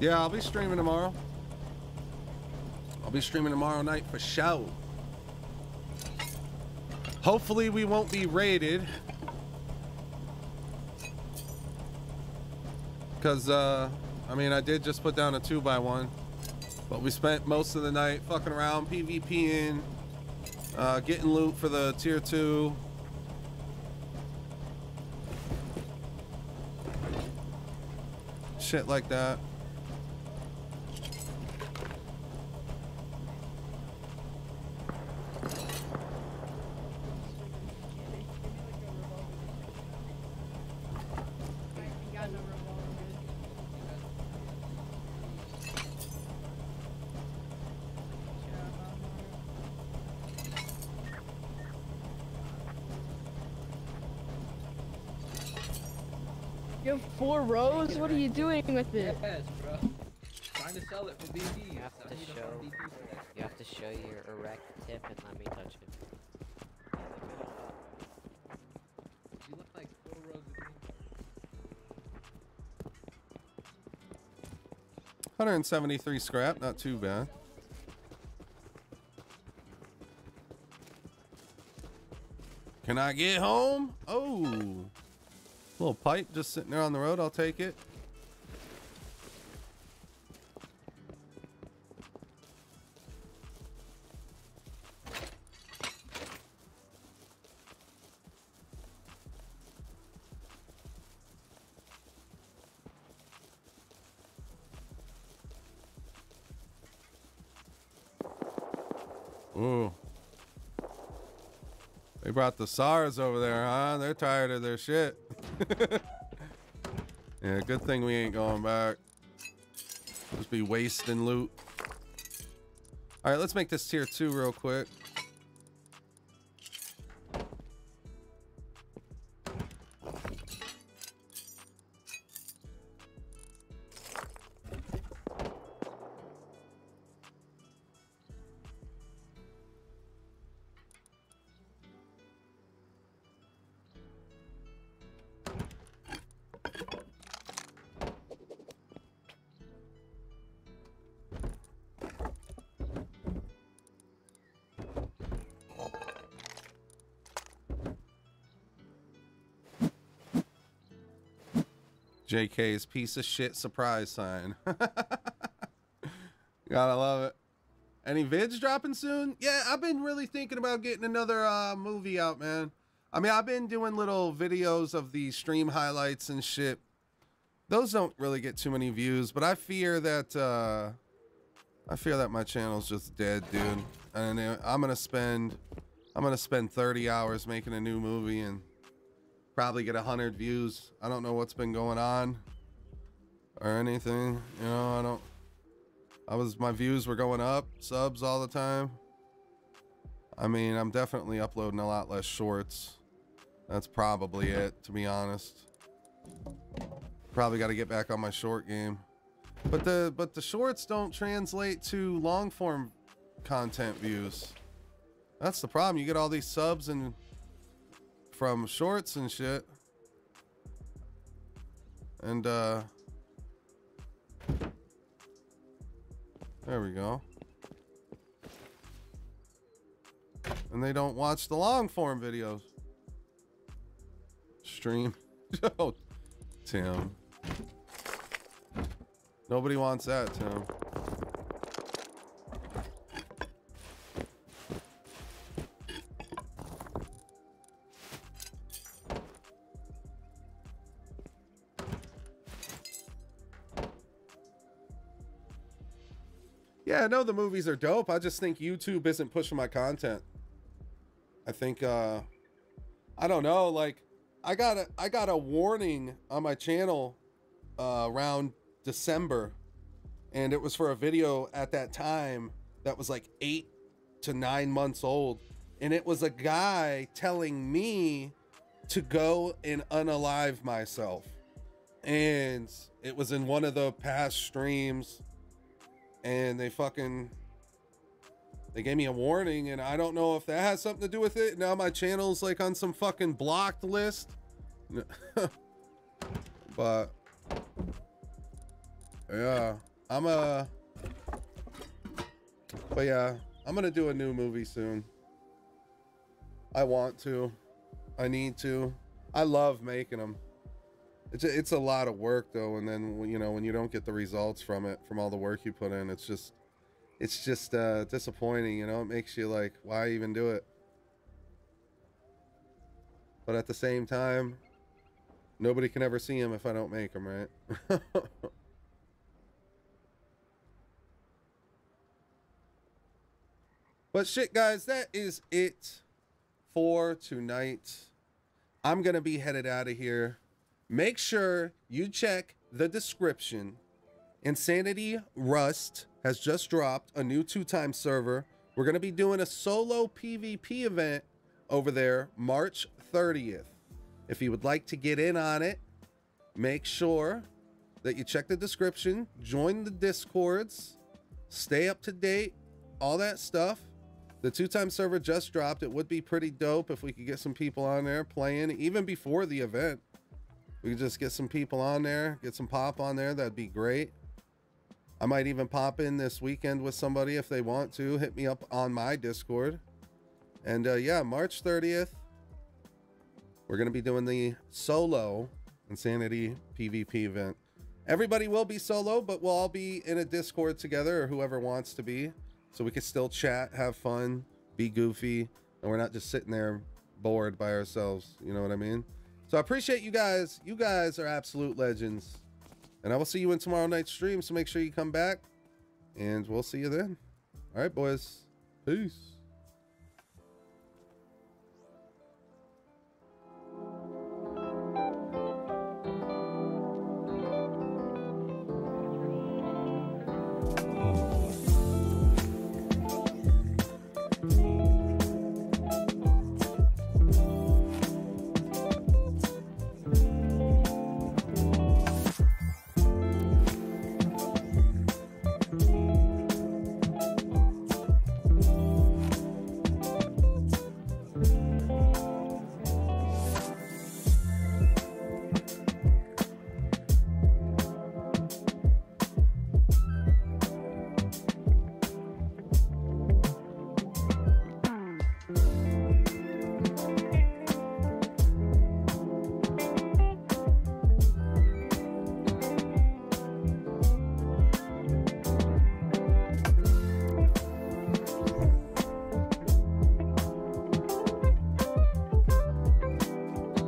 Yeah, I'll be streaming tomorrow. I'll be streaming tomorrow night for show. Hopefully we won't be raided, because I mean, I did just put down a 2x1, but we spent most of the night fucking around, PvPing, getting loot for the tier 2. Shit like that. Rose, what are you doing with it? Yes, bro. Trying to sell it for BP. You have to show your erect tip and let me touch it. You look like 4 rows of people. 173 scrap, not too bad. Can I get home? Oh. Little pipe just sitting there on the road, I'll take it. Ooh. They brought the SARS over there, huh? They're tired of their shit. Yeah, good thing we ain't going back. Just be wasting loot. All right, let's make this tier 2 real quick. JK's piece of shit surprise sign. Gotta love it. Any vids dropping soon? Yeah, I've been really thinking about getting another movie out, man. I mean, I've been doing little videos of the stream highlights and shit. Those don't really get too many views, but I fear that my channel's just dead, dude. And I'm gonna spend 30 hours making a new movie and probably get 100 views. I don't know what's been going on or anything. You know, my views were going up, subs all the time. I mean, I'm definitely uploading a lot less shorts. That's probably it, to be honest. Probably got to get back on my short game. But the shorts don't translate to long form content views. That's the problem. You get all these subs and from shorts and shit. And there we go. And they don't watch the long form videos. Stream. Oh, Tim. Nobody wants that, Tim. Yeah, I know the movies are dope. I just think YouTube isn't pushing my content. I think, I don't know, like, I got a warning on my channel around December, and it was for a video at that time that was like 8 to 9 months old, and it was a guy telling me to go and unalive myself, and it was in one of the past streams, and they gave me a warning, and I don't know if that has something to do with it. Now my channel's like on some fucking blocked list. But yeah, I'm gonna do a new movie soon. I want to, I need to. I love making them. It's a lot of work though, and then you know when you don't get the results from it, from all the work you put in, it's just disappointing, you know. It makes you like, why even do it? But at the same time, nobody can ever see him if I don't make him, right? But shit, guys, that is it for tonight. I'm gonna be headed out of here. Make sure you check the description. Insanity Rust has just dropped a new 2-time server. We're going to be doing a solo PvP event over there March 30th. If you would like to get in on it, make sure that you check the description, join the Discords, stay up to date, all that stuff. The 2-time server just dropped. It would be pretty dope if we could get some people on there playing, even before the event. We could just get some people on there, get some pop on there. That'd be great. I might even pop in this weekend with somebody if they want to. Hit me up on my Discord. And yeah, March 30th, we're going to be doing the solo Insanity PvP event. Everybody will be solo, but we'll all be in a Discord together, or whoever wants to be. So we can still chat, have fun, be goofy, and we're not just sitting there bored by ourselves. You know what I mean? So I appreciate you guys. You guys are absolute legends. And I will see you in tomorrow night's stream, so make sure you come back, and we'll see you then. All right, boys. Peace.